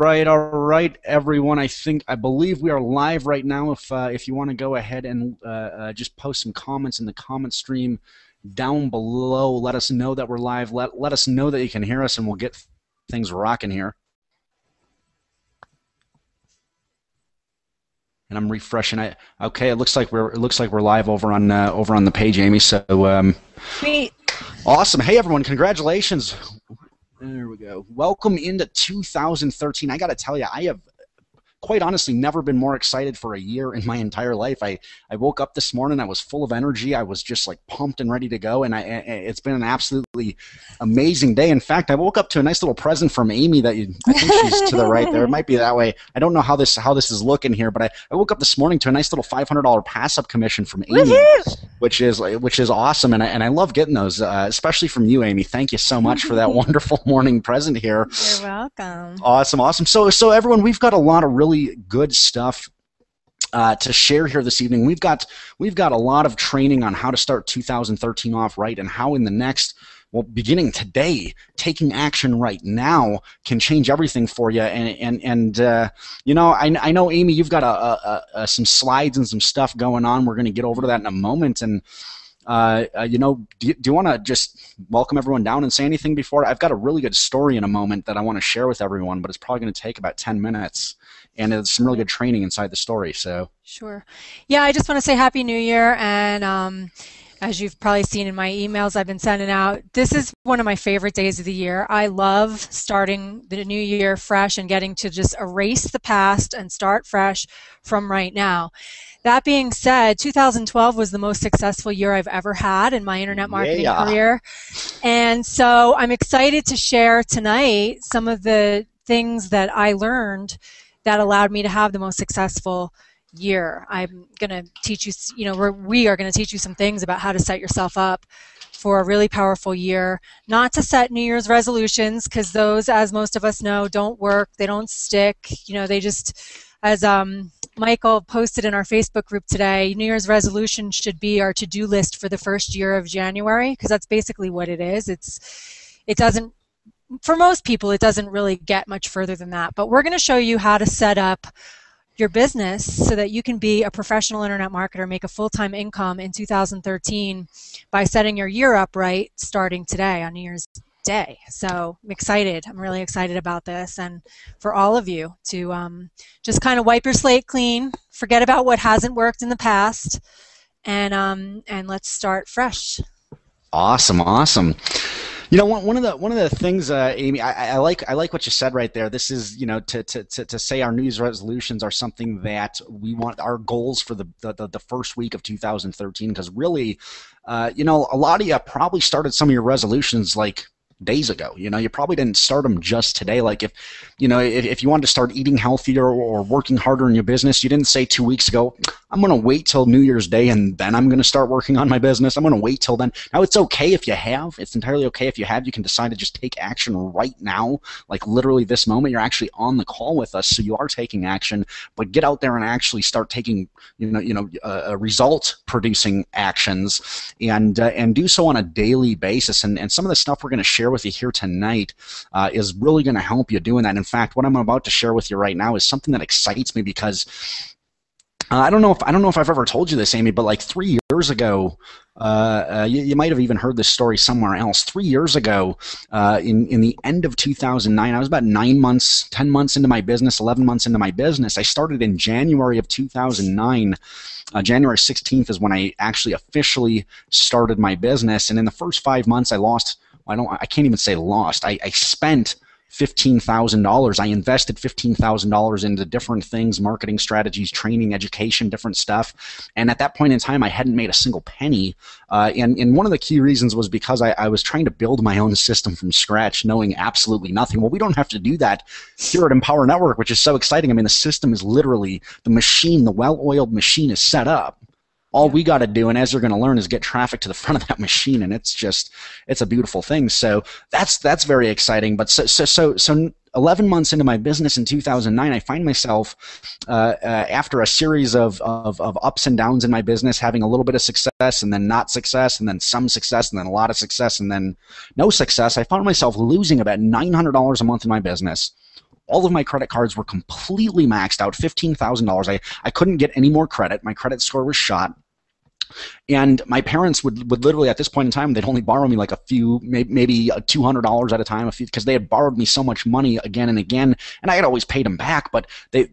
Right, all right, everyone. I believe we are live right now. If you want to go ahead and just post some comments in the comment stream down below, let us know that we're live. Let us know that you can hear us, and we'll get things rocking here. And I'm refreshing. Okay, it looks like we're live over on the page, Amy. So sweet. Awesome. Hey, everyone! Congratulations. There we go. Welcome into 2013. I got to tell you, I have quite honestly never been more excited for a year in my entire life. I woke up this morning. I was full of energy. I was just like pumped and ready to go, and it's been an absolutely amazing day. In fact, I woke up to a nice little present from Amy that I think she's to the right there. It might be that way. I don't know how this is looking here, but I woke up this morning to a nice little $500 pass-up commission from Amy, which is awesome, and I love getting those, especially from you, Amy. Thank you so much for that wonderful morning present here. You're welcome. Awesome, awesome. So everyone, we've got a lot of really good stuff to share here this evening. We've got a lot of training on how to start 2013 off right, and how in the next, well, beginning today, taking action right now can change everything for you. And you know, I know, Amy, you've got some slides and some stuff going on. We're going to get over to that in a moment. And you know, do you want to just welcome everyone down and say anything before? I've got a really good story in a moment that I want to share with everyone, but it's probably going to take about 10 minutes. And it's some really good training inside the story. So sure, yeah. I just want to say Happy New Year, and as you've probably seen in my emails I've been sending out, this is one of my favorite days of the year. I love starting the new year fresh and getting to just erase the past and start fresh from right now. That being said, 2012 was the most successful year I've ever had in my internet marketing career, and so I'm excited to share tonight some of the things that I learned that allowed me to have the most successful year. I'm going to teach you, you know, we are going to teach you some things about how to set yourself up for a really powerful year. Not to set New Year's resolutions, because those, as most of us know, don't work. They don't stick. You know, they just, as Michael posted in our Facebook group today, New Year's resolution should be our to-do list for the first year of January, because that's basically what it is. It doesn't, for most people, it doesn't really get much further than that. But we're going to show you how to set up your business so that you can be a professional internet marketer, make a full-time income in 2013 by setting your year up right starting today on New Year's Day. So I'm excited. I'm really excited about this, and for all of you to just kind of wipe your slate clean, forget about what hasn't worked in the past, and let's start fresh. Awesome, awesome. You know, one of the things, Amy, I like what you said right there. This is, you know, to say our New Year's resolutions are something that we want, our goals for the first week of 2013, because really, you know, a lot of you probably started some of your resolutions like days ago. You know, you probably didn't start them just today. Like if, you know, if you wanted to start eating healthier or working harder in your business, you didn't say 2 weeks ago, I'm going to wait till New Year's Day and then I'm going to start working on my business. I'm going to wait till then. Now, it's okay if you have. It's entirely okay if you have. You can decide to just take action right now, like literally this moment. You're actually on the call with us, so you are taking action. But get out there and actually start taking, result-producing actions, and do so on a daily basis. And some of the stuff we're going to share with you here tonight is really going to help you doing that. In fact, what I'm about to share with you right now is something that excites me, because I don't know if I've ever told you this, Amy, but like 3 years ago, you might have even heard this story somewhere else. 3 years ago, in the end of 2009, I was about 9 months, 10 months into my business, 11 months into my business. I started in January of 2009. January 16th is when I actually officially started my business, and in the first 5 months, I can't even say lost. I spent $15,000. I invested $15,000 into different things, marketing strategies, training, education, different stuff. And at that point in time, I hadn't made a single penny. And one of the key reasons was because I was trying to build my own system from scratch, knowing absolutely nothing. Well, we don't have to do that here at Empower Network, which is so exciting. I mean, the system is literally, the machine, the well-oiled machine is set up. All we got to do, and as you're going to learn, is get traffic to the front of that machine, and it's a beautiful thing. So that's very exciting. But so 11 months into my business in 2009, I find myself after a series of ups and downs in my business, having a little bit of success, and then not success, and then some success, and then a lot of success, and then no success. I found myself losing about $900 a month in my business, All of my credit cards were completely maxed out, $15,000. I couldn't get any more credit. My credit score was shot. And my parents would literally, at this point in time, they'd only borrow me like a few, maybe $200 at a time, because they had borrowed me so much money again and again, and I had always paid them back, but they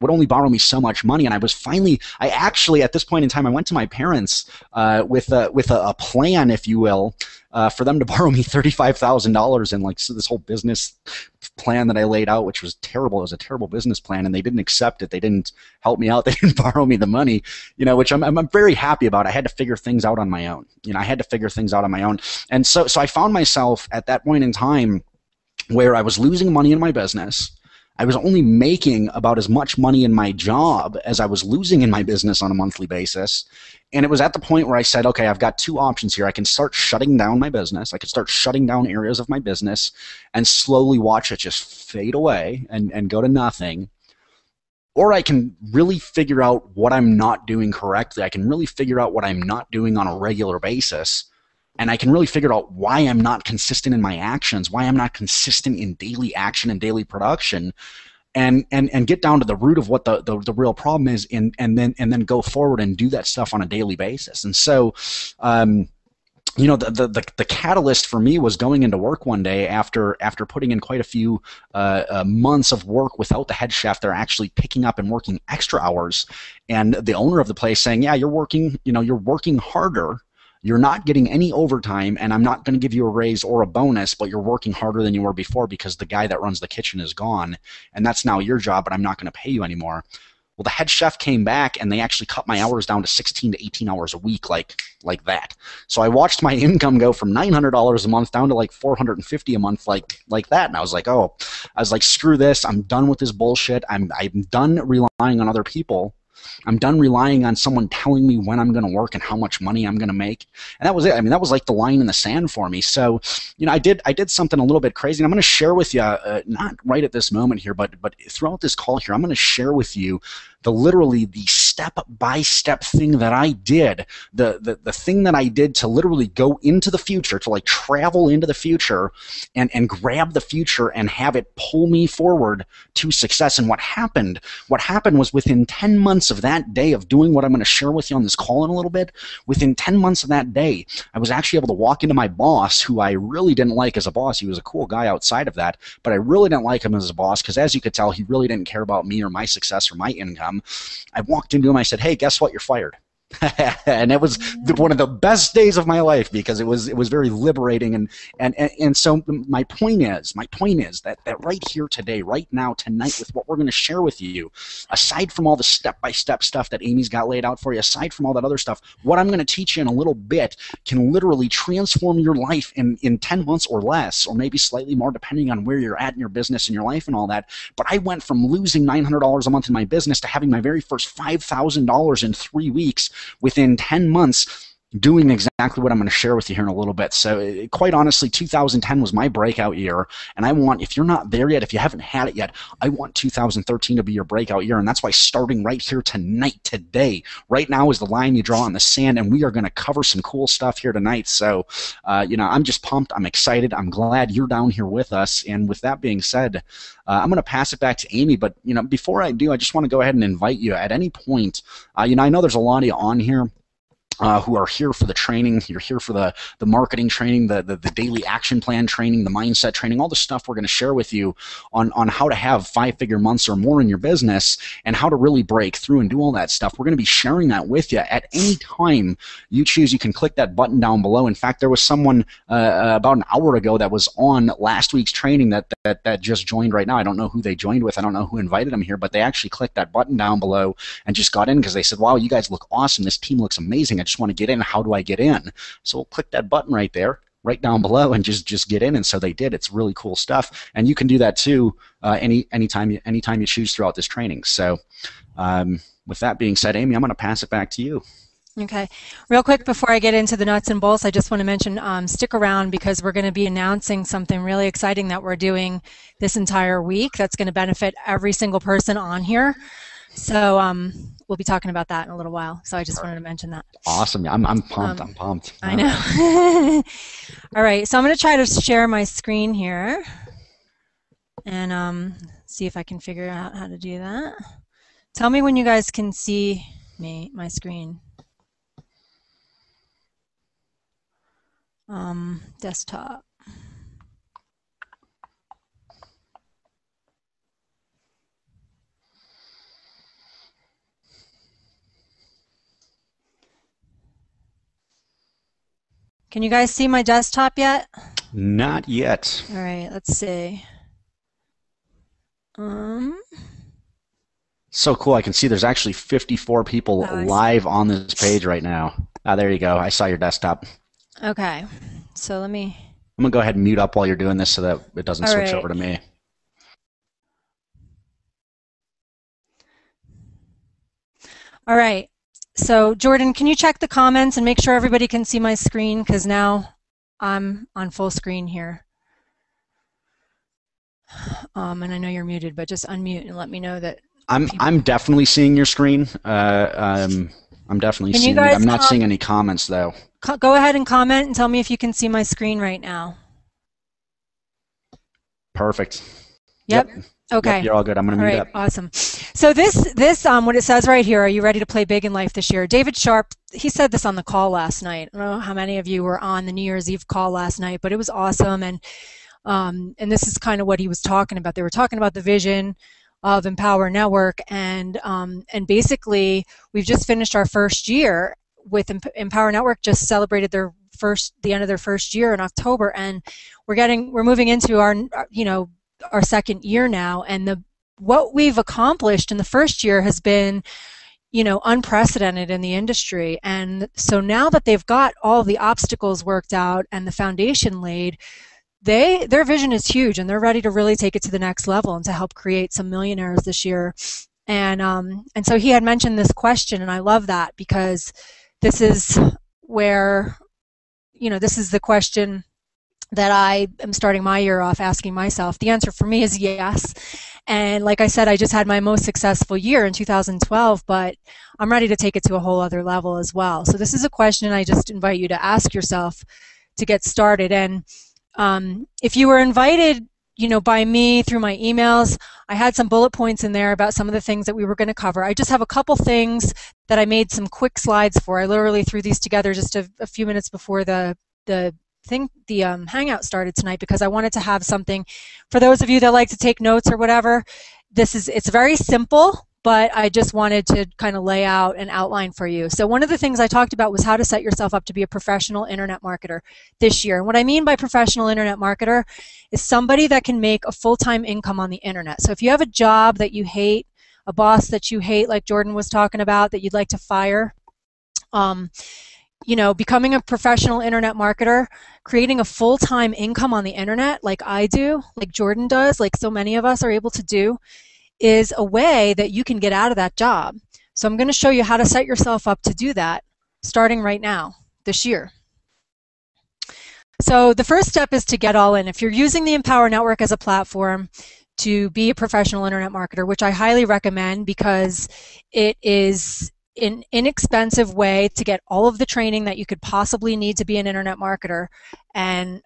would only borrow me so much money. And I was finally, I actually, at this point in time, I went to my parents with a plan, if you will, for them to borrow me $35,000 in, like, so this whole business plan that I laid out, which was terrible. It was a terrible business plan, and they didn't accept it. They didn't help me out. They didn't borrow me the money, you know, which I'm very happy about. I had to figure things out on my own. You know, I had to figure things out on my own. And so I found myself at that point in time where I was losing money in my business. I was only making about as much money in my job as I was losing in my business on a monthly basis. And it was at the point where I said, okay, I've got two options here. I can start shutting down my business. I can start shutting down areas of my business and slowly watch it just fade away and go to nothing. Or I can really figure out what I'm not doing correctly. I can really figure out what I'm not doing on a regular basis. And I can really figure out why I'm not consistent in my actions, why I'm not consistent in daily action and daily production, and get down to the root of what the real problem is, and then go forward and do that stuff on a daily basis. And so, you know, the catalyst for me was going into work one day after putting in quite a few months of work without the head chef. They're actually picking up and working extra hours, and the owner of the place saying, "Yeah, you're working. You know, you're working harder. You're not getting any overtime, and I'm not going to give you a raise or a bonus, but you're working harder than you were before because the guy that runs the kitchen is gone, and that's now your job, but I'm not going to pay you anymore." Well, the head chef came back, and they actually cut my hours down to 16 to 18 hours a week, like that. So I watched my income go from $900 a month down to like $450 a month, like that, and I was like, oh, I was like, screw this. I'm done with this bullshit. I'm done relying on other people. I'm done relying on someone telling me when I'm going to work and how much money I'm going to make. And that was it. I mean, that was like the line in the sand for me. So, you know, I did something a little bit crazy, and I'm going to share with you, not right at this moment here, but throughout this call here, I'm going to share with you literally the step-by-step thing that I did, the thing that I did to literally go into the future, to like travel into the future and grab the future and have it pull me forward to success. And what happened was, within 10 months of that day of doing what I'm going to share with you on this call in a little bit, within 10 months of that day, I was actually able to walk into my boss, who I really didn't like as a boss. He was a cool guy outside of that, but I really didn't like him as a boss because, as you could tell, he really didn't care about me or my success or my income. I walked into him. I said, "Hey, guess what? You're fired." And it was one of the best days of my life because it was very liberating. And so my point is that right here today, right now, tonight, with what we're going to share with you, aside from all the step-by-step stuff that Amy's got laid out for you, aside from all that other stuff, what I'm going to teach you in a little bit can literally transform your life in 10 months or less, or maybe slightly more depending on where you're at in your business and your life and all that. But I went from losing $900 a month in my business to having my very first $5,000 in 3 weeks. Within 10 months, doing exactly what I'm going to share with you here in a little bit. So quite honestly, 2010 was my breakout year, and I want, if you're not there yet, if you haven't had it yet, I want 2013 to be your breakout year, and that's why starting right here tonight, today, right now is the line you draw in the sand, and we are going to cover some cool stuff here tonight. So, you know, I'm just pumped. I'm excited. I'm glad you're down here with us, and with that being said, I'm going to pass it back to Amy, but, you know, before I do, I just want to go ahead and invite you at any point. You know, I know there's a lot of you on here who are here for the training. You're here for the marketing training, the daily action plan training, the mindset training, all the stuff we're going to share with you on how to have five-figure months or more in your business and how to really break through and do all that stuff. We're going to be sharing that with you at any time you choose. You can click that button down below. In fact, there was someone about an hour ago that was on last week's training that just joined right now. I don't know who they joined with. I don't know who invited them here, but they actually clicked that button down below and just got in because they said, "Wow, you guys look awesome. This team looks amazing. I just want to get in. How do I get in?" So we'll click that button right there, right down below, and just get in. And so they did. It's really cool stuff, and you can do that too anytime you choose throughout this training. So with that being said, Amy, I'm going to pass it back to you. Okay. Real quick, before I get into the nuts and bolts, I just want to mention, stick around because we're going to be announcing something really exciting that we're doing this entire week that's going to benefit every single person on here. So we'll be talking about that in a little while. So I just wanted to mention that. Awesome. I'm pumped. I'm pumped. I know. All right. So I'm going to try to share my screen here. and see if I can figure out how to do that. Tell me when you guys can see me, my screen. Desktop. Can you guys see my desktop yet? Not yet. All right, let's see. So cool. I can see there's actually 54 people live on this page right now. Ah, there you go. I saw your desktop. Okay. So let me... I'm going to go ahead and mute up while you're doing this so that it doesn't switch over to me. All right. So Jordan, can you check the comments and make sure everybody can see my screen? Because now I'm on full screen here. And I know you're muted, but just unmute and let me know that. I'm definitely seeing your screen. I'm definitely seeing it. I'm not seeing any comments though. Go ahead and comment and tell me if you can see my screen right now. Perfect. Yep. Okay. Yep, you're all good. I'm going to mute up. Awesome. So this what it says right here, are you ready to play big in life this year? David Sharp, he said this on the call last night. I don't know how many of you were on the New Year's Eve call last night, but it was awesome. And this is kind of what he was talking about. They were talking about the vision of Empower Network, and basically we've just finished our first year with Empower Network. Just celebrated their end of their first year in October, and we're moving into our second year now, and what we've accomplished in the first year has been unprecedented in the industry. And so now that they've got all the obstacles worked out and the foundation laid, their vision is huge, and they're ready to really take it to the next level and to help create some millionaires this year. And so he had mentioned this question, and I love that, because this is where, this is the question that I am starting my year off asking myself. The answer for me is yes. And like I said, I just had my most successful year in 2012, but I'm ready to take it to a whole other level as well. So this is a question I just invite you to ask yourself to get started. And if you were invited, by me through my emails, I had some bullet points in there about some of the things that we were going to cover. I just have a couple things that I made some quick slides for. I literally threw these together just a few minutes before the hangout started tonight, because I wanted to have something for those of you that like to take notes or whatever. It's very simple, but I just wanted to kind of lay out an outline for you. So one of the things I talked about was how to set yourself up to be a professional internet marketer this year. And what I mean by professional internet marketer is somebody that can make a full-time income on the internet. So if you have a job that you hate, a boss that you hate, like Jordan was talking about, that you'd like to fire, becoming a professional internet marketer, creating a full-time income on the internet like I do, like Jordan does, like so many of us are able to do, is a way that you can get out of that job. So I'm going to show you how to set yourself up to do that starting right now, this year. So the first step is to get all in. If you're using the Empower Network as a platform to be a professional internet marketer, which I highly recommend because it is an inexpensive way to get all of the training that you could possibly need to be an internet marketer, and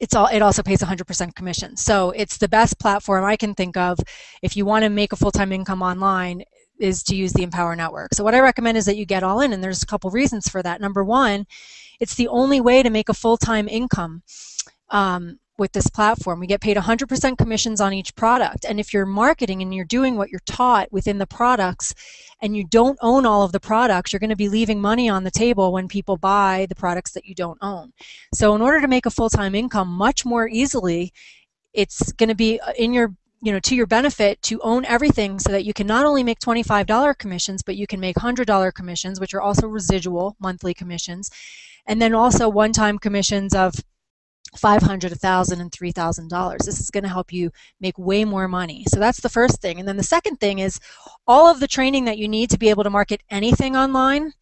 it also pays 100% commission. So it's the best platform I can think of if you want to make a full-time income online, is to use the Empower Network. So what I recommend is that you get all in, and there's a couple reasons for that. Number one, it's the only way to make a full-time income with this platform. We get paid 100% commissions on each product, and if you're marketing and you're doing what you're taught within the products and you don't own all of the products, you're going to be leaving money on the table when people buy the products that you don't own. So in order to make a full-time income much more easily, it's going to be in your to your benefit to own everything, so that you can not only make $25 commissions, but you can make $100 commissions, which are also residual monthly commissions, and then also one-time commissions of $500, $1,000, and $3,000. This is going to help you make way more money. So that's the first thing. And then the second thing is all of the training that you need to be able to market anything online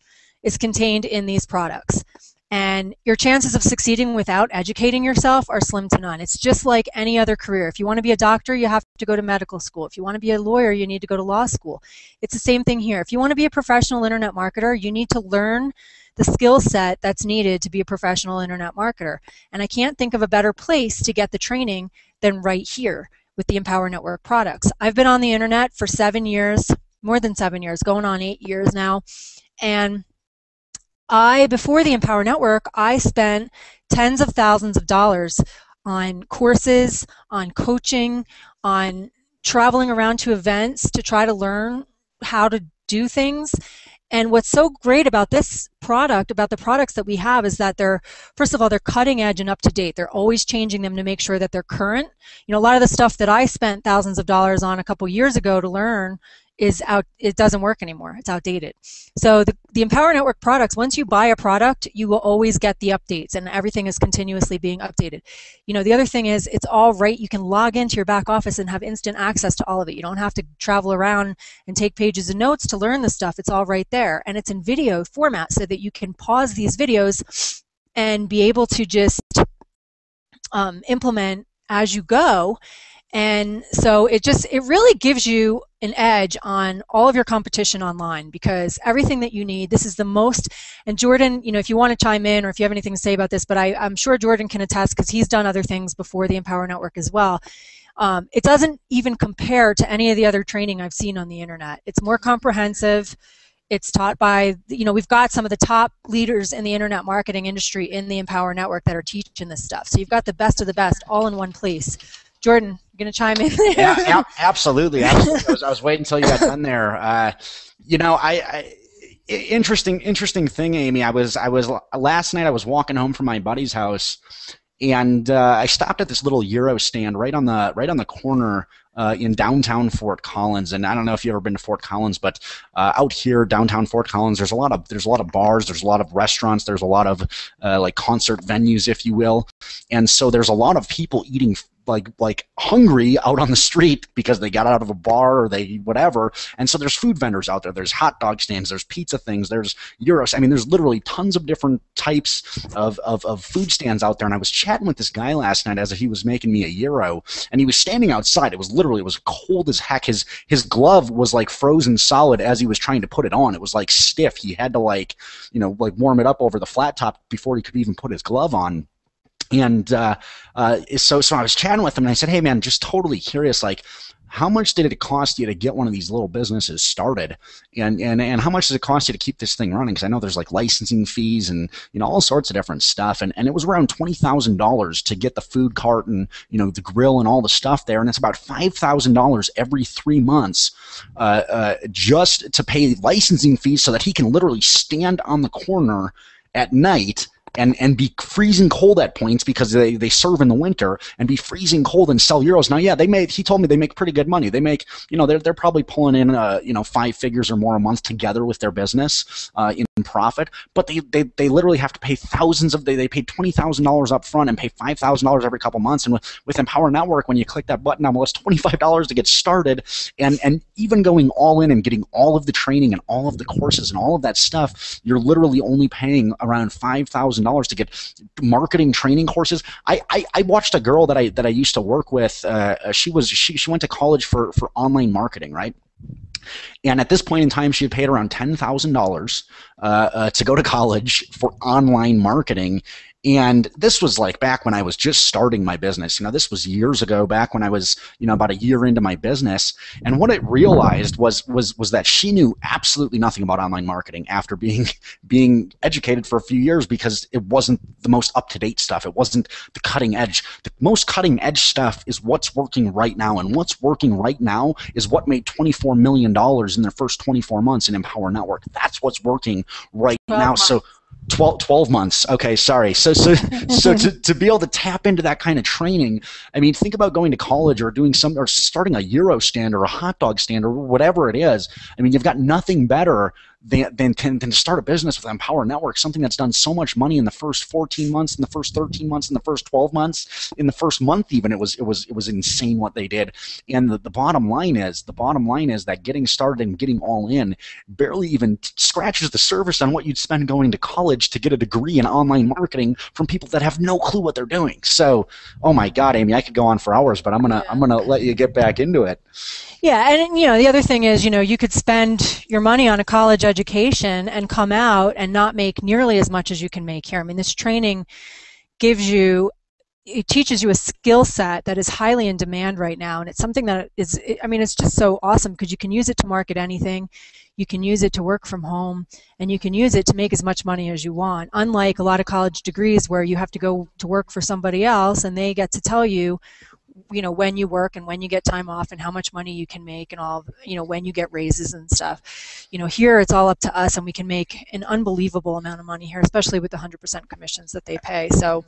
is contained in these products. And your chances of succeeding without educating yourself are slim to none. It's just like any other career. If you want to be a doctor, you have to go to medical school. If you want to be a lawyer, you need to go to law school. It's the same thing here. If you want to be a professional internet marketer, you need to learn the skill set that's needed to be a professional internet marketer. And I can't think of a better place to get the training than right here with the Empower Network products. I've been on the internet for 7 years, more than 7 years, going on 8 years now, and before the Empower Network, I spent tens of thousands of dollars on courses, on coaching, on traveling around to events to try to learn how to do things. And what's so great about this product, about the products that we have, is that they're, first of all, they're cutting edge and up to date. They're always changing them to make sure that they're current. You know, a lot of the stuff that I spent thousands of dollars on a couple years ago to learn is out, it doesn't work anymore. It's outdated. So the Empower Network products, once you buy a product, you will always get the updates, and everything is continuously being updated. You know, the other thing is, it's all right. You can log into your back office and have instant access to all of it. You don't have to travel around and take pages of notes to learn the stuff. It's all right there, and it's in video format so that you can pause these videos and be able to just implement as you go. And so it really gives you an edge on all of your competition online, because everything that you need, this is the most, and Jordan, you know, if you want to chime in or if you have anything to say about this, but I'm sure Jordan can attest, because he's done other things before the Empower Network as well. It doesn't even compare to any of the other training I've seen on the internet. It's more comprehensive. It's taught by, you know, we've got some of the top leaders in the internet marketing industry in the Empower Network that are teaching this stuff. So you've got the best of the best all in one place. Jordan, you're going to chime in there? Yeah, absolutely. I was waiting until you got done there. You know, interesting thing, Amy. I was last night. I was walking home from my buddy's house, and I stopped at this little Euro stand right on the corner in downtown Fort Collins. And I don't know if you've ever been to Fort Collins, but out here, downtown Fort Collins, there's a lot of bars, there's a lot of restaurants, there's a lot of like concert venues, if you will. And so there's a lot of people eating like hungry out on the street because they got out of a bar or they whatever. And so there's food vendors out there. There's hot dog stands. There's pizza things. There's Euros. I mean, there's literally tons of different types of food stands out there. And I was chatting with this guy last night as if he was making me a Euro, and he was standing outside. It was cold as heck. His glove was like frozen solid as he was trying to put it on. It was like stiff. He had to like warm it up over the flat top before he could even put his glove on. And so I was chatting with him, and I said, "Hey, man, just totally curious, like, how much did it cost you to get one of these little businesses started, and how much does it cost you to keep this thing running? Because I know there's like licensing fees and, you know, all sorts of different stuff, and it was around $20,000 to get the food cart and, you know, the grill and all the stuff there, and it's about $5,000 every 3 months just to pay licensing fees so that he can literally stand on the corner at night." And be freezing cold at points because they serve in the winter, and be freezing cold and sell Euros. Now, yeah, he told me they make pretty good money. They make, you know, they're probably pulling in, you know, 5 figures or more a month together with their business in profit. But they literally have to pay thousands of, they pay $20,000 up front and pay $5,000 every couple months. And with Empower Network, when you click that button, it's $25 to get started. And even going all in and getting all of the training and all of the courses and all of that stuff, you're literally only paying around $5,000 to get marketing training courses. I watched a girl that I used to work with. She went to college for online marketing, right? And at this point in time, she had paid around $10,000 to go to college for online marketing. And this was like back when I was just starting my business. You know, this was years ago, back when I was, you know, about a year into my business. And what I realized was that she knew absolutely nothing about online marketing after being educated for a few years, because it wasn't the most up-to-date stuff. It wasn't the cutting edge. The most cutting edge stuff is what's working right now. And what's working right now is what made $24 million in their first 24 months in Empower Network. That's what's working right now. So 12 months. Okay, sorry. So to be able to tap into that kind of training, I mean, think about going to college or doing some, or starting a Euro stand or a hot dog stand or whatever it is. I mean, you've got nothing better than to start a business with Empower Network, something that's done so much money in the first 14 months, in the first 13 months, in the first 12 months, in the first month even. It was insane what they did. And the bottom line is that getting started and getting all in barely even scratches the surface on what you'd spend going to college to get a degree in online marketing from people that have no clue what they're doing. So, oh my God, Amy, I could go on for hours, but I'm gonna let you get back into it. Yeah, and you know, the other thing is, you know, you could spend your money on a college education and come out and not make nearly as much as you can make here. I mean, this training gives you it teaches you a skill set that is highly in demand right now, and it's something that is, I mean, it's just so awesome because you can use it to market anything, you can use it to work from home, and you can use it to make as much money as you want, unlike a lot of college degrees where you have to go to work for somebody else and they get to tell you, you know, when you work and when you get time off and how much money you can make and all, you know, when you get raises and stuff. You know, here it's all up to us, and we can make an unbelievable amount of money here, especially with the 100% commissions that they pay. So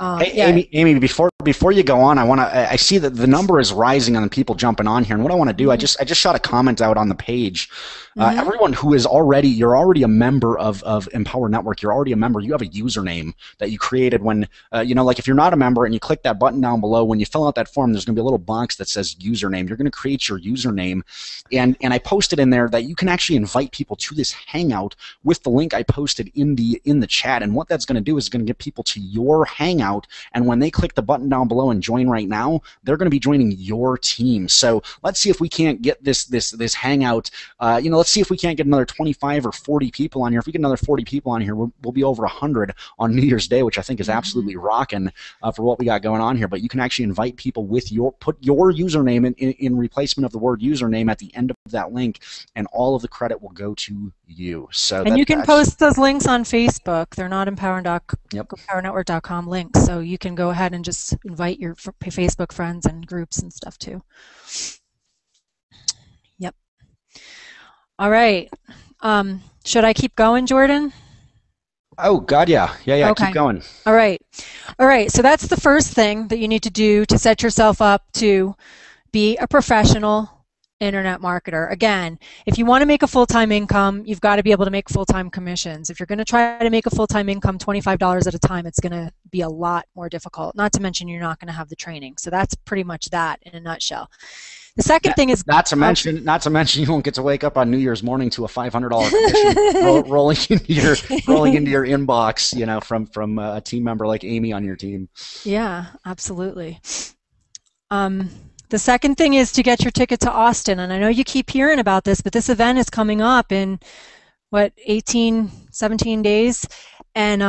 yeah. Amy, before you go on, I want to. I see that the number is rising on the people jumping on here, and what I want to do, mm-hmm. I just shot a comment out on the page. Mm-hmm. Everyone who is already, you're already a member of Empower Network. You're already a member. You have a username that you created when, you know, like if you're not a member and you click that button down below, when you fill out that form, there's going to be a little box that says username. You're going to create your username, and I posted in there that you can actually invite people to this hangout with the link I posted in the chat, and what that's going to do is going to get people to your hangout. And when they click the button down below and join right now, they're going to be joining your team. So let's see if we can't get this hangout. You know, let's see if we can't get another 25 or 40 people on here. If we get another 40 people on here, we'll be over 100 on New Year's Day, which I think is absolutely rocking for what we got going on here. But you can actually invite people with your, put your username in replacement of the word username at the end of that link, and all of the credit will go to you. So and you can post those links on Facebook. They're not EmpowerNetwork.com links. So you can go ahead and just invite your Facebook friends and groups and stuff too. Yep. All right. Should I keep going, Jordan? Oh, God, yeah. Yeah, okay. Keep going. All right. All right. So that's the first thing that you need to do to set yourself up to be a professional internet marketer. Again, if you want to make a full-time income, you've got to be able to make full-time commissions. If you're going to try to make a full-time income $25 at a time, it's going to be a lot more difficult, not to mention you're not going to have the training. So that's pretty much that in a nutshell. The second thing is not to mention you won't get to wake up on New Year's morning to a $500 commission rolling into your inbox, you know, from a team member like Amy on your team. Yeah, absolutely. The second thing is to get your ticket to Austin, and I know you keep hearing about this, but this event is coming up in, what, 18, 17 days, and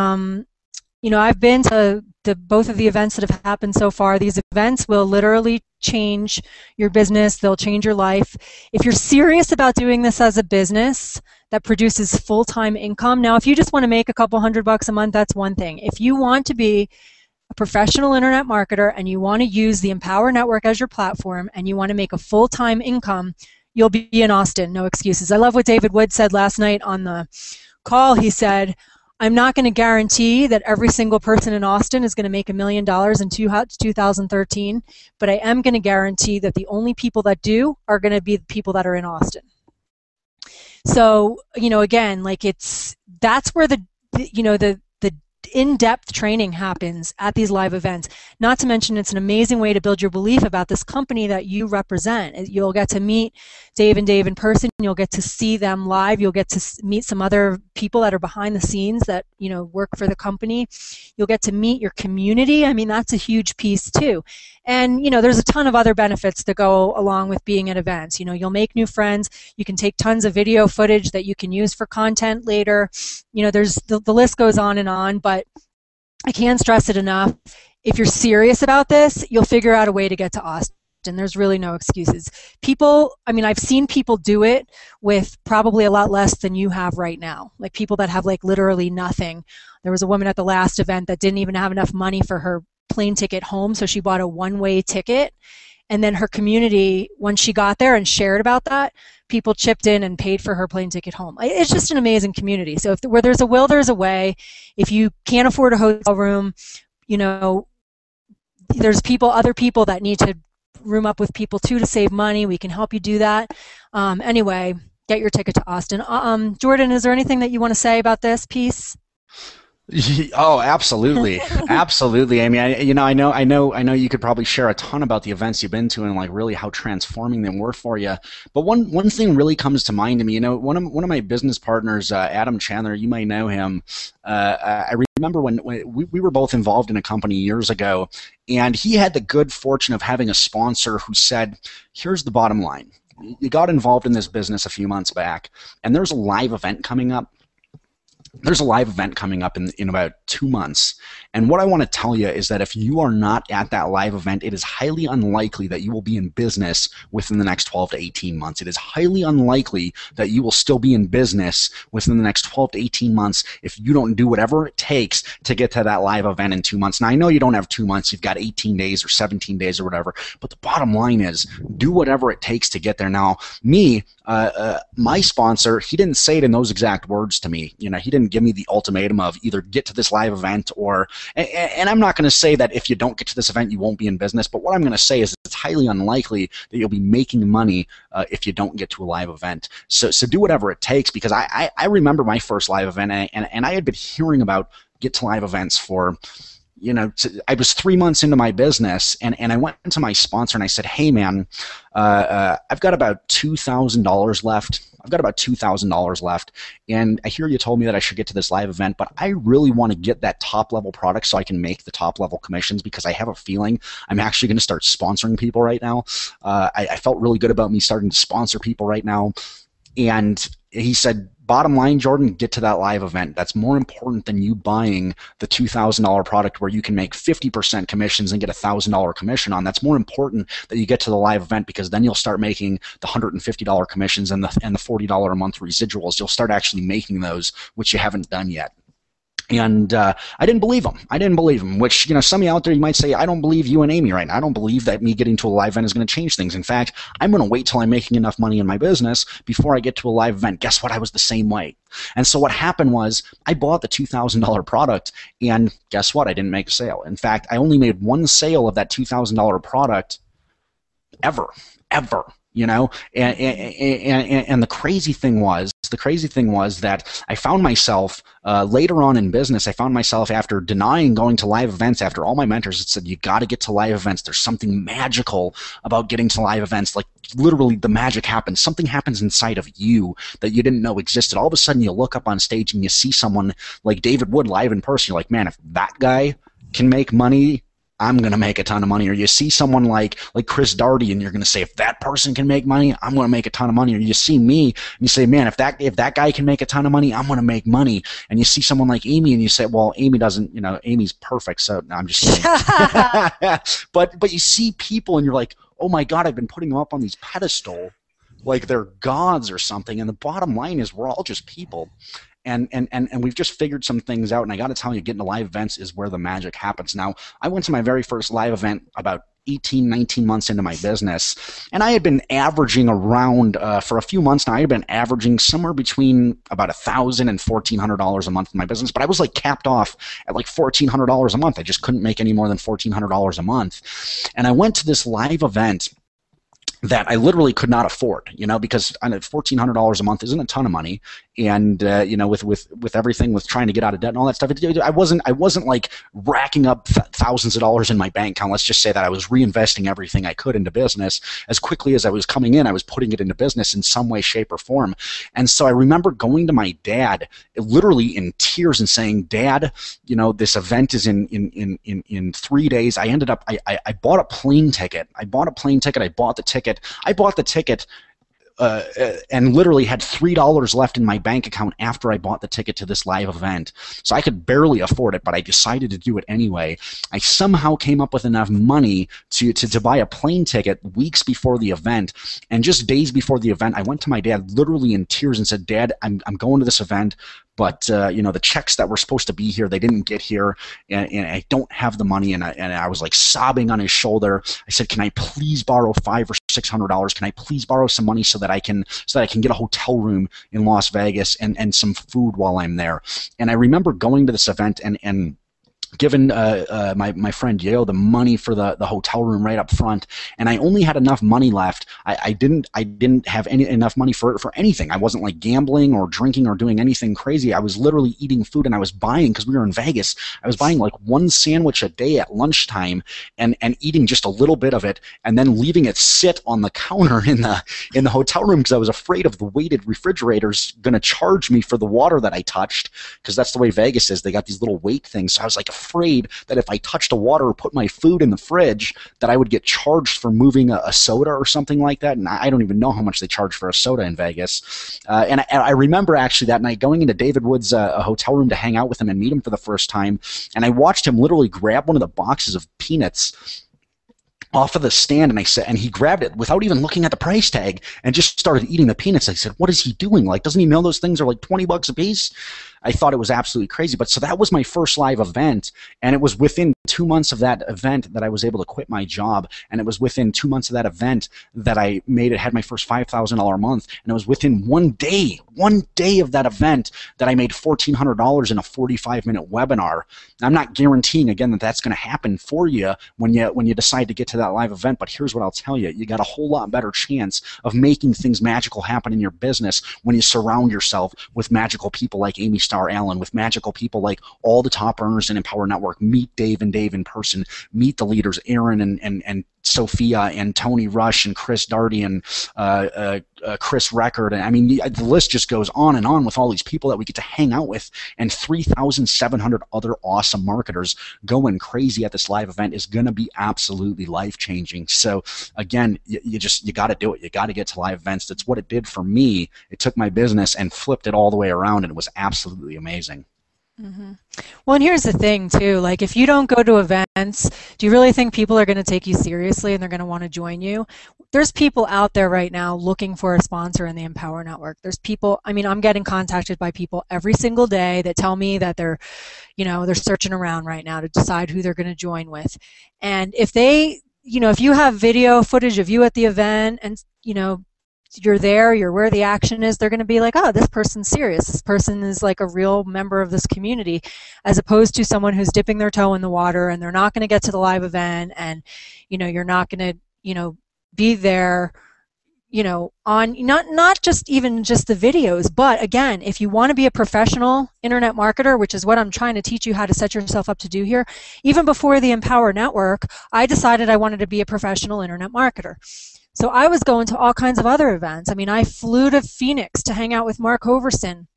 you know, I've been to both of the events that have happened so far. These events will literally change your business, they'll change your life. If you're serious about doing this as a business that produces full-time income, now if you just want to make a couple $100 a month, that's one thing. If you want to be a professional internet marketer and you want to use the Empower Network as your platform and you want to make a full-time income, you'll be in Austin, no excuses. I love what David Wood said last night on the call. He said, I'm not going to guarantee that every single person in Austin is going to make $1 million in 2013, but I am going to guarantee that the only people that do are going to be the people that are in Austin. So, you know, again, like that's where the in-depth training happens at these live events. Not to mention it's an amazing way to build your belief about this company that you represent. You'll get to meet Dave and Dave in person. You'll get to see them live. You'll get to meet some other people that are behind the scenes that, you know, work for the company. You'll get to meet your community. I mean, that's a huge piece too. And, you know, there's a ton of other benefits that go along with being at events. You know, you'll make new friends. You can take tons of video footage that you can use for content later. You know, there's the list goes on and on, but I can't stress it enough. If you're serious about this, you'll figure out a way to get to Austin. There's really no excuses. People, I mean, I've seen people do it with probably a lot less than you have right now. Like people that have like literally nothing. There was a woman at the last event that didn't even have enough money for her plane ticket home, so she bought a one-way ticket. And then her community, when she got there and shared about that, people chipped in and paid for her plane ticket home. It's just an amazing community. So if, where there's a will, there's a way. If you can't afford a hotel room, you know, there's people, other people that need to room up with people too to save money. We can help you do that. Anyway, get your ticket to Austin. Jordan, is there anything that you want to say about this piece? Oh, absolutely, absolutely. I mean, I know you could probably share a ton about the events you've been to and like really how transforming them were for you. But one thing really comes to mind to me. You know, one of my business partners, Adam Chandler. You may know him. I remember when we were both involved in a company years ago, and he had the good fortune of having a sponsor who said, "Here's the bottom line. You got involved in this business a few months back, and there's a live event coming up. There's a live event coming up in about 2 months, and what I want to tell you is that if you are not at that live event, it is highly unlikely that you will be in business within the next 12 to 18 months. It is highly unlikely that you will still be in business within the next 12 to 18 months if you don't do whatever it takes to get to that live event in 2 months. Now, I know you don't have 2 months. You've got 18 days or 17 days or whatever, but the bottom line is do whatever it takes to get there. Now, my sponsor, he didn't say it in those exact words to me. You know, he didn't give me the ultimatum of either get to this live event or, and I'm not going to say that if you don't get to this event you won't be in business, but what I'm going to say is it's highly unlikely that you'll be making money if you don't get to a live event. So do whatever it takes, because I remember my first live event, and I had been hearing about get to live events for, you know, I was 3 months into my business, and I went to my sponsor and I said, hey man, I've got about $2,000 left. And I hear you told me that I should get to this live event, but I really want to get that top-level product so I can make the top-level commissions, because I have a feeling I'm actually going to start sponsoring people right now. I felt really good about me starting to sponsor people right now. And he said, bottom line, Jordan, get to that live event. That's more important than you buying the $2,000 product where you can make 50% commissions and get a $1,000 commission on. That's more important that you get to the live event, because then you'll start making the $150 commissions and the $40 a month residuals. You'll start actually making those, which you haven't done yet. And I didn't believe him. Which, you know, some of you out there, you might say, I don't believe you and Amy right now. I don't believe that me getting to a live event is going to change things. In fact, I'm going to wait till I'm making enough money in my business before I get to a live event. Guess what? I was the same way. And so what happened was I bought the $2,000 product, and guess what? I didn't make a sale. In fact, I only made one sale of that $2,000 product ever. You know, and the crazy thing was that I found myself later on in business, I found myself after denying going to live events, after all my mentors had said, you got to get to live events. There's something magical about getting to live events. Like, literally, the magic happens. Something happens inside of you that you didn't know existed. All of a sudden, you look up on stage and you see someone like David Wood live in person. You're like, man, if that guy can make money, I'm going to make a ton of money. Or you see someone like Chris Darty, and you're going to say, if that person can make money, I'm going to make a ton of money. Or you see me and you say, man, if that guy can make a ton of money, I'm going to make money. And you see someone like Amy and you say, well, Amy doesn't, you know, Amy's perfect, so no, I'm just kidding. But you see people and you're like, oh my God, I've been putting them up on these pedestals like they're gods or something. And the bottom line is we're all just people. And we've just figured some things out, and I got to tell you, getting to live events is where the magic happens. Now, I went to my very first live event about 18, 19 months into my business, and I had been averaging around, for a few months now, I had been averaging somewhere between about $1,000 and $1,400 a month in my business, but I was like capped off at like $1,400 a month. I just couldn't make any more than $1,400 a month. And I went to this live event that I literally could not afford, you know, because $1,400 a month isn't a ton of money, and you know, with everything, with trying to get out of debt and all that stuff, I wasn't like racking up thousands of dollars in my bank account. Let's just say that I was reinvesting everything I could into business. As quickly as I was coming in, I was putting it into business in some way, shape, or form. And so I remember going to my dad, literally in tears, and saying, "Dad, you know, this event is in 3 days." I ended up, I bought a plane ticket. I bought the ticket. And literally had $3 left in my bank account after I bought the ticket to this live event. So I could barely afford it, but I decided to do it anyway. I somehow came up with enough money to buy a plane ticket weeks before the event. And just days before the event, I went to my dad literally in tears and said, Dad, I'm going to this event, but you know, the checks that were supposed to be here, they didn't get here, and I don't have the money. And I was like sobbing on his shoulder. I said, "Can I please borrow $500 or $600? Can I please borrow some money so that I can get a hotel room in Las Vegas and some food while I'm there?" And I remember going to this event and given my friend Yale the money for the hotel room right up front, and I only had enough money left. I didn't have enough money for anything. I wasn't like gambling or drinking or doing anything crazy. I was literally eating food, and I was buying, because we were in Vegas, I was buying like one sandwich a day at lunchtime and eating just a little bit of it, and then leaving it sit on the counter in the hotel room, because I was afraid of the weighted refrigerators going to charge me for the water that I touched, because that's the way Vegas is. They got these little weight things. So I was like afraid that if I touched the water or put my food in the fridge that I would get charged for moving a soda or something like that. And I don't even know how much they charge for a soda in Vegas. And I remember actually that night going into David Wood's hotel room to hang out with him and meet him for the first time, and I watched him literally grab one of the boxes of peanuts off of the stand, and I said, and he grabbed it without even looking at the price tag and just started eating the peanuts. I said, what is he doing? Like, doesn't he know those things are like 20 bucks a piece? I thought it was absolutely crazy. But so that was my first live event, and it was within 2 months of that event that I was able to quit my job, and it was within 2 months of that event that I made it, had my first $5,000 a month, and it was within one day of that event that I made $1,400 in a 45-minute webinar. Now, I'm not guaranteeing, again, that that's going to happen for you when you decide to get to that live event, but here's what I'll tell you. You got a whole lot better chance of making things magical happen in your business when you surround yourself with magical people like Amy Star Allen, with magical people like all the top earners in Empower Network. Meet Dave and Dave in person. Meet the leaders, Aaron and Sophia and Tony Rush and Chris Darty and Chris Record. And I mean, the list just goes on and on with all these people that we get to hang out with, and 3,700 other awesome marketers going crazy at this live event is going to be absolutely life-changing. So again, you got to do it. You got to get to live events. That's what it did for me. It took my business and flipped it all the way around, and it was absolutely amazing. Mm-hmm. Well, and here's the thing too, like if you don't go to events, do you really think people are going to take you seriously and they're going to want to join you? There's people out there right now looking for a sponsor in the Empower Network. There's people, I mean, I'm getting contacted by people every single day that tell me that they're, you know, they're searching around right now to decide who they're going to join with. And if they, you know, if you have video footage of you at the event and, you know, you're there, you're where the action is, they're going to be like, oh, this person's serious. This person is like a real member of this community, as opposed to someone who's dipping their toe in the water and they're not going to get to the live event, and, you know, you're not going to, you know, be there, you know, on not just even just the videos, but again, if you want to be a professional internet marketer, which is what I'm trying to teach you how to set yourself up to do here, even before the Empower Network, I decided I wanted to be a professional internet marketer. So I was going to all kinds of other events. I mean, I flew to Phoenix to hang out with Mark Hoverson.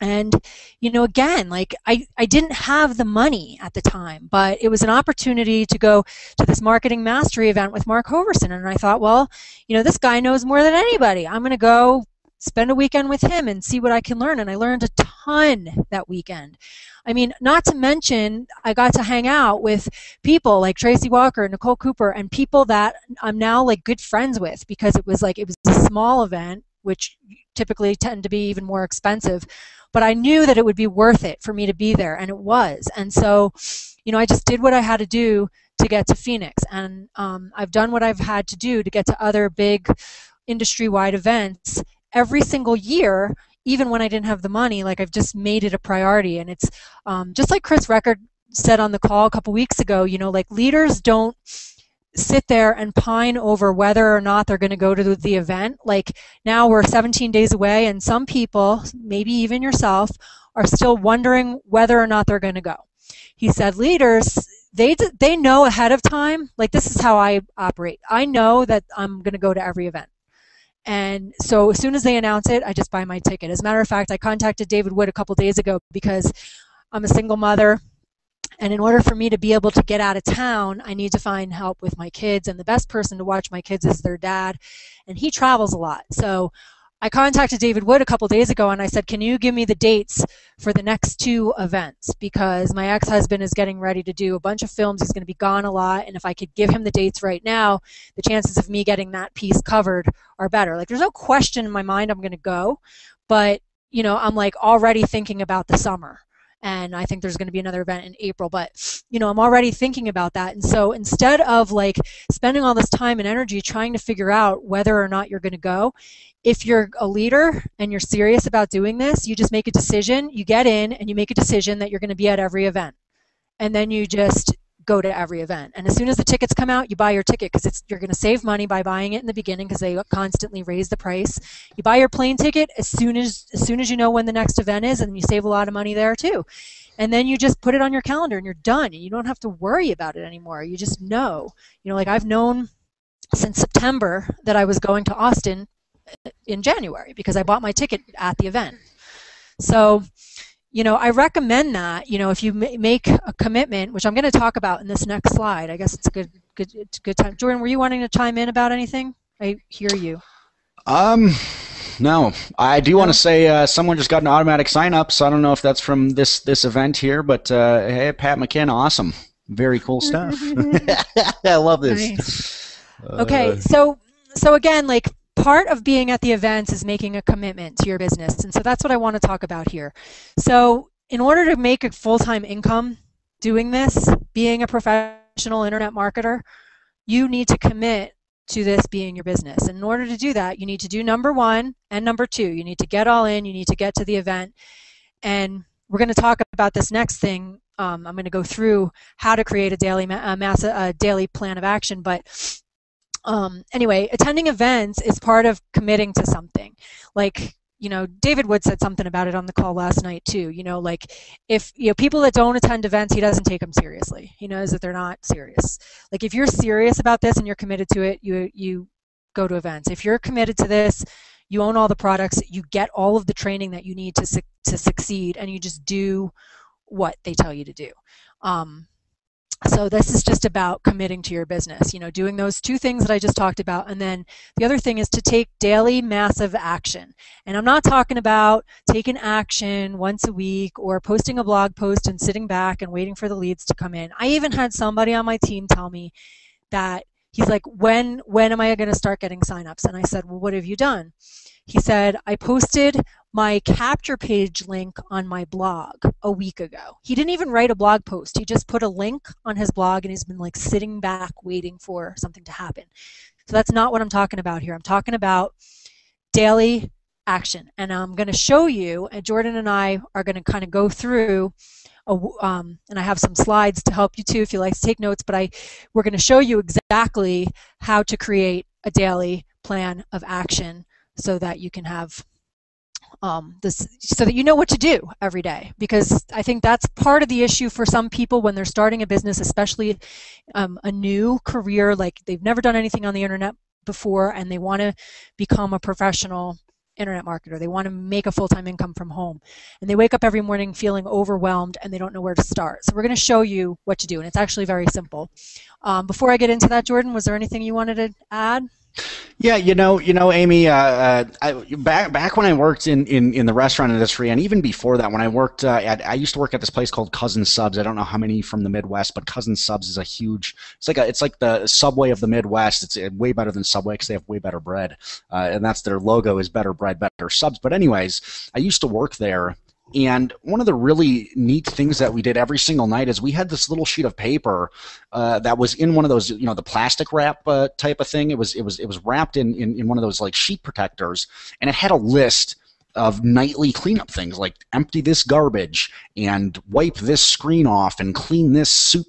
And, you know, again, like I didn't have the money at the time, but it was an opportunity to go to this Marketing Mastery event with Mark Hoverson. And I thought, well, you know, this guy knows more than anybody. I'm going to go spend a weekend with him and see what I can learn. And I learned a ton that weekend. I mean, not to mention, I got to hang out with people like Tracy Walker, Nicole Cooper, and people that I'm now like good friends with, because it was like, it was a small event, which typically tend to be even more expensive, but I knew that it would be worth it for me to be there, and it was. And so, you know, I just did what I had to do to get to Phoenix, and I've done what I've had to do to get to other big industry-wide events every single year, even when I didn't have the money. Like, I've just made it a priority. And it's just like Chris Record said on the call a couple weeks ago, you know, like leaders don't sit there and pine over whether or not they're going to go to the event. Like, now we're 17 days away, and some people, maybe even yourself, are still wondering whether or not they're going to go. He said leaders, they know ahead of time. Like, this is how I operate. I know that I'm going to go to every event. And so as soon as they announce it, I just buy my ticket. As a matter of fact, I contacted David Wood a couple days ago because I'm a single mother, and in order for me to be able to get out of town, I need to find help with my kids, and the best person to watch my kids is their dad, and he travels a lot. So I contacted David Wood a couple days ago, and I said, can you give me the dates for the next two events? Because my ex-husband is getting ready to do a bunch of films. He's going to be gone a lot, and if I could give him the dates right now, the chances of me getting that piece covered are better. Like, there's no question in my mind I'm going to go, but, you know, I'm, like, already thinking about the summer. And I think there's going to be another event in April, but, you know, I'm already thinking about that. And so instead of, like, spending all this time and energy trying to figure out whether or not you're going to go, if you're a leader and you're serious about doing this, you just make a decision. You get in and you make a decision that you're going to be at every event, and then you just go to every event. And as soon as the tickets come out, you buy your ticket, because it's, you're going to save money by buying it in the beginning, because they constantly raise the price. You buy your plane ticket as soon as you know when the next event is, and you save a lot of money there too. And then you just put it on your calendar and you're done, and you don't have to worry about it anymore. You just know. You know, like, I've known since September that I was going to Austin in January because I bought my ticket at the event. So, you know, I recommend that, you know, if you make a commitment, which I'm going to talk about in this next slide. I guess it's a good time. Jordan, were you wanting to chime in about anything? I hear you. No, I do want to say someone just got an automatic sign-up, so I don't know if that's from this event here, but hey, Pat McKenna, awesome. Very cool stuff. I love this. Nice. Okay, so again, like, part of being at the event is making a commitment to your business, and so that's what I want to talk about here. So in order to make a full-time income doing this, being a professional internet marketer, you need to commit to this being your business. And in order to do that, you need to do number one and number two. You need to get all in, you need to get to the event, and we're going to talk about this next thing. I'm going to go through how to create a daily plan of action, but anyway, attending events is part of committing to something. Like, you know, David Wood said something about it on the call last night too. You know, like, if, you know, people that don't attend events, he doesn't take them seriously. He knows that they're not serious. Like, if you're serious about this and you're committed to it, you go to events. If you're committed to this, you own all the products, you get all of the training that you need to succeed, and you just do what they tell you to do. So this is just about committing to your business, you know, doing those two things that I just talked about. And then the other thing is to take daily massive action. And I'm not talking about taking action once a week or posting a blog post and sitting back and waiting for the leads to come in. I even had somebody on my team tell me that, he's like, when am I going to start getting signups? And I said, well, what have you done? He said, I posted my capture page link on my blog a week ago. He didn't even write a blog post. He just put a link on his blog, and he's been, like, sitting back waiting for something to happen. So that's not what I'm talking about here. I'm talking about daily action. And I'm going to show you, and Jordan and I are going to kind of go through, and I have some slides to help you too if you like to take notes, but we're going to show you exactly how to create a daily plan of action, so that you can have so that you know what to do every day. Because I think that's part of the issue for some people when they're starting a business, especially a new career, like they've never done anything on the internet before and they want to become a professional internet marketer. They want to make a full-time income from home. And they wake up every morning feeling overwhelmed and they don't know where to start. So we're going to show you what to do, and it's actually very simple. Before I get into that, Jordan, was there anything you wanted to add? Yeah, you know, Amy, back when I worked in the restaurant industry, and even before that, when I worked, I used to work at this place called Cousin Subs. I don't know how many from the Midwest, but Cousin Subs is a huge. It's like the Subway of the Midwest. It's way better than Subway because they have way better bread, and that's their logo, is better bread, better subs. But anyways, I used to work there. And one of the really neat things that we did every single night is we had this little sheet of paper that was in one of those, you know, the plastic wrap type of thing. It was wrapped in one of those, like, sheet protectors, and it had a list of nightly cleanup things, like empty this garbage and wipe this screen off and clean this soup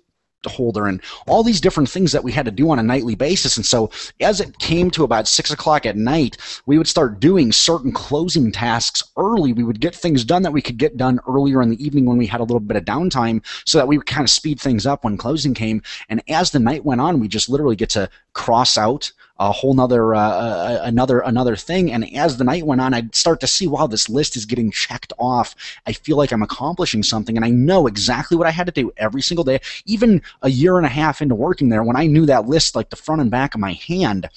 holder and all these different things that we had to do on a nightly basis. And so as it came to about 6 o'clock at night, we would start doing certain closing tasks early. We would get things done that we could get done earlier in the evening when we had a little bit of downtime, so that we would kind of speed things up when closing came. And as the night went on, we just literally get to cross out a whole nother another thing. And as the night went on, I'd start to see, wow, this list is getting checked off. I feel like I'm accomplishing something, and I know exactly what I had to do every single day. Even a year and a half into working there, when I knew that list like the front and back of my hand,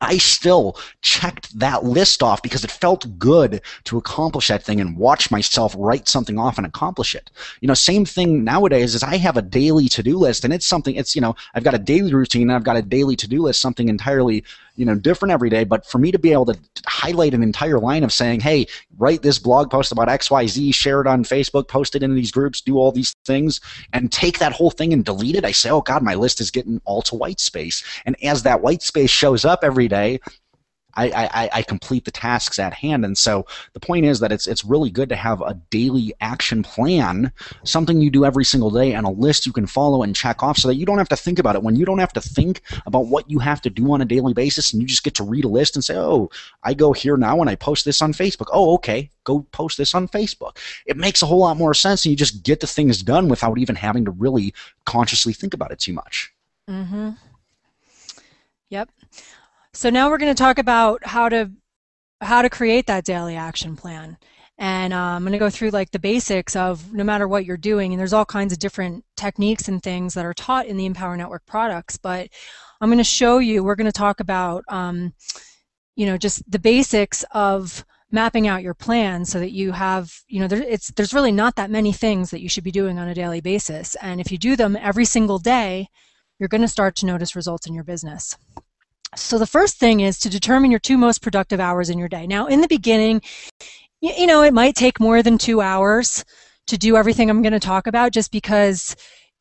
I still checked that list off because it felt good to accomplish that thing and watch myself write something off and accomplish it. You know, same thing nowadays is I have a daily to-do list, and it's something, it's, you know, I've got a daily routine and I've got a daily to-do list, something entirely, you know, different every day. But for me to be able to highlight an entire line of saying, hey, write this blog post about XYZ, share it on Facebook, post it in these groups, do all these things, and take that whole thing and delete it, I say, oh God, my list is getting all to white space. And as that white space shows up every day, I complete the tasks at hand. And so the point is that it's really good to have a daily action plan, something you do every single day, and a list you can follow and check off so that you don't have to think about it. When you don't have to think about what you have to do on a daily basis, and you just get to read a list and say, oh, I go here now and I post this on Facebook. Oh, okay, go post this on Facebook. It makes a whole lot more sense, and you just get the things done without even having to really consciously think about it too much. Mm-hmm. Yep. So now we're going to talk about how to create that daily action plan. And I'm going to go through like the basics of no matter what you're doing, and there's all kinds of different techniques and things that are taught in the Empower Network products, but I'm going to show you, we're going to talk about, you know, just the basics of mapping out your plan so that you have, you know, there's really not that many things that you should be doing on a daily basis, and if you do them every single day, you're going to start to notice results in your business. So the first thing is to determine your two most productive hours in your day. Now, in the beginning, you know, it might take more than 2 hours to do everything I'm going to talk about, just because,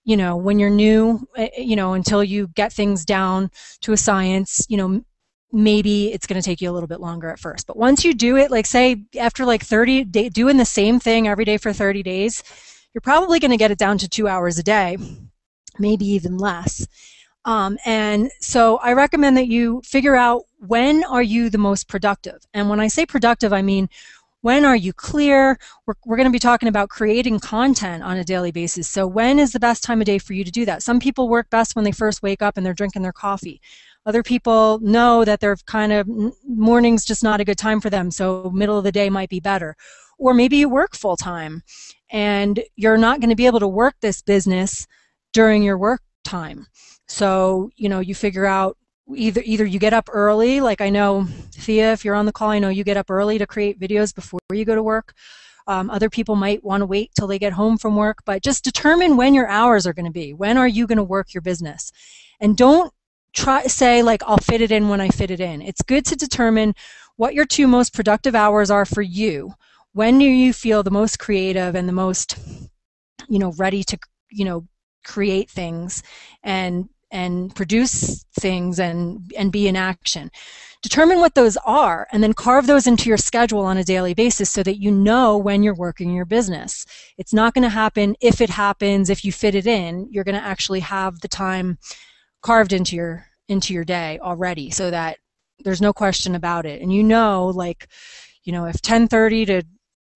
you know, when you're new, you know, until you get things down to a science, you know, maybe it's going to take you a little bit longer at first. But once you do it, like say after like 30 days, doing the same thing every day for 30 days, you're probably going to get it down to 2 hours a day, maybe even less. And so I recommend that you figure out, when are you the most productive? And when I say productive, I mean, when are you clear? We're going to be talking about creating content on a daily basis. So when is the best time of day for you to do that? Some people work best when they first wake up and they're drinking their coffee. Other people know that they're kind of, morning's just not a good time for them, so middle of the day might be better. Or maybe you work full time and you're not going to be able to work this business during your work time. So, you know, you figure out, Either you get up early, like I know, Thea, if you're on the call, I know you get up early to create videos before you go to work. Other people might want to wait till they get home from work, but just determine when your hours are going to be. When are you going to work your business? And don't try to say, like, I'll fit it in when I fit it in. It's good to determine what your two most productive hours are for you. When do you feel the most creative and the most, you know, ready to, you know, create things and produce things and be in action. Determine what those are and then carve those into your schedule on a daily basis so that you know when you're working your business. It's not going to happen if it happens, if you fit it in. You're going to actually have the time carved into your day already so that there's no question about it. And you know, like, you know, if 10:30 to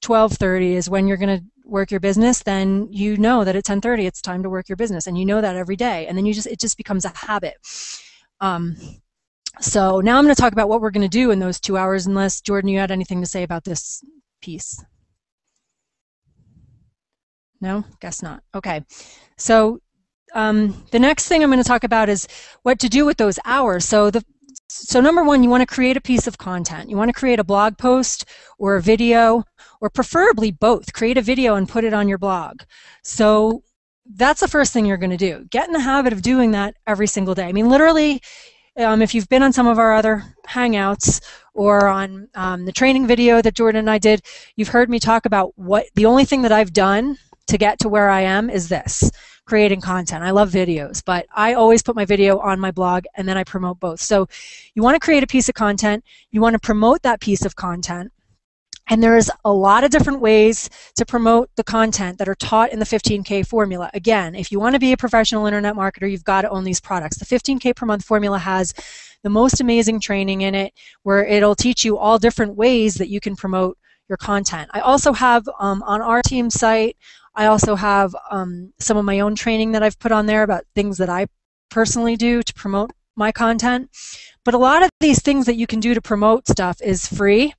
12:30 is when you're going to work your business, then you know that at 10:30 it's time to work your business, and you know that every day, and then you just, it just becomes a habit. So now I'm going to talk about what we're going to do in those 2 hours, unless Jordan, you had anything to say about this piece? No? Guess not. Okay. So the next thing I'm going to talk about is what to do with those hours. So number one, you want to create a piece of content. You want to create a blog post or a video, or preferably both. Create a video and put it on your blog. So that's the first thing you're going to do. Get in the habit of doing that every single day. I mean, literally, if you've been on some of our other Hangouts or on the training video that Jordan and I did, you've heard me talk about what the only thing that I've done to get to where I am is this: creating content. I love videos, but I always put my video on my blog and then I promote both. So you want to create a piece of content, you want to promote that piece of content, and there's a lot of different ways to promote the content that are taught in the 15K formula. Again, if you want to be a professional internet marketer, you've got to own these products. The 15K per month formula has the most amazing training in it, where it'll teach you all different ways that you can promote your content. I also have on our team site, I also have some of my own training that I've put on there about things that I personally do to promote my content. But a lot of these things that you can do to promote stuff is free,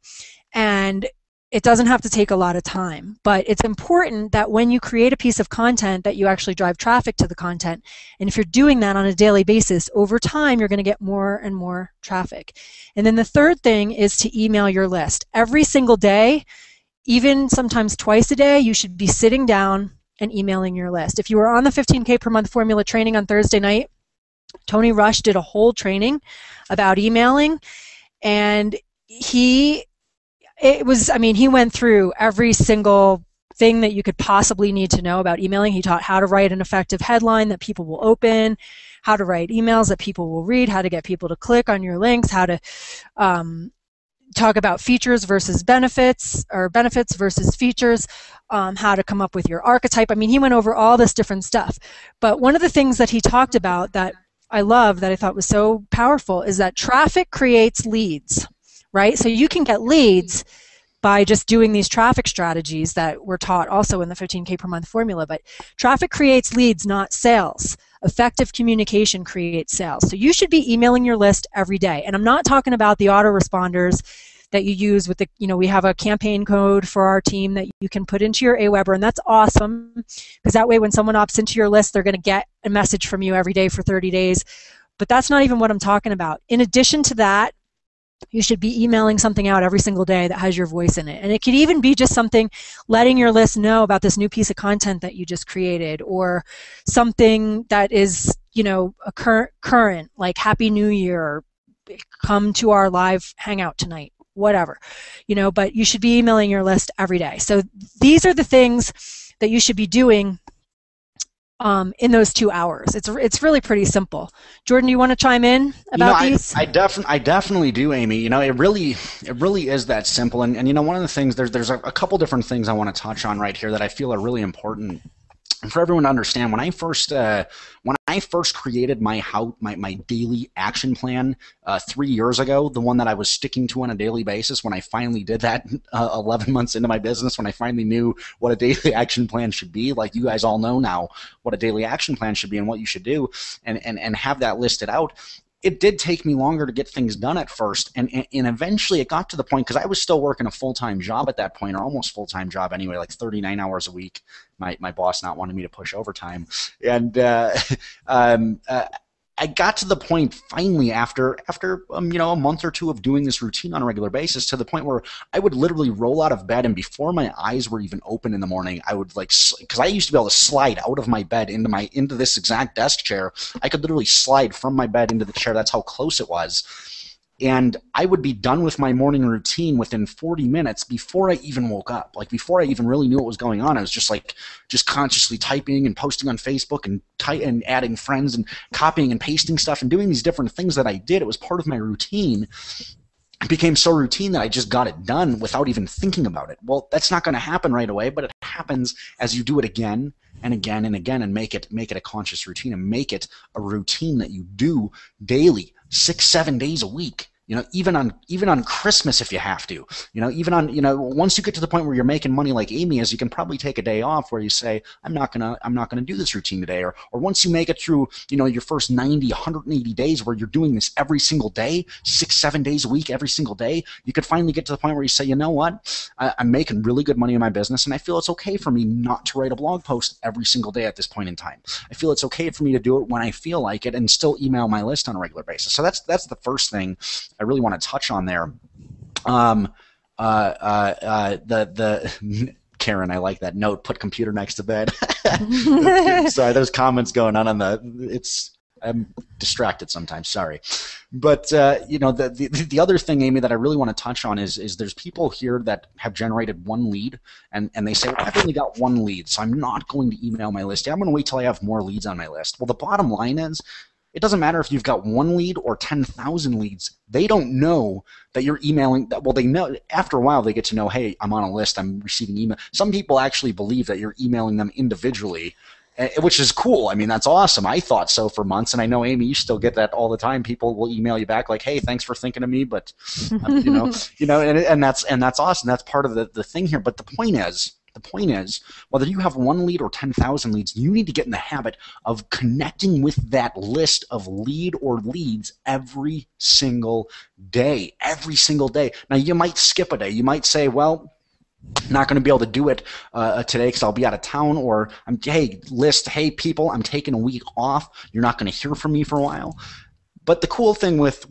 and it doesn't have to take a lot of time. But it's important that when you create a piece of content that you actually drive traffic to the content. And if you're doing that on a daily basis, over time you're going to get more and more traffic. And then the third thing is to email your list. Every single day, even sometimes twice a day, you should be sitting down and emailing your list. If you were on the 15K per month formula training on Thursday night, Tony Rush did a whole training about emailing, and he went through every single thing that you could possibly need to know about emailing. He taught how to write an effective headline that people will open, how to write emails that people will read, how to get people to click on your links, how to talk about features versus benefits, or benefits versus features, how to come up with your archetype. I mean, he went over all this different stuff. But one of the things that he talked about that I love, that I thought was so powerful, is that traffic creates leads, right? So you can get leads by just doing these traffic strategies that were taught also in the 15K per month formula. But traffic creates leads, not sales. Effective communication creates sales. So you should be emailing your list every day. And I'm not talking about the autoresponders that you use with the, you know, we have a campaign code for our team that you can put into your AWeber, and that's awesome because that way when someone opts into your list, they're going to get a message from you every day for 30 days. But that's not even what I'm talking about. In addition to that, you should be emailing something out every single day that has your voice in it. And it could even be just something letting your list know about this new piece of content that you just created, or something that is, you know, a current, like Happy New Year, come to our live hangout tonight, whatever. You know, but you should be emailing your list every day. So these are the things that you should be doing in those 2 hours. It's really pretty simple. Jordan, do you want to chime in about these? I definitely do, Amy. You know, it really is that simple. And you know, one of the things, there's a couple different things I want to touch on right here that I feel are really important for everyone to understand. When I first when I first created my daily action plan 3 years ago, the one that I was sticking to on a daily basis, when I finally did that 11 months into my business, when I finally knew what a daily action plan should be, like you guys all know now what a daily action plan should be and what you should do, and have that listed out, it did take me longer to get things done at first, and eventually it got to the point, because I was still working a full-time job at that point, or almost full-time job anyway, like 39 hours a week. My boss not wanting me to push overtime, and I got to the point finally after you know, a month or two of doing this routine on a regular basis, to the point where I would literally roll out of bed, and before my eyes were even open in the morning, I would, like, because I used to be able to slide out of my bed into this exact desk chair. I could literally slide from my bed into the chair. That's how close it was. And I would be done with my morning routine within 40 minutes before I even woke up. Like, before I even really knew what was going on, I was just consciously typing and posting on Facebook and adding friends and copying and pasting stuff and doing these different things that I did. It was part of my routine. It became so routine that I just got it done without even thinking about it. Well, that's not going to happen right away, but it happens as you do it again and again and again, and make it a conscious routine, and make it a routine that you do daily, 6-7 days a week. You know, even on Christmas if you have to. You know, once you get to the point where you're making money like Amy is, you can probably take a day off where you say, I'm not gonna do this routine today. Or once you make it through, you know, your first 90, 180 days where you're doing this every single day, 6-7 days a week, every single day, you could finally get to the point where you say, you know what, I'm making really good money in my business, and I feel it's okay for me not to write a blog post every single day at this point in time. I feel it's okay for me to do it when I feel like it, and still email my list on a regular basis. So that's the first thing I really want to touch on there. Karen, I like that note. Put computer next to bed. Sorry, there's comments going on I'm distracted sometimes. Sorry, but you know, the other thing, Amy, that I really want to touch on is there's people here that have generated one lead, and they say, well, I've only got one lead, so I'm not going to email my list. I'm going to wait till I have more leads on my list. Well, the bottom line is, it doesn't matter if you've got one lead or 10,000 leads. They don't know that you're emailing. Well, they know. After a while, they get to know, hey, I'm on a list, I'm receiving email. Some people actually believe that you're emailing them individually, which is cool. I mean, that's awesome. I thought so for months, and I know, Amy, you still get that all the time. People will email you back like, hey, thanks for thinking of me, but, you know, and that's awesome. That's part of the thing here. But the point is, whether you have one lead or 10,000 leads, you need to get in the habit of connecting with that list of leads every single day. Now, you might skip a day. You might say, well, I'm not going to be able to do it today because I'll be out of town, or, hey, people, I'm taking a week off. You're not going to hear from me for a while. But the cool thing with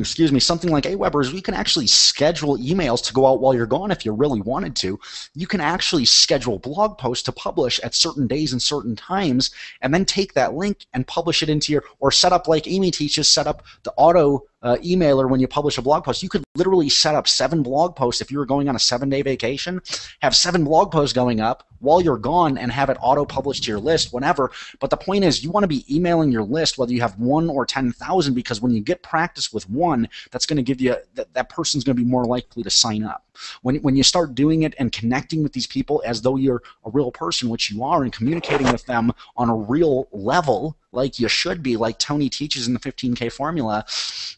excuse me, something like AWeber is we can actually schedule emails to go out while you're gone if you really wanted to. You can actually schedule blog posts to publish at certain days and certain times, and then take that link and publish it into your, or set up, like Amy teaches, set up the auto emailer when you publish a blog post. You could literally set up 7 blog posts if you were going on a 7-day vacation, have 7 blog posts going up while you're gone, and have it auto-published to your list whenever. But the point is, you want to be emailing your list whether you have 1 or 10,000, because when you get practice with 1, that's going to give you, that person's going to be more likely to sign up. When you start doing it and connecting with these people as though you're a real person, which you are, and communicating with them on a real level, like you should be, like Tony teaches in the 15K formula,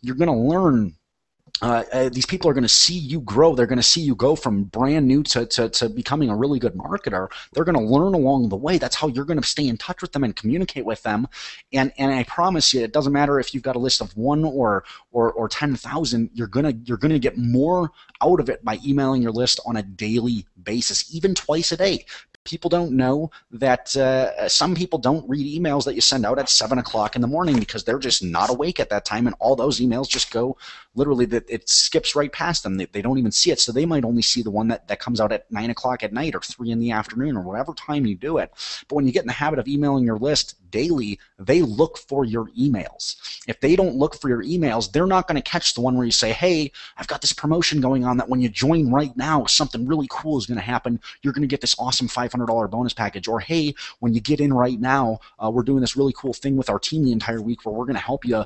you're going to learn these people are going to see you grow. They're going to see you go from brand new to becoming a really good marketer. They're going to learn along the way. That's how you're going to stay in touch with them and communicate with them. And I promise you, it doesn't matter if you've got a list of 1 or 10,000. You're gonna get more out of it by emailing your list on a daily basis, even twice a day. People don't know that some people don't read emails that you send out at 7 o'clock in the morning because they're just not awake at that time, and all those emails just go literally, that it skips right past them. They don't even see it, so they might only see the one that comes out at 9 o'clock at night or 3 in the afternoon or whatever time you do it. But when you get in the habit of emailing your list daily, they look for your emails. If they don't look for your emails, they're not going to catch the one where you say, hey, I've got this promotion going on that when you join right now, something really cool is going to happen. You're going to get this awesome $500 bonus package. Or, hey, when you get in right now, we're doing this really cool thing with our team the entire week where we're going to help you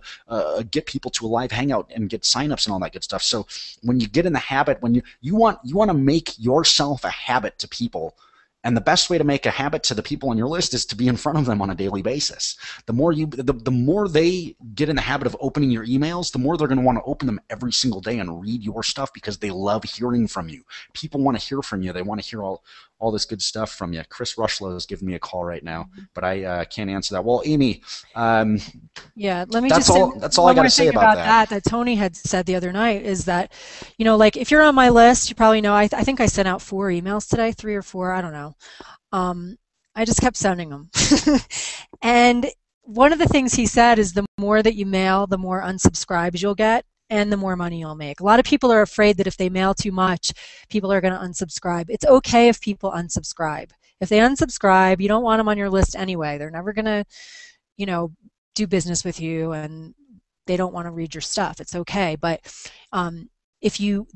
get people to a live hangout and get signups and all that good stuff. So when you get in the habit, when you want to make yourself a habit to people. And the best way to make a habit to the people on your list is to be in front of them on a daily basis. The more they get in the habit of opening your emails, the more they're going to want to open them every single day and read your stuff because they love hearing from you. People want to hear from you. They want to hear all this good stuff from you. Chris Rushlow is giving me a call right now, but I can't answer that. Well, Amy, yeah, let me that's all I got to say about that. That Tony had said the other night is that, you know, like if you're on my list, you probably know I think I sent out 4 emails today, 3 or 4, I don't know. I just kept sending them. And one of the things he said is the more that you mail, the more unsubscribes you'll get, and the more money you'll make. A lot of people are afraid that if they mail too much, people are going to unsubscribe. It's okay if people unsubscribe. If they unsubscribe, you don't want them on your list anyway. They're never going to, you know, do business with you, and they don't want to read your stuff. It's okay. But if you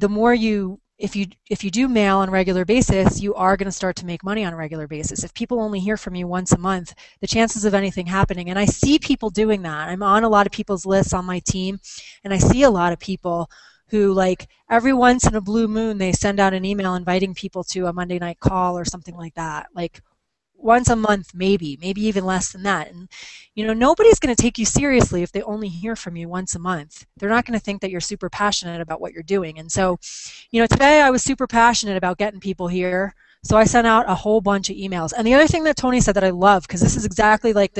do mail on a regular basis, you are going to start to make money on a regular basis. If people only hear from you once a month, the chances of anything happening, and I see people doing that. I'm on a lot of people's lists on my team, and I see a lot of people who, like, every once in a blue moon, they send out an email inviting people to a Monday night call or something like that. Like, once a month, maybe even less than that. And, you know, nobody's going to take you seriously if they only hear from you once a month. They're not going to think that you're super passionate about what you're doing. And so, you know, today I was super passionate about getting people here, so I sent out a whole bunch of emails. And the other thing that Tony said that I love, because this is exactly like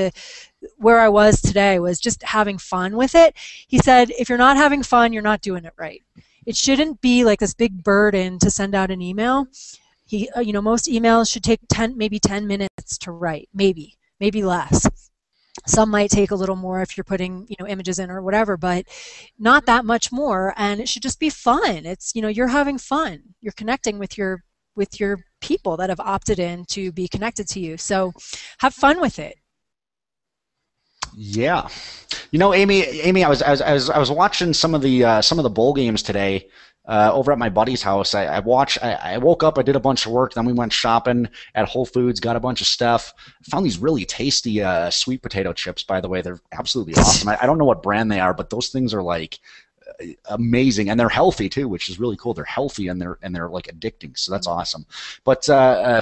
where I was today, was just having fun with it. He said, if you're not having fun, you're not doing it right. It shouldn't be like this big burden to send out an email. You know, most emails should take maybe 10 minutes to write, maybe less. Some might take a little more if you're putting, you know, images in or whatever, but not that much more. And it should just be fun. It's, you know, you're having fun. You're connecting with your people that have opted in to be connected to you. So have fun with it. Yeah, you know, Amy, I was watching some of the bowl games today. Over at my buddy's house, I woke up, I did a bunch of work, then we went shopping at Whole Foods, got a bunch of stuff. Found these really tasty sweet potato chips, by the way. They're absolutely awesome. I don't know what brand they are, but those things are like amazing, and they're healthy too, which is really cool. They're healthy and they're like addicting, so that's awesome. But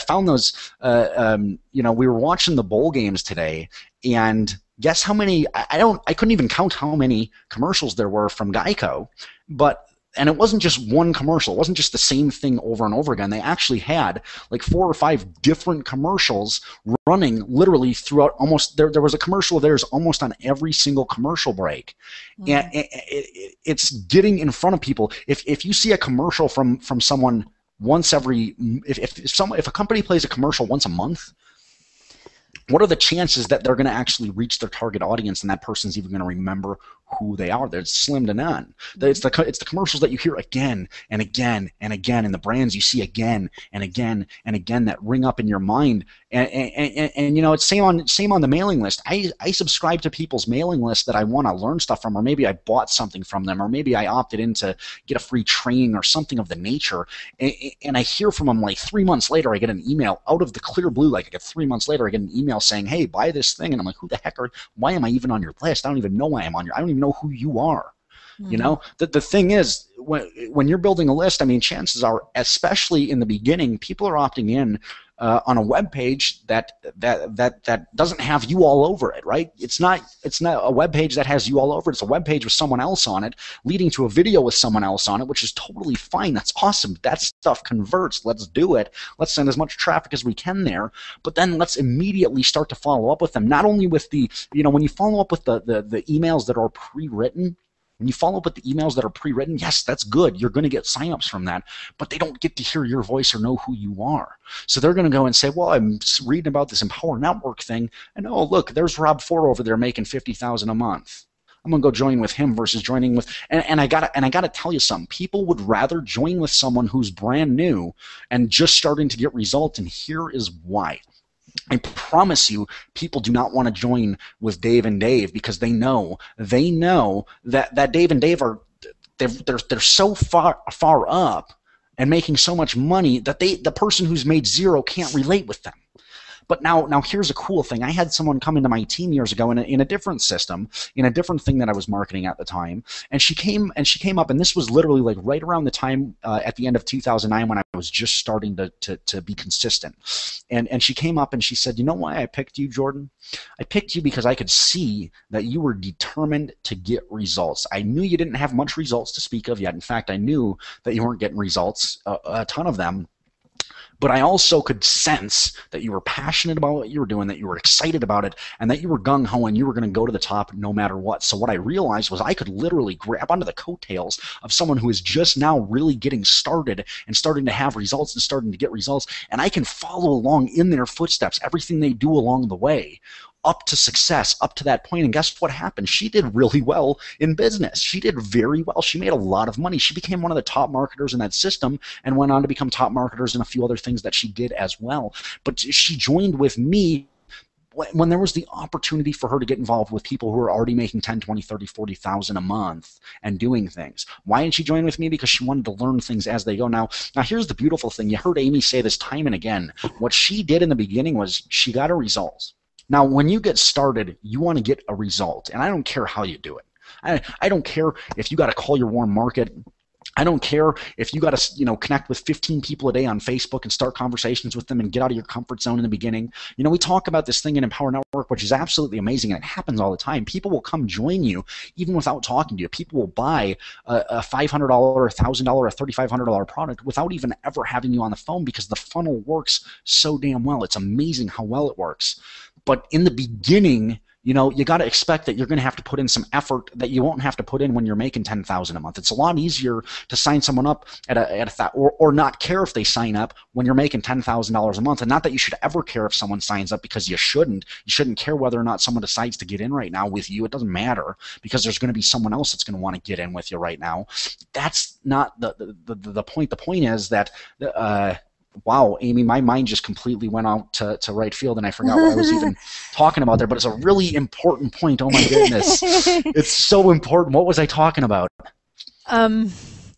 found those. You know, we were watching the bowl games today, and guess how many? I couldn't even count how many commercials there were from Geico, but. And it wasn't just one commercial. It wasn't just the same thing over and over again. They actually had like 4 or 5 different commercials running literally throughout almost – there was a commercial of theirs almost on every single commercial break. Yeah. And it's getting in front of people. If you see a commercial from someone once every – if a company plays a commercial once a month, what are the chances that they're going to actually reach their target audience and that person's even going to remember who they are? They're slim to none. It's the commercials that you hear again and again and again, and the brands you see again and again and again that ring up in your mind. And you know, it's same on the mailing list. I subscribe to people's mailing list that I want to learn stuff from, or maybe I bought something from them, or maybe I opted in to get a free training or something of the nature. And I hear from them like 3 months later. I get an email out of the clear blue. Like I get 3 months later, I get an email saying, "Hey, buy this thing," and I'm like, "Who the heck are? Why am I even on your list? I don't even know why I'm on your. I don't even know who you are." Mm-hmm. You know, the thing is, when you're building a list, I mean, chances are, especially in the beginning, people are opting in on a web page that doesn't have you all over it, right? It's not a web page that has you all over it. It's a web page with someone else on it, leading to a video with someone else on it, which is totally fine. That's awesome. That stuff converts. Let's do it. Let's send as much traffic as we can there. But then let's immediately start to follow up with them. Not only with the, you know, when you follow up with the emails that are pre-written. When you follow up with the emails that are pre-written, yes, that's good. You're going to get signups from that, but they don't get to hear your voice or know who you are. So they're going to go and say, well, I'm reading about this Empower Network thing, and oh, look, there's Rob Fore over there making $50,000 a month. I'm going to go join with him versus joining with – and I gotta tell you something. People would rather join with someone who's brand new and just starting to get results, and here is why. I promise you, people do not want to join with Dave and Dave because they know that Dave and Dave are they're so far up and making so much money that the person who's made zero can't relate with them. But now here's a cool thing. I had someone come into my team years ago in a different system, in a different thing that I was marketing at the time, and she came up, and this was literally like right around the time at the end of 2009 when I was just starting to be consistent. And she came up and she said, you know why I picked you, Jordan? I picked you because I could see that you were determined to get results. I knew you didn't have much results to speak of yet. In fact, I knew that you weren't getting results, a ton of them. But I also could sense that you were passionate about what you were doing, that you were excited about it, and that you were gung-ho and you were going to go to the top no matter what. So what I realized was I could literally grab onto the coattails of someone who is just now really getting started and starting to have results and starting to get results, and I can follow along in their footsteps, everything they do along the way, up to success, up to that point. And guess what happened? She did really well in business. She did very well. She made a lot of money. She became one of the top marketers in that system and went on to become top marketers in a few other things that she did as well. But she joined with me when there was the opportunity for her to get involved with people who are already making 10, 20, 30, 40,000 a month and doing things. Why didn't she join with me? Because she wanted to learn things as they go. Now here's the beautiful thing. You heard Amy say this time and again. What she did in the beginning was she got her results. Now, when you get started, you want to get a result, and I don't care how you do it. I don't care if you got to call your warm market. I don't care if you got to, you know, connect with 15 people a day on Facebook and start conversations with them and get out of your comfort zone in the beginning. You know, we talk about this thing in Empower Network, which is absolutely amazing, and it happens all the time. People will come join you even without talking to you. People will buy a $500, a $1,000, a $3,500 product without even ever having you on the phone because the funnel works so damn well. It's amazing how well it works. But in the beginning, you know, you got to expect that you're going to have to put in some effort that you won't have to put in when you're making $10,000 a month. It's a lot easier to sign someone up or not care if they sign up when you're making $10,000 a month. And not that you should ever care if someone signs up, because you shouldn't. You shouldn't care whether or not someone decides to get in right now with you. It doesn't matter, because there's going to be someone else that's going to want to get in with you right now. That's not the point. The point is that wow, Amy, my mind just completely went out to right field, and I forgot what I was even talking about there, but it's a really important point. Oh, my goodness. It's so important. What was I talking about? It's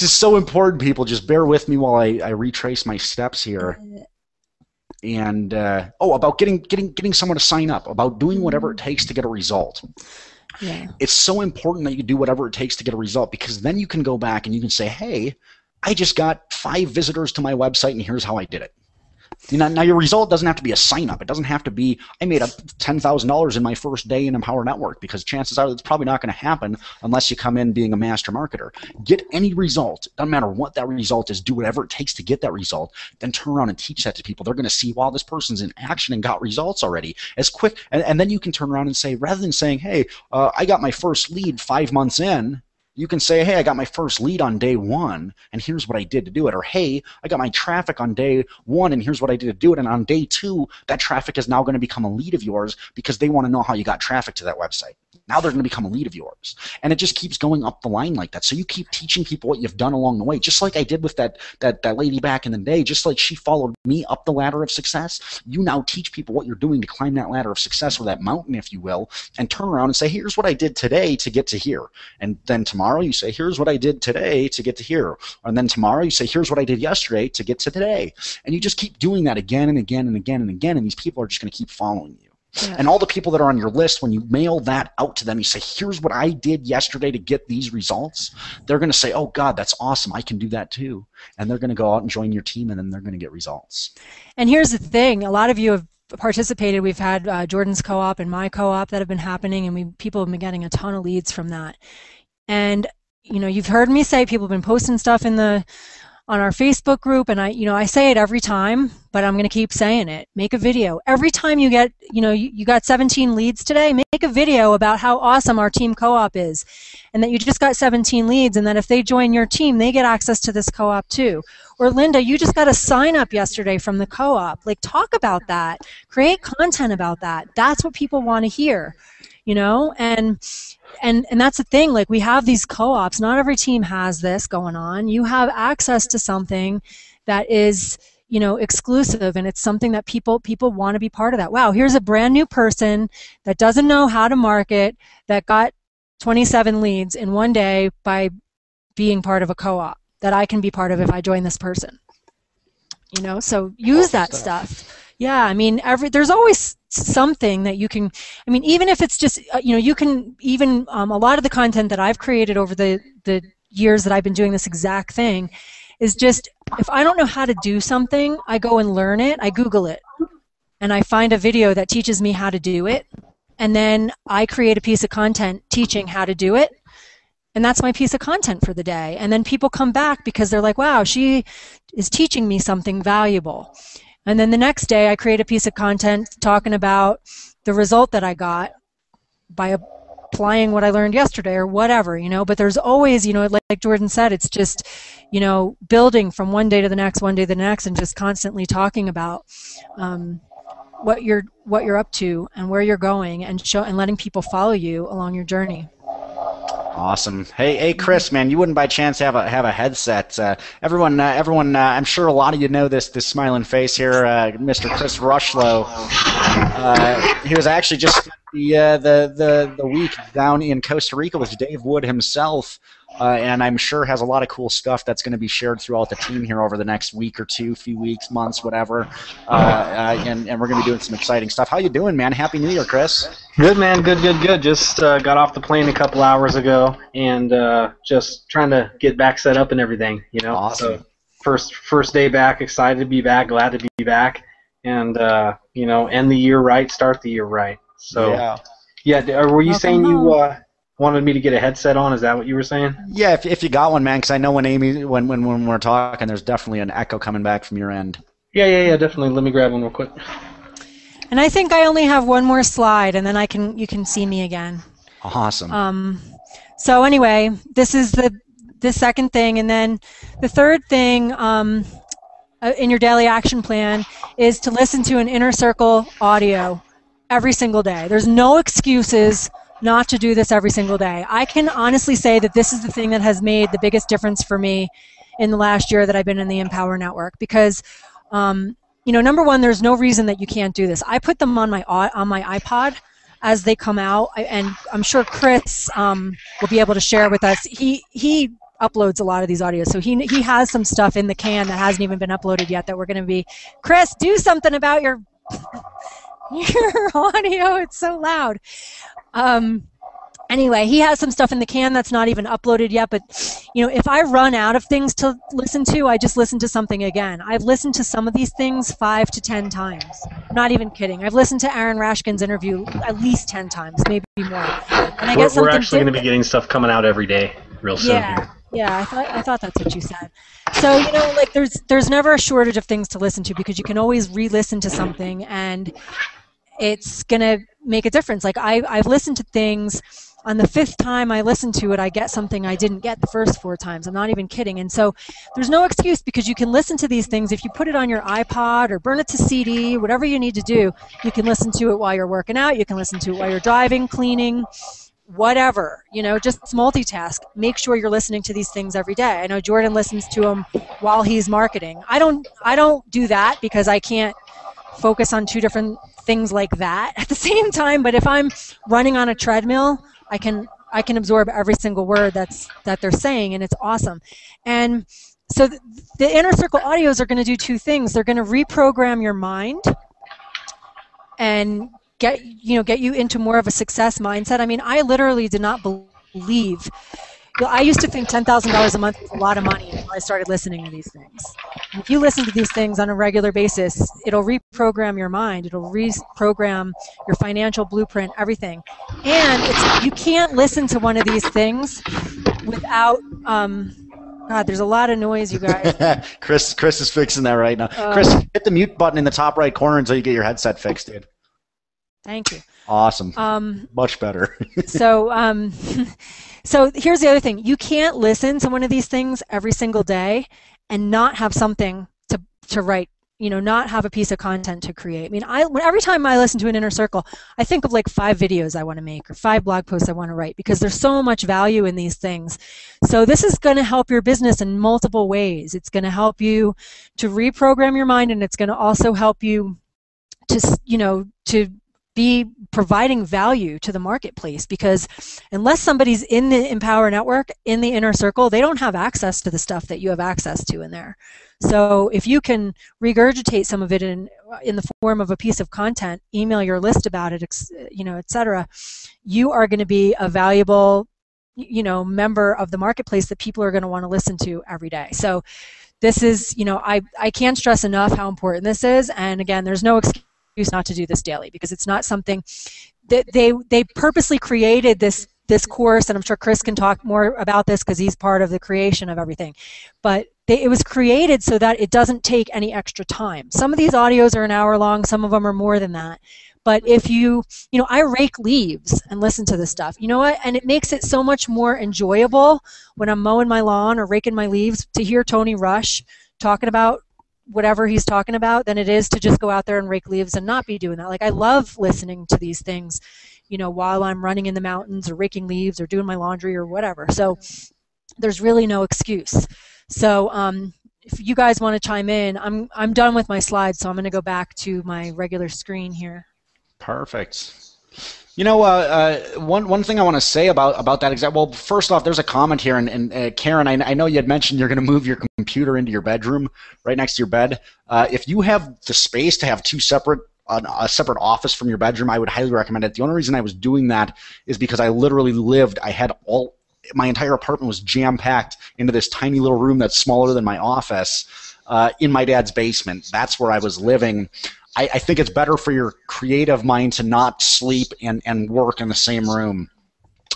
just so important, people. Just bear with me while I retrace my steps here. And, about getting someone to sign up, about doing whatever it takes to get a result. Yeah. It's so important that you do whatever it takes to get a result, because then you can go back and you can say, hey, I just got 5 visitors to my website, and here's how I did it. You know, now, your result doesn't have to be a sign-up. It doesn't have to be, I made up $10,000 in my first day in Empower Network, because chances are it's probably not going to happen unless you come in being a master marketer. Get any result. Doesn't matter what that result is. Do whatever it takes to get that result. Then turn around and teach that to people. They're going to see, wow, this person's in action and got results already. As quick, and then you can turn around and say, rather than saying, hey, I got my first lead 5 months in, you can say, hey, I got my first lead on day 1, and here's what I did to do it. Or, hey, I got my traffic on day 1, and here's what I did to do it. And on day 2, that traffic is now going to become a lead of yours, because they want to know how you got traffic to that website. Now they're going to become a lead of yours. And it just keeps going up the line like that. So you keep teaching people what you've done along the way, just like I did with that lady back in the day. Just like she followed me up the ladder of success, you now teach people what you're doing to climb that ladder of success, or that mountain, if you will, and turn around and say, here's what I did today to get to here. And then tomorrow, you say, here's what I did today to get to here. And then tomorrow you say, here's what I did yesterday to get to today. And you just keep doing that again and again and again and again, and these people are just going to keep following you. Yeah. And all the people that are on your list, when you mail that out to them, you say, here's what I did yesterday to get these results. They're going to say, oh, God, that's awesome. I can do that too. And they're going to go out and join your team, and then they're going to get results. And here's the thing. A lot of you have participated. We've had Jordan's co-op and my co-op that have been happening, and people have been getting a ton of leads from that. And, you know, you've heard me say people have been posting stuff on our Facebook group, and I say it every time, but I'm going to keep saying it. Make a video. Every time you get, you got 17 leads today, make a video about how awesome our team co-op is, and that you just got 17 leads, and that if they join your team, they get access to this co-op too. Or Linda, you just got a sign up yesterday from the co-op. Like, talk about that. Create content about that. That's what people want to hear, you know? And that's the thing, like, we have these co-ops. Not every team has this going on. You have access to something that is, you know, exclusive, and it's something that people want to be part of that. Wow, here's a brand new person that doesn't know how to market that got 27 leads in one day by being part of a co-op that I can be part of if I join this person. You know, so use that stuff. Yeah, I mean, there's always something that you can, I mean, even if it's just, you know, you can even, a lot of the content that I've created over the years that I've been doing this exact thing is just, if I don't know how to do something, I go and learn it, I Google it, and I find a video that teaches me how to do it, and then I create a piece of content teaching how to do it, and that's my piece of content for the day. And then people come back because they're like, wow, she is teaching me something valuable. And then the next day I create a piece of content talking about the result that I got by applying what I learned yesterday or whatever, you know. But there's always, you know, like Jordan said, it's just, you know, building from one day to the next, one day to the next, and just constantly talking about what you're up to and where you're going, and letting people follow you along your journey. Awesome. Hey, Chris, man, you wouldn't by chance have a headset. Everyone, I'm sure a lot of you know this smiling face here, Mr. Chris Rushlow. He was actually just the week down in Costa Rica with Dave Wood himself. And I'm sure has a lot of cool stuff that's going to be shared throughout the team here over the next week or two, few weeks, months, whatever. And we're going to be doing some exciting stuff. How you doing, man? Happy New Year, Chris. Good, man. Good. Just got off the plane a couple hours ago, and just trying to get back set up and everything. You know, awesome. So first day back. Excited to be back. Glad to be back. And you know, end the year right. Start the year right. So yeah. Were you saying you? Wanted me to get a headset on, is that what you were saying? Yeah, if you got one, man, because I know when Amy, when we're talking, there's definitely an echo coming back from your end. Yeah, definitely. Let me grab one real quick. And I think I only have one more slide, and then you can see me again. Awesome. So anyway, this is the second thing, and then the third thing in your daily action plan is to listen to an inner circle audio every single day. There's no excuses not to do this every single day. I can honestly say that this is the thing that has made the biggest difference for me in the last year that I've been in the Empower Network, because, you know, number one, there's no reason that you can't do this. I put them on my iPod as they come out, and I'm sure Chris will be able to share with us. He uploads a lot of these audios, so he has some stuff in the can that hasn't even been uploaded yet that we're going to be, Chris, do something about your audio, it's so loud. Anyway, he has some stuff in the can that's not even uploaded yet, but, you know, if I run out of things to listen to, I just listen to something again. I've listened to some of these things 5 to 10 times. I'm not even kidding. I've listened to Aaron Rashkin's interview at least 10 times, maybe more. And I guess we're actually going to be getting stuff coming out every day real soon. Yeah. Yeah, I thought that's what you said. So, you know, like, there's never a shortage of things to listen to, because you can always re-listen to something, and it's going to make a difference. Like, I've listened to things, on the 5th time I listen to it, I get something I didn't get the first 4 times. I'm not even kidding. And so there's no excuse, because you can listen to these things. If you put it on your iPod or burn it to CD, whatever you need to do, you can listen to it while you're working out. You can listen to it while you're driving, cleaning, whatever, you know, just multitask. Make sure you're listening to these things every day. I know Jordan listens to them while he's marketing. I don't do that, because I can't focus on 2 different things like that at the same time. But if I'm running on a treadmill, I can absorb every single word that they're saying, and it's awesome. And so the inner circle audios are going to do 2 things. They're going to reprogram your mind and get you into more of a success mindset. I mean, I literally did not believe. I used to think $10,000 a month was a lot of money until I started listening to these things. And if you listen to these things on a regular basis, it'll reprogram your mind. It'll reprogram your financial blueprint, everything. And it's, you can't listen to one of these things without... God, there's a lot of noise, you guys. Chris is fixing that right now. Chris, hit the mute button in the top right corner until you get your headset fixed, dude. Thank you. Awesome. Much better. So here's the other thing. You can't listen to one of these things every single day and not have something to write, you know, not have a piece of content to create. I mean, every time I listen to an inner circle, I think of like 5 videos I want to make or 5 blog posts I want to write, because there's so much value in these things. So this is going to help your business in multiple ways. It's going to help you to reprogram your mind, and it's going to also help you to, you know, to be providing value to the marketplace, because unless somebody's in the Empower Network, in the inner circle, they don't have access to the stuff that you have access to in there. So if you can regurgitate some of it in the form of a piece of content, email your list about it, you know, etc., you are going to be a valuable, you know, member of the marketplace that people are going to want to listen to every day. So this is, you know, I can't stress enough how important this is, and again, there's no excuse not to do this daily, because it's not something that they purposely created this course, and I'm sure Chris can talk more about this because he's part of the creation of everything, but it was created so that it doesn't take any extra time. Some of these audios are an hour long, some of them are more than that, but if you know, I rake leaves and listen to this stuff, you know what, and it makes it so much more enjoyable when I'm mowing my lawn or raking my leaves to hear Tony Rush talking about whatever he's talking about than it is to just go out there and rake leaves and not be doing that. Like, I love listening to these things, you know, while I'm running in the mountains or raking leaves or doing my laundry or whatever. So there's really no excuse. So if you guys want to chime in, I'm done with my slides, so I'm going to go back to my regular screen here. Perfect. You know, one thing I want to say about that exact, well, first off, there's a comment here, and Karen, I know you had mentioned you're going to move your computer into your bedroom, right next to your bed. If you have the space to have a separate office from your bedroom, I would highly recommend it. The only reason I was doing that is because I literally my entire apartment was jam-packed into this tiny little room that's smaller than my office in my dad's basement. That's where I was living. I think it's better for your creative mind to not sleep and work in the same room.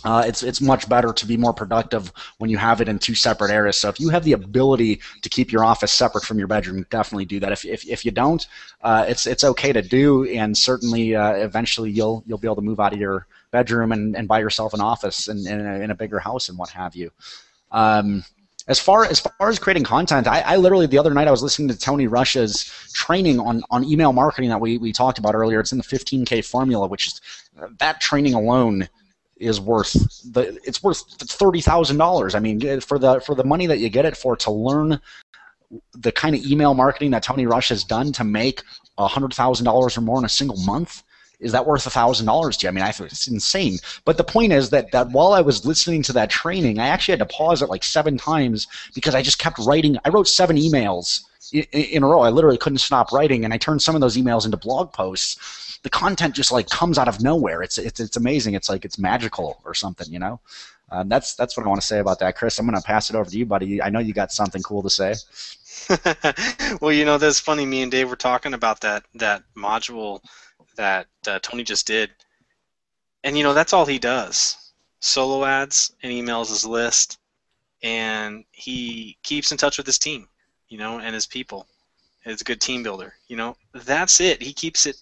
It's much better to be more productive when you have it in 2 separate areas. So if you have the ability to keep your office separate from your bedroom, definitely do that. If you don't, it's okay to do, and certainly eventually you'll be able to move out of your bedroom and buy yourself an office in a bigger house and what have you. As far as creating content, I literally, the other night I was listening to Tony Rush's training on email marketing that we talked about earlier. It's in the 15K formula, which is, that training alone is worth it's worth $30,000. I mean, for the money that you get it for, to learn the kind of email marketing that Tony Rush has done to make $100,000 or more in a single month. Is that worth $1,000 to you? I mean, I think it's insane. But the point is that while I was listening to that training, I actually had to pause it like 7 times, because I just kept writing. I wrote 7 emails in a row. I literally couldn't stop writing, and I turned some of those emails into blog posts. The content just like comes out of nowhere. It's amazing. It's like it's magical or something, you know? That's what I want to say about that. Chris, I'm going to pass it over to you, buddy. I know you got something cool to say. Well, you know, that's funny. Me and Dave were talking about that module that Tony just did, and you know, that's all he does: solo ads and emails, his list, and he keeps in touch with his team, you know, and his people. It's a good team builder, you know. That's it. He keeps it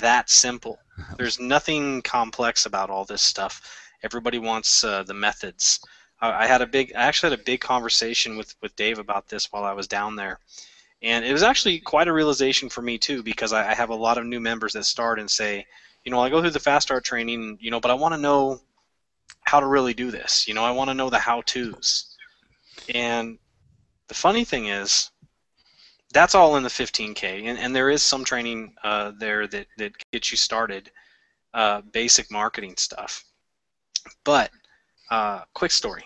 that simple. There's nothing complex about all this stuff. Everybody wants the methods. I actually had a big conversation with Dave about this while I was down there. And it was actually quite a realization for me, too, because I have a lot of new members that start and say, you know, I go through the Fast Start training, you know, but I want to know how to really do this. You know, I want to know the how-tos. And the funny thing is, that's all in the 15K. And there is some training there that gets you started, basic marketing stuff. But quick story.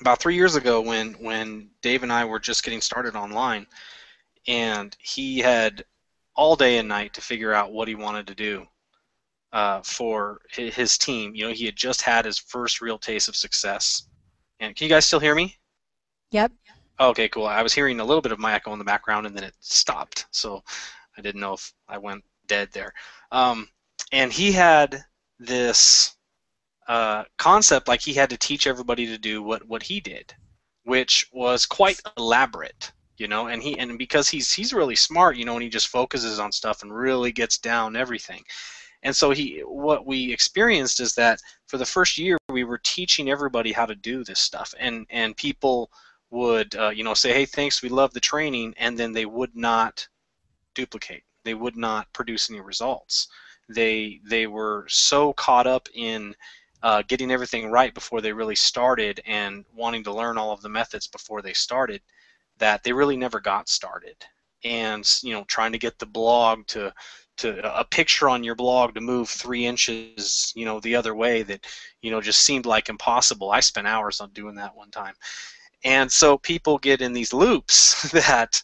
About 3 years ago, when Dave and I were just getting started online, and he had all day and night to figure out what he wanted to do for his team. You know, he had just had his first real taste of success. And can you guys still hear me? Yep. Okay, cool. I was hearing a little bit of my echo in the background, and then it stopped. So I didn't know if I went dead there. And he had this concept, like he had to teach everybody to do what he did, which was quite elaborate, you know. And because he's really smart, you know, and he just focuses on stuff and really gets down everything. And so what we experienced is that for the first year, we were teaching everybody how to do this stuff, and people would you know, say, hey, thanks, we love the training, and then they would not duplicate. They would not produce any results. They were so caught up in getting everything right before they really started, and wanting to learn all of the methods before they started, that they really never got started. And, you know, trying to get the blog to a picture on your blog to move 3 inches, you know, the other way, that, you know, just seemed like impossible. I spent hours on doing that one time. And so people get in these loops that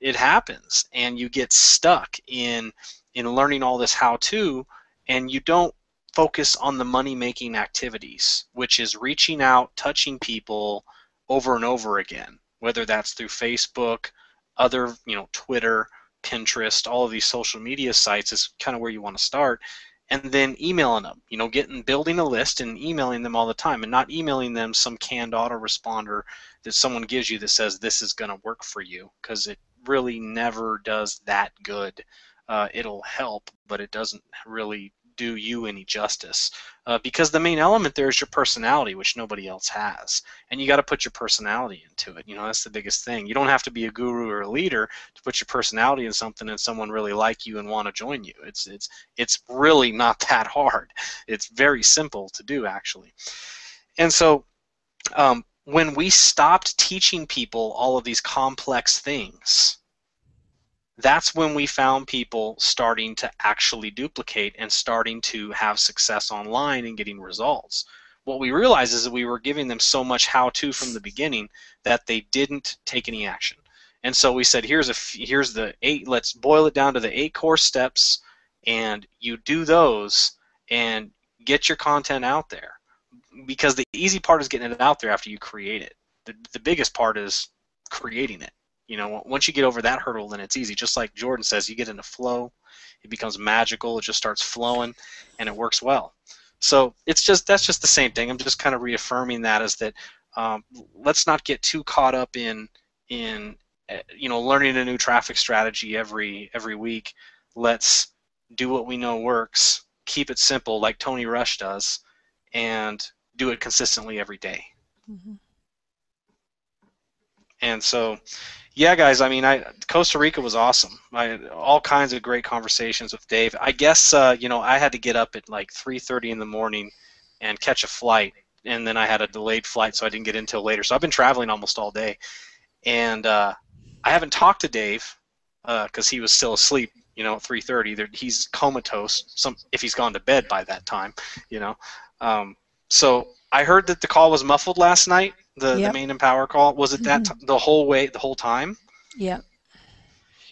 it happens, and you get stuck in learning all this how-to, and you don't focus on the money-making activities, which is reaching out, touching people over and over again, whether that's through Facebook, other, you know, Twitter, Pinterest, all of these social media sites is kind of where you want to start, and then emailing them, you know, building a list and emailing them all the time, and not emailing them some canned autoresponder that someone gives you that says this is going to work for you, because it really never does that good. It'll help, but it doesn't really do you any justice, because the main element there is your personality, which nobody else has, and you got to put your personality into it. You know, that's the biggest thing. You don't have to be a guru or a leader to put your personality in something and someone really like you and want to join you. It's really not that hard. It's very simple to do, actually. And so when we stopped teaching people all of these complex things, that's when we found people starting to actually duplicate and starting to have success online and getting results. What we realized is that we were giving them so much how-to from the beginning that they didn't take any action. And so we said, here's the 8, let's boil it down to the 8 core steps, and you do those and get your content out there. Because the easy part is getting it out there after you create it. The biggest part is creating it. You know, once you get over that hurdle, then it's easy. Just like Jordan says, you get into flow, it becomes magical, it just starts flowing, and it works well. So that's just the same thing. I'm just kind of reaffirming that, is that let's not get too caught up in you know, learning a new traffic strategy every week. Let's do what we know works, keep it simple like Tony Rush does, and do it consistently every day. Mm-hmm. And so, yeah, guys, I mean, Costa Rica was awesome. I had all kinds of great conversations with Dave. I guess, you know, I had to get up at like 3:30 in the morning and catch a flight, and then I had a delayed flight, so I didn't get in until later. So I've been traveling almost all day, and I haven't talked to Dave because he was still asleep, you know, at 3:30. He's comatose, if he's gone to bed by that time, you know. So I heard that the call was muffled last night. The main Empower call, was it that the whole time? Yeah.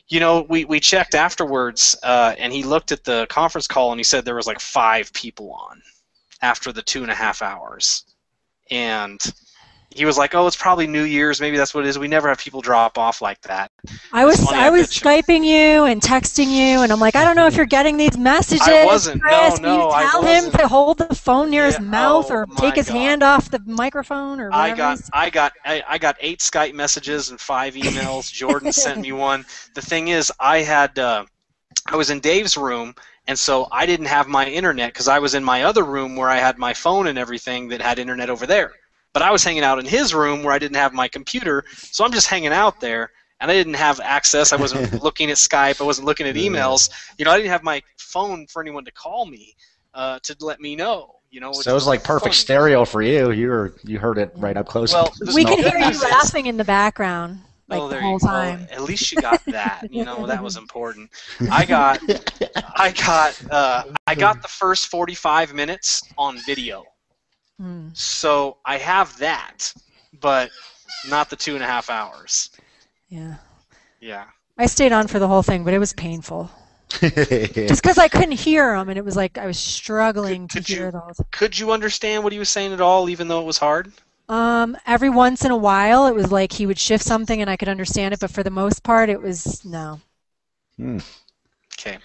You know, we checked afterwards, and he looked at the conference call, and he said there was like 5 people on after the 2.5 hours, and he was like, "Oh, it's probably New Year's. Maybe that's what it is. We never have people drop off like that." I was Skyping you and texting you, and I'm like, I don't know if you're getting these messages. I wasn't. Chris, no, you tell him to hold the phone near his mouth, or take his hand off the microphone, or whatever. I got 8 Skype messages and 5 emails. Jordan sent me one. The thing is, I was in Dave's room. And so I didn't have my internet because I was in my other room where I had my phone and everything that had internet over there. But I was hanging out in his room where I didn't have my computer, so I'm just hanging out there, and I didn't have access. I wasn't looking at Skype. I wasn't looking at emails. You know, I didn't have my phone for anyone to call me to let me know. You know, so it was like perfect stereo for you. You heard it right up close. Well, we could hear you laughing in the background. Like the whole time. At least you got that. You know, that was important. I got the first 45 minutes on video. So I have that, but not the 2.5 hours. Yeah. Yeah. I stayed on for the whole thing, but it was painful. Just because I couldn't hear him, and it was like I was struggling to hear those. Could you understand what he was saying at all, even though it was hard? Every once in a while, it was like he would shift something, and I could understand it. But for the most part, it was no. Hmm. Okay.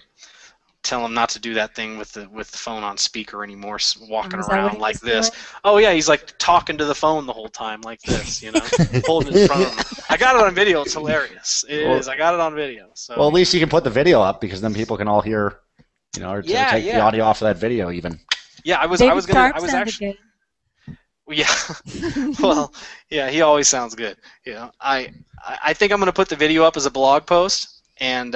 Tell him not to do that thing with the phone on speaker anymore, walking around like this. Oh yeah, he's like talking to the phone the whole time like this, you know, holding his phone. I got it on video. It's hilarious. I got it on video. So. Well, at least you can put the video up because then people can all hear, you know, or take the audio off of that video even. Yeah, I was actually. Yeah. Well, yeah, he always sounds good. You know, I think I'm gonna put the video up as a blog post. And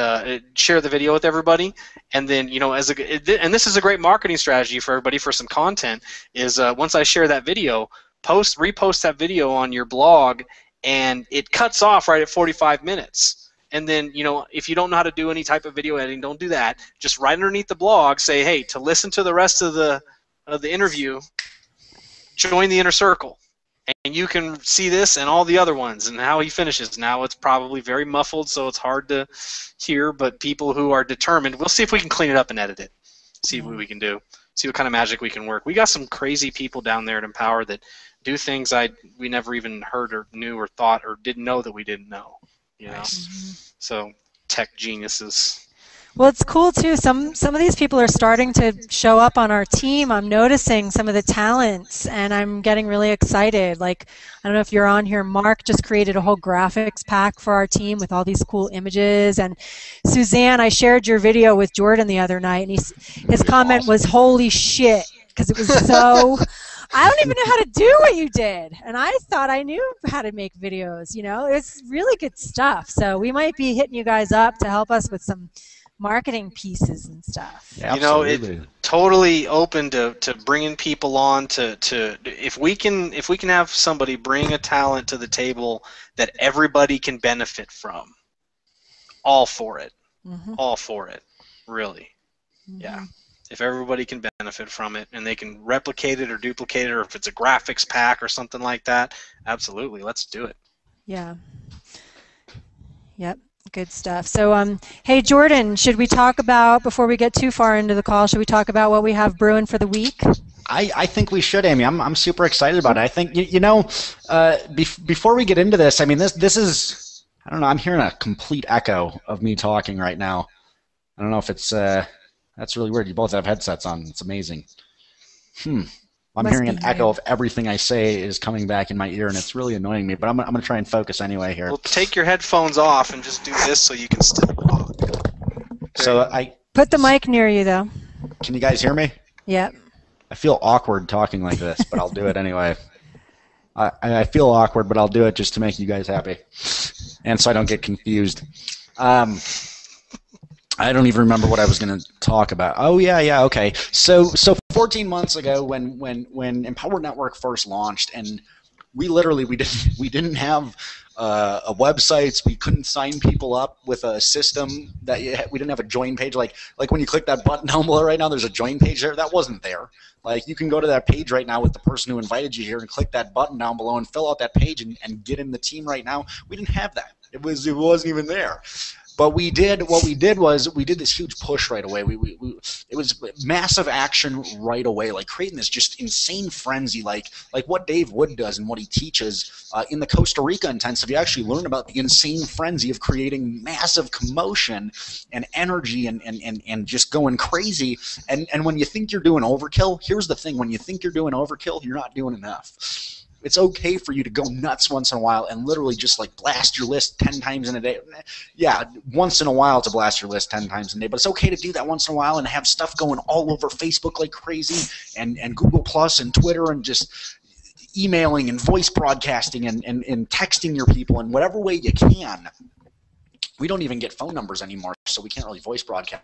share the video with everybody, and then and this is a great marketing strategy for everybody for some content. Is once I share that video, repost that video on your blog, and it cuts off right at 45 minutes. And then if you don't know how to do any type of video editing, don't do that. Just right underneath the blog, say, hey, to listen to the rest of the interview, join the inner circle. And you can see this and all the other ones and how he finishes. Now it's probably very muffled, so it's hard to hear, but people who are determined, we'll see if we can clean it up and edit it, see what we can do, see what kind of magic we can work. We got some crazy people down there at Empower that do things we never even heard or knew or thought or didn't know that we didn't know. So tech geniuses. Well, it's cool too. Some of these people are starting to show up on our team. I'm noticing some of the talents, and I'm getting really excited. Like, I don't know if you're on here. Mark just created a whole graphics pack for our team with all these cool images. And Suzanne, I shared your video with Jordan the other night, and his comment was, "Holy shit," because it was so. I don't even know how to do what you did, and I thought I knew how to make videos. You know, it's really good stuff. So we might be hitting you guys up to help us with some marketing pieces and stuff. Yeah, you know, it's totally open to bringing people on to if we can have somebody bring a talent to the table that everybody can benefit from. All for it. Mm-hmm. All for it. Really. Mm-hmm. Yeah. If everybody can benefit from it and they can replicate it or duplicate it, or if it's a graphics pack or something like that, absolutely. Let's do it. Yeah. Yep. Good stuff. So, hey, Jordan, should we talk about, before we get too far into the call, should we talk about what we have brewing for the week? I think we should, Amy. I'm super excited about it. I think, before we get into this, I mean, this is, I don't know, I'm hearing a complete echo of me talking right now. I don't know if it's, that's really weird. You both have headsets on. It's amazing. I'm hearing an echo of everything I say is coming back in my ear, and it's really annoying me, but I'm going to try and focus anyway here. Well, take your headphones off and just do this so you can still talk. So I put the mic near you, though. Can you guys hear me? Yeah. I feel awkward talking like this, but I'll do it anyway. I feel awkward, but I'll do it just to make you guys happy, and so I don't get confused. I don't even remember what I was going to talk about. Oh, yeah, okay. So 14 months ago when Empower Network first launched, and we didn't have a website. We couldn't sign people up with a system we didn't have a join page. Like when you click that button down below right now, there's a join page there. That wasn't there. Like, you can go to that page right now with the person who invited you here and click that button down below and fill out that page and get in the team right now. We didn't have that. It wasn't even there. But we did this huge push right away. It was massive action right away, like creating this just insane frenzy, like what Dave Wood does and what he teaches in the Costa Rica Intensive. You actually learn about the insane frenzy of creating massive commotion and energy and just going crazy. And when you think you're doing overkill, here's the thing: when you think you're doing overkill, you're not doing enough. It's okay for you to go nuts once in a while and literally just like blast your list 10 times in a day. Yeah, once in a while to blast your list 10 times in a day, but it's okay to do that once in a while and have stuff going all over Facebook like crazy and Google Plus and Twitter and just emailing and voice broadcasting and texting your people in whatever way you can. We don't even get phone numbers anymore, so we can't really voice broadcast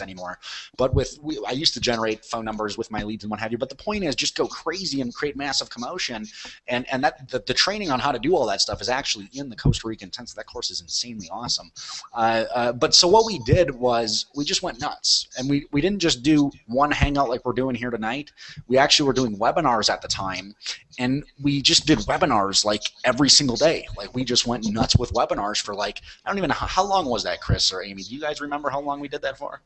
anymore. But with I used to generate phone numbers with my leads and what have you. But the point is, just go crazy and create massive commotion. And that the training on how to do all that stuff is actually in the Costa Rica Intensive. That course is insanely awesome. But so what we did was we just went nuts, and we didn't just do one hangout like we're doing here tonight. We actually were doing webinars at the time, and we just did webinars like every single day. Like we just went nuts with webinars for like I don't even know how long was that, Chris or Amy? Do you guys remember how long we did that for?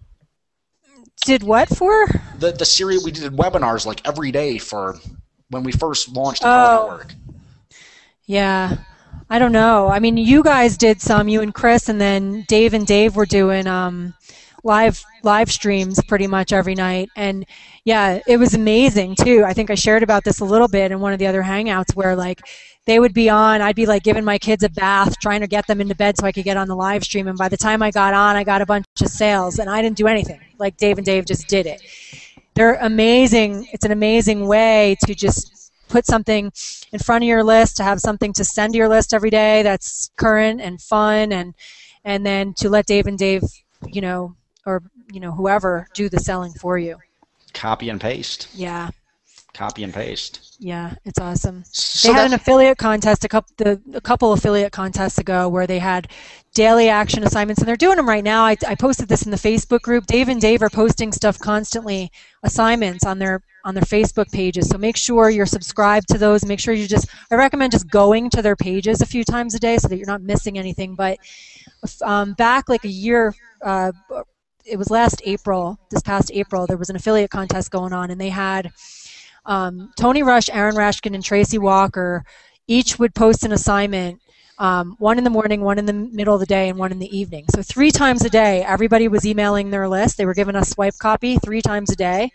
Did what for? The series, we did webinars like every day for when we first launched the network. Yeah. I don't know. I mean, you guys did some, you and Chris, and then Dave and Dave were doing live streams pretty much every night. And yeah, it was amazing too. I think I shared about this a little bit in one of the other hangouts where like they would be on, I'd be like giving my kids a bath, trying to get them into bed so I could get on the live stream, and by the time I got on, I got a bunch of sales, and I didn't do anything. Like Dave and Dave just did it. They're amazing. It's an amazing way to just put something in front of your list, to have something to send to your list every day that's current and fun, and then to let Dave and Dave, you know, or you know, whoever do the selling for you. Copy and paste. Yeah. Copy and paste. Yeah, it's awesome. So they had an affiliate contest a couple affiliate contests ago where they had daily action assignments, and they're doing them right now. I posted this in the Facebook group. Dave and Dave are posting stuff constantly, assignments on their Facebook pages. So make sure you're subscribed to those. Make sure you I recommend just going to their pages a few times a day so that you're not missing anything. But back like a year. It was this past April, there was an affiliate contest going on, and they had Tony Rush, Aaron Rashkin, and Tracy Walker each would post an assignment, one in the morning, one in the middle of the day, and one in the evening. So 3 times a day, everybody was emailing their list. They were giving us swipe copy 3 times a day.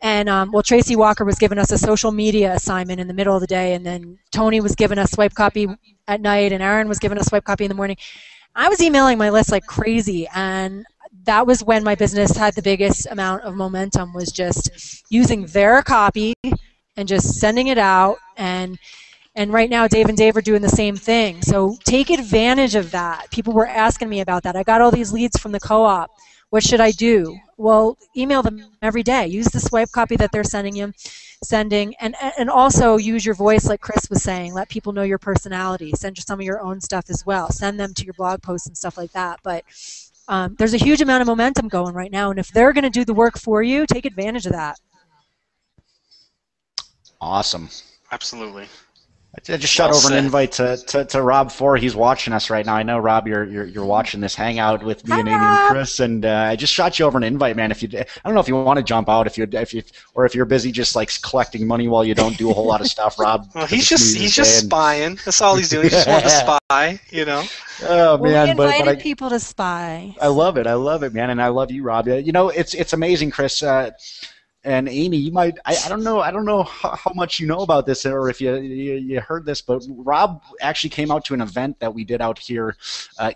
And, well, Tracy Walker was giving us a social media assignment in the middle of the day, and then Tony was giving us swipe copy at night, and Aaron was giving us swipe copy in the morning. I was emailing my list like crazy, and that was when my business had the biggest amount of momentum, was just using their copy and just sending it out. And right now Dave and Dave are doing the same thing. So take advantage of that. People were asking me about that. I got all these leads from the co-op. What should I do? Well, email them every day. Use the swipe copy that they're sending, and also use your voice like Chris was saying. Let people know your personality. Send some of your own stuff as well. Send them to your blog posts and stuff like that. But there's a huge amount of momentum going right now, and if they're going to do the work for you, take advantage of that. Awesome. Absolutely. I just shot over an invite to Rob Fore. He's watching us right now. I know, Rob, you're watching this hangout with me and Amy and Chris, and I just shot you over an invite, man. I don't know if you want to jump out, if you're busy just like collecting money while you don't do a whole lot of stuff, Rob. Well, he's just spying. That's all he's doing. He just wants to spy, you know. Oh man, we invited people to spy. I love it, man, and I love you, Rob. You know, it's amazing, Chris. And Amy, you might—I don't know how much you know about this, or if you heard this, but Rob actually came out to an event that we did out here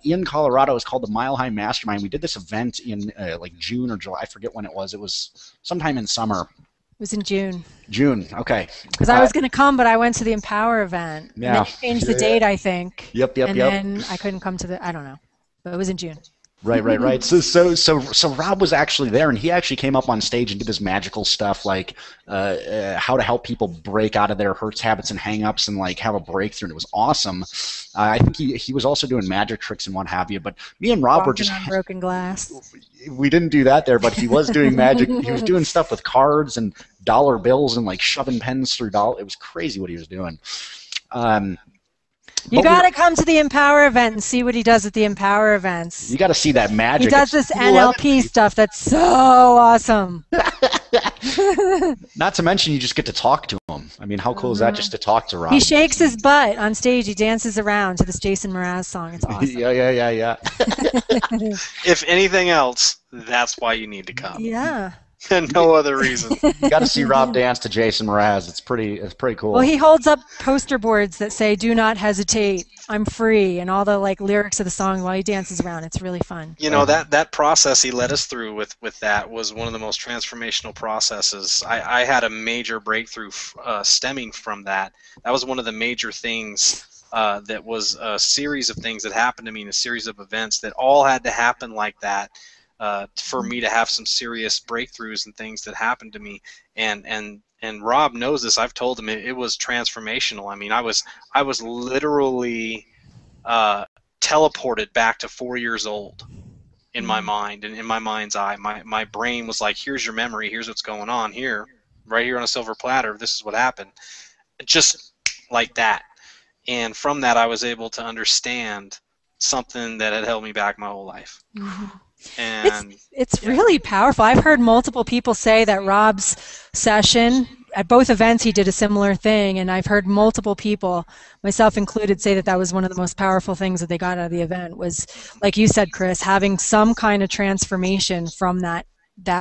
in Colorado. It's called the Mile High Mastermind. We did this event in like June or July. I forget when it was. It was sometime in summer. It was in June. June, okay. Because I was going to come, but I went to the Empower event. Yeah. And they changed the date, I think. Yep. And then I couldn't come to the. I don't know, but it was in June. Right. So Rob was actually there, and he actually came up on stage and did this magical stuff, like how to help people break out of their hurts, habits, and hang-ups, and like have a breakthrough. And it was awesome. I think he was also doing magic tricks and what have you. But me and Rob were just on broken glass. We didn't do that there, but he was doing magic. He was doing stuff with cards and dollar bills and like shoving pens through dollar. It was crazy what he was doing. You got to come to the Empower event and see what he does at the Empower events. You got to see that magic. He does this NLP stuff that's so awesome. Not to mention you just get to talk to him. I mean, how cool is that just to talk to Rob? He shakes his butt on stage. He dances around to this Jason Mraz song. It's awesome. Yeah. If anything else, that's why you need to come. Yeah. No other reason. You got to see Rob dance to Jason Mraz. It's pretty cool. Well, he holds up poster boards that say "Do not hesitate, I'm free," and all the like lyrics of the song while he dances around. It's really fun. You know, that process he led us through with that was one of the most transformational processes. I had a major breakthrough stemming from that. That was one of the major things. That was a series of things that happened to me in a series of events that all had to happen like that. for me to have some serious breakthroughs and things that happened to me. And Rob knows this. I've told him it was transformational. I mean, I was literally teleported back to 4 years old in my mind and in my mind's eye. My brain was like, here's your memory, here's what's going on here, right here on a silver platter, this is what happened. Just like that. And from that, I was able to understand something that had held me back my whole life. Mm-hmm. And it's really powerful. I've heard multiple people say that Rob's session, at both events he did a similar thing, and I've heard multiple people, myself included, say that that was one of the most powerful things that they got out of the event was, like you said, Chris, having some kind of transformation from that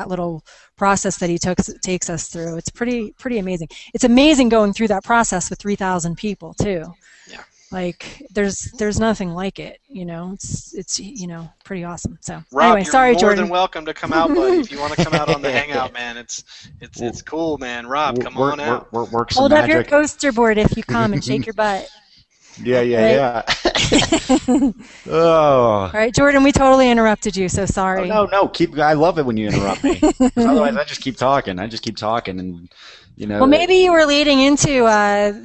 little process that he takes us through. It's pretty amazing. It's amazing going through that process with 3,000 people too. Yeah. Like there's nothing like it, you know. It's you know, pretty awesome. So Rob, anyway, sorry, Jordan. You're more than welcome to come out, buddy. If you want to come out on the hangout, man, it's cool, man. Rob, come on out. Work some magic. Hold up your coaster board if you come and shake your butt. Yeah. Oh. All right, Jordan, we totally interrupted you, so sorry. Oh, no, keep. I love it when you interrupt me. Otherwise, I just keep talking. And you know. Well, maybe you were leading into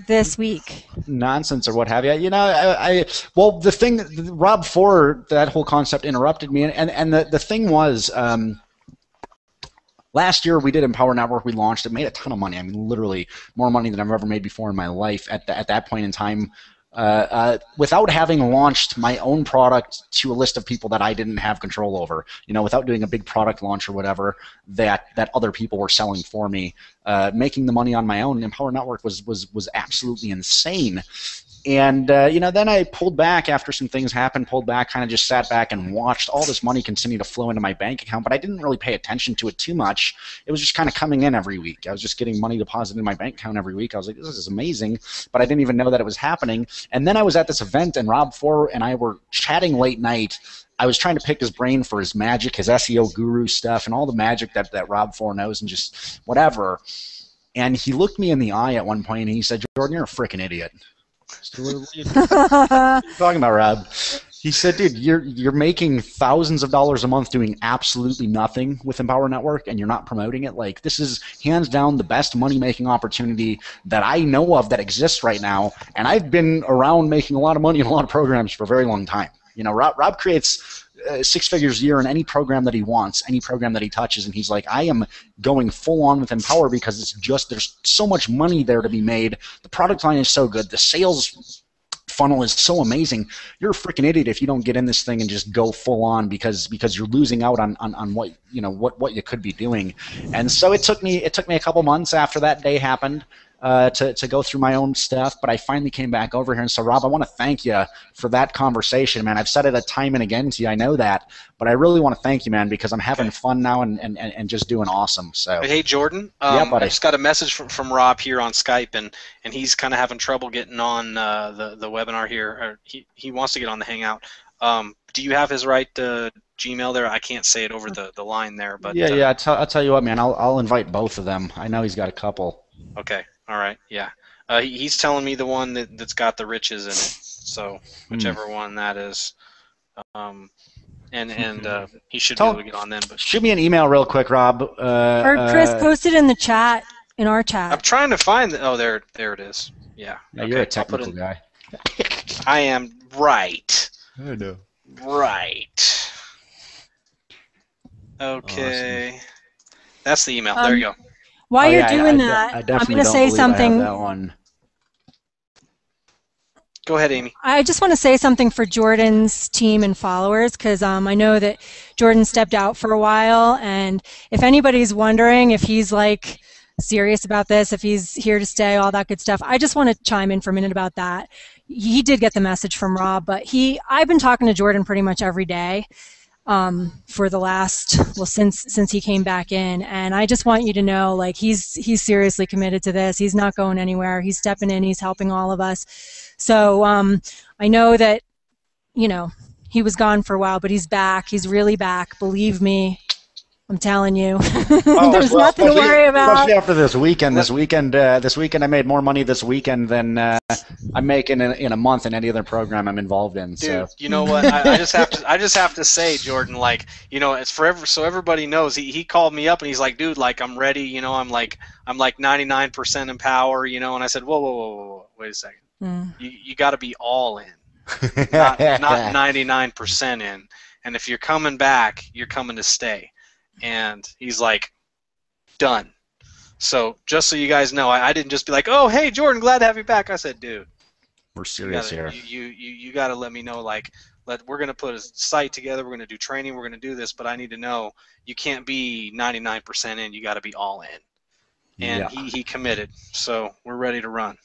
this week. Nonsense or what have you. You know, well, the thing, Rob Ford, that whole concept interrupted me, and the thing was. Last year we did Empower Network. We launched it, made a ton of money. I mean, literally more money than I've ever made before in my life at that point in time. Without having launched my own product to a list of people that I didn't have control over, you know, without doing a big product launch or whatever that other people were selling for me, making the money on my own. Empower Network was absolutely insane. And you know, then I pulled back after some things happened. Pulled back, kind of just sat back and watched all this money continue to flow into my bank account. But I didn't really pay attention to it too much. It was just kind of coming in every week. I was just getting money deposited in my bank account every week. I was like, this is amazing. But I didn't even know that it was happening. And then I was at this event, and Rob Fore and I were chatting late night. I was trying to pick his brain for his magic, his SEO guru stuff, and all the magic that Rob Fore knows, and just whatever. And he looked me in the eye at one point, and he said, "Jordan, you're a freaking idiot." Talking about Rob, he said, "Dude, you're making thousands of dollars a month doing absolutely nothing with Empower Network, and you're not promoting it. Like, this is hands down the best money-making opportunity that I know of that exists right now. And I've been around making a lot of money in a lot of programs for a very long time. You know, Rob creates." 6 figures a year in any program that he wants, any program that he touches, and he's like, I am going full on with Empower because it's just, there's so much money there to be made. The product line is so good. The sales funnel is so amazing. You're a freaking idiot if you don't get in this thing and just go full on because you're losing out on what you know what you could be doing. And so it took me a couple months after that day happened to go through my own stuff, but I finally came back over here. And so, Rob, I want to thank you for that conversation, man. I've said it a time and again to you. I know that, but I really want to thank you, man, because I'm having fun now and just doing awesome. So, hey, Jordan, yeah, buddy. I just got a message from Rob here on Skype, and he's kind of having trouble getting on the webinar here. Or he wants to get on the Hangout. Do you have his right Gmail there? I can't say it over the line there, but yeah. I'll tell you what, man. I'll invite both of them. I know he's got a couple. Okay. All right, yeah. He's telling me the one that's got the riches in it, so whichever one that is. And he should be able to get on then. But shoot me an email real quick, Rob. Or Chris, post it in the chat, in our chat. I'm trying to find there it is. Yeah. Okay. You're a technical guy. I am, right. I know. Right. Okay. Awesome. That's the email. There you go. While you're doing that, I'm going to say something. Go ahead, Amy. I just want to say something for Jordan's team and followers, because I know that Jordan stepped out for a while, and if anybody's wondering if he's like serious about this, if he's here to stay, all that good stuff, I just want to chime in for a minute about that. He did get the message from Rob, but I've been talking to Jordan pretty much every day. For the last, well, since he came back in, and I just want you to know, like, he's seriously committed to this. He's not going anywhere. He's stepping in. He's helping all of us. So I know that, you know, he was gone for a while, but he's back. He's really back. Believe me, I'm telling you, oh, there's well, nothing to worry about. Especially after this weekend. This weekend, I made more money this weekend than I make in a month in any other program I'm involved in. Dude, so you know what? I just have to say, Jordan, like, you know, it's forever. So everybody knows. He called me up and he's like, dude, like, I'm ready. You know, I'm like 99% in power. You know, and I said, whoa, wait a second. Mm. You got to be all in, not 99% in. And if you're coming back, you're coming to stay. And he's like, done. So just so you guys know, I didn't just be like, oh, hey, Jordan, glad to have you back. I said, dude, we're serious here. You got to let me know, like, we're going to put a site together. We're going to do training. We're going to do this. But I need to know, you can't be 99% in. You got to be all in. And yeah. he committed. So we're ready to run.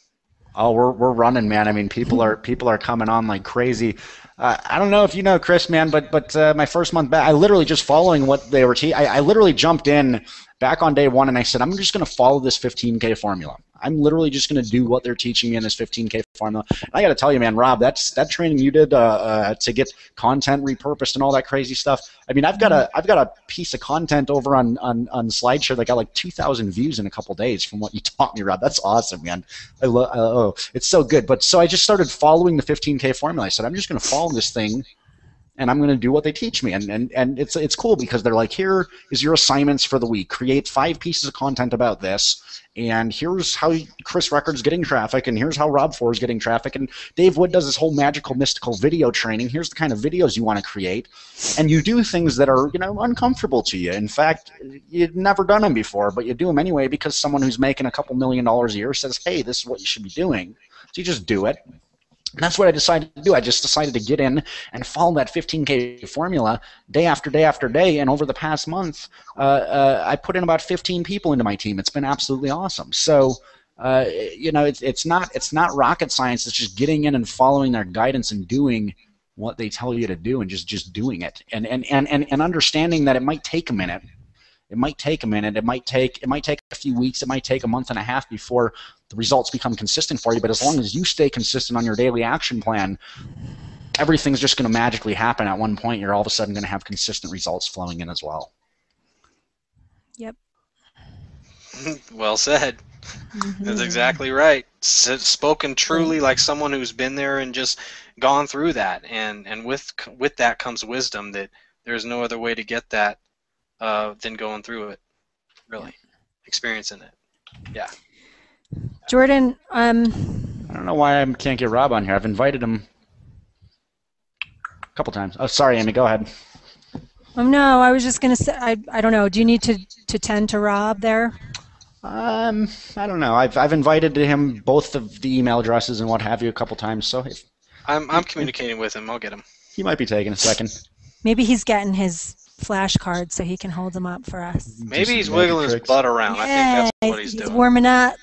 Oh, we're running, man. I mean, people are coming on like crazy. I don't know if you know, Chris, man, but my first month back, I literally just following what they were teaching. I literally jumped in back on day one, and I said, I'm just going to follow this 15K formula. I'm literally just going to do what they're teaching me in this 15K formula. And I got to tell you, man, Rob, that training you did to get content repurposed and all that crazy stuff. I mean, I've got a piece of content over on SlideShare that got like 2,000 views in a couple days from what you taught me, Rob. That's awesome, man. Oh, it's so good. But so I just started following the 15K formula. I said, I'm just going to follow this thing. And I'm going to do what they teach me, and it's cool because they're like, here is your assignments for the week. Create 5 pieces of content about this, and here's how Chris Record's getting traffic, and here's how Rob Fore is getting traffic, and Dave Wood does this whole magical, mystical video training. Here's the kind of videos you want to create, and you do things that are, you know, uncomfortable to you. In fact, you've never done them before, but you do them anyway because someone who's making a couple $1 million a year says, hey, this is what you should be doing. So you just do it. And that's what I decided to do. I just decided to get in and follow that 15K formula day after day after day. And over the past month, I put in about 15 people into my team. It's been absolutely awesome. So, you know, it's not rocket science. It's just getting in and following their guidance and doing what they tell you to do and just doing it. And understanding that it might take a minute. It might take a minute. It might take a few weeks. It might take a month and a half before the results become consistent for you. But as long as you stay consistent on your daily action plan, everything's just going to magically happen. At one point, you're all of a sudden going to have consistent results flowing in as well. Yep. Well said. Mm-hmm. That's exactly right. Spoken truly, like someone who's been there and just gone through that. And with that comes wisdom that there's no other way to get that. Than going through it, really, experiencing it. Yeah. Jordan, I don't know why I can't get Rob on here. I've invited him a couple times. Oh, sorry, Amy. Go ahead. No, I was just gonna say I don't know. Do you need to tend to Rob there? I don't know. I've invited him both of the email addresses and what have you a couple times. So if, I'm communicating with him. I'll get him. He might be taking a second. Maybe he's getting his flashcards so he can hold them up for us. Maybe he's wiggling his butt around. Yeah, I think that's what he's doing. Warming up.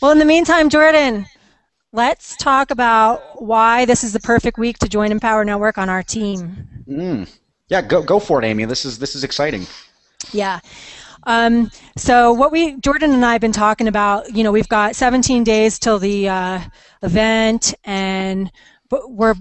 Well, in the meantime, Jordan, let's talk about why this is the perfect week to join Empower Network on our team. Mm. Yeah, go for it, Amy. This is exciting. Yeah. So what Jordan and I have been talking about, you know, we've got 17 days till the event, and we're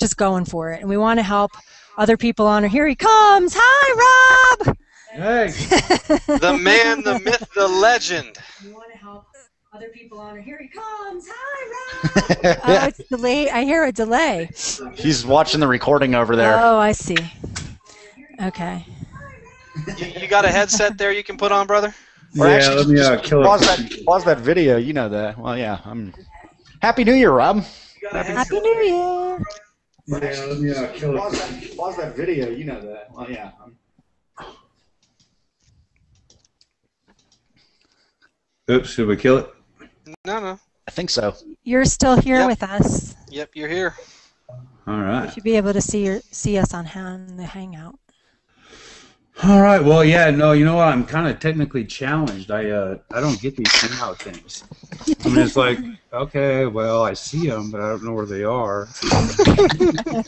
just going for it, and we want to help other people honor. Here he comes. Hi, Rob. Hey. The man, the myth, the legend. We want to help other people honor. Here he comes. Hi, Rob. Oh, it's delayed. I hear a delay. He's watching the recording over there. Oh, I see. Okay. You got a headset there you can put on, brother? Or yeah, actually, let me kill it. Pause that video. You know that. Well, yeah. Happy New Year, Rob. Happy New Year. Yeah, let me kill it. Pause that video. You know that. Well, yeah. Oops, should we kill it? No. I think so. You're still here with us. Yep, you're here. All right. You should be able to see us on the Hangout. All right. Well, yeah. No, you know what? I'm kind of technically challenged. I don't get these Hangout things. I'm just like, okay, well, I see them, but I don't know where they are. I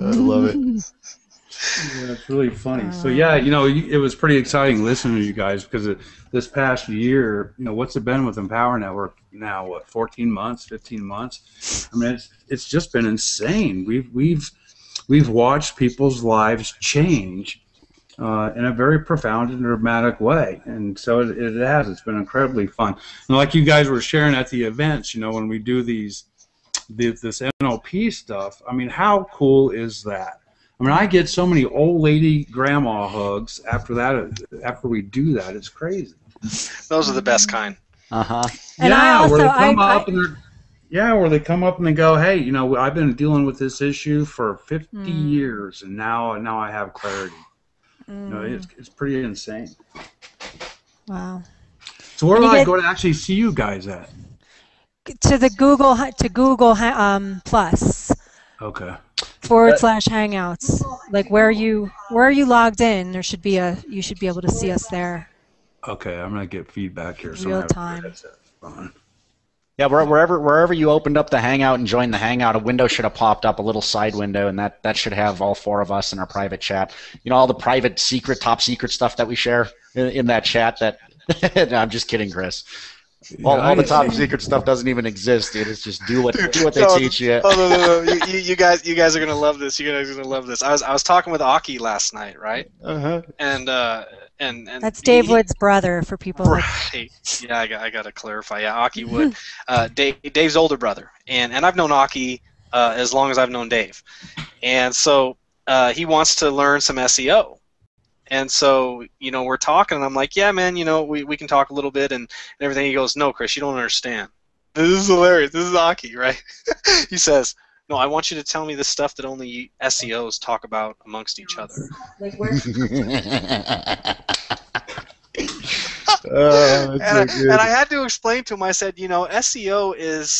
love it. Yeah, it's really funny. So yeah, you know, it was pretty exciting listening to you guys because this past year, you know, what's it been with Empower Network now? What, 14 months, 15 months? I mean, it's just been insane. We've we've watched people's lives change in a very profound and dramatic way, and so it has. It's been incredibly fun, and like you guys were sharing at the events, you know, when we do these this NLP stuff. I mean, how cool is that? I mean, I get so many old lady grandma hugs after that. After we do that, it's crazy. Those are the best kind. Uh huh. And yeah, I also, where they come up and they go, hey, you know, I've been dealing with this issue for 50 years, and now I have clarity. You know, it's pretty insane. Wow. So where will I go to actually see you guys at? To the Google Plus. Okay. /Hangouts. Like where are you logged in? There should be you should be able to see us there. Okay, I'm gonna get feedback here. So real time. Yeah, wherever you opened up the Hangout and joined the Hangout, a window should have popped up, a little side window, and that should have all four of us in our private chat. You know, all the private, secret, top secret stuff that we share in that chat. That no, I'm just kidding, Chris. All the top secret stuff doesn't even exist, dude. It's just do what they teach you. Oh, no. You guys are gonna love this. You guys are gonna love this. I was talking with Aki last night, right? Uh-huh. And that's Dave Wood's brother, for people. Right. Yeah, I gotta clarify. Yeah, Aki Wood, Dave's older brother, and I've known Aki as long as I've known Dave, and so he wants to learn some SEO, and so you know we're talking, and I'm like, yeah, man, you know we can talk a little bit and everything. He goes, no, Chris, you don't understand. This is hilarious. This is Aki, right? He says, no, I want you to tell me the stuff that only SEOs talk about amongst each other. Like where? And I had to explain to him. I said, you know, SEO is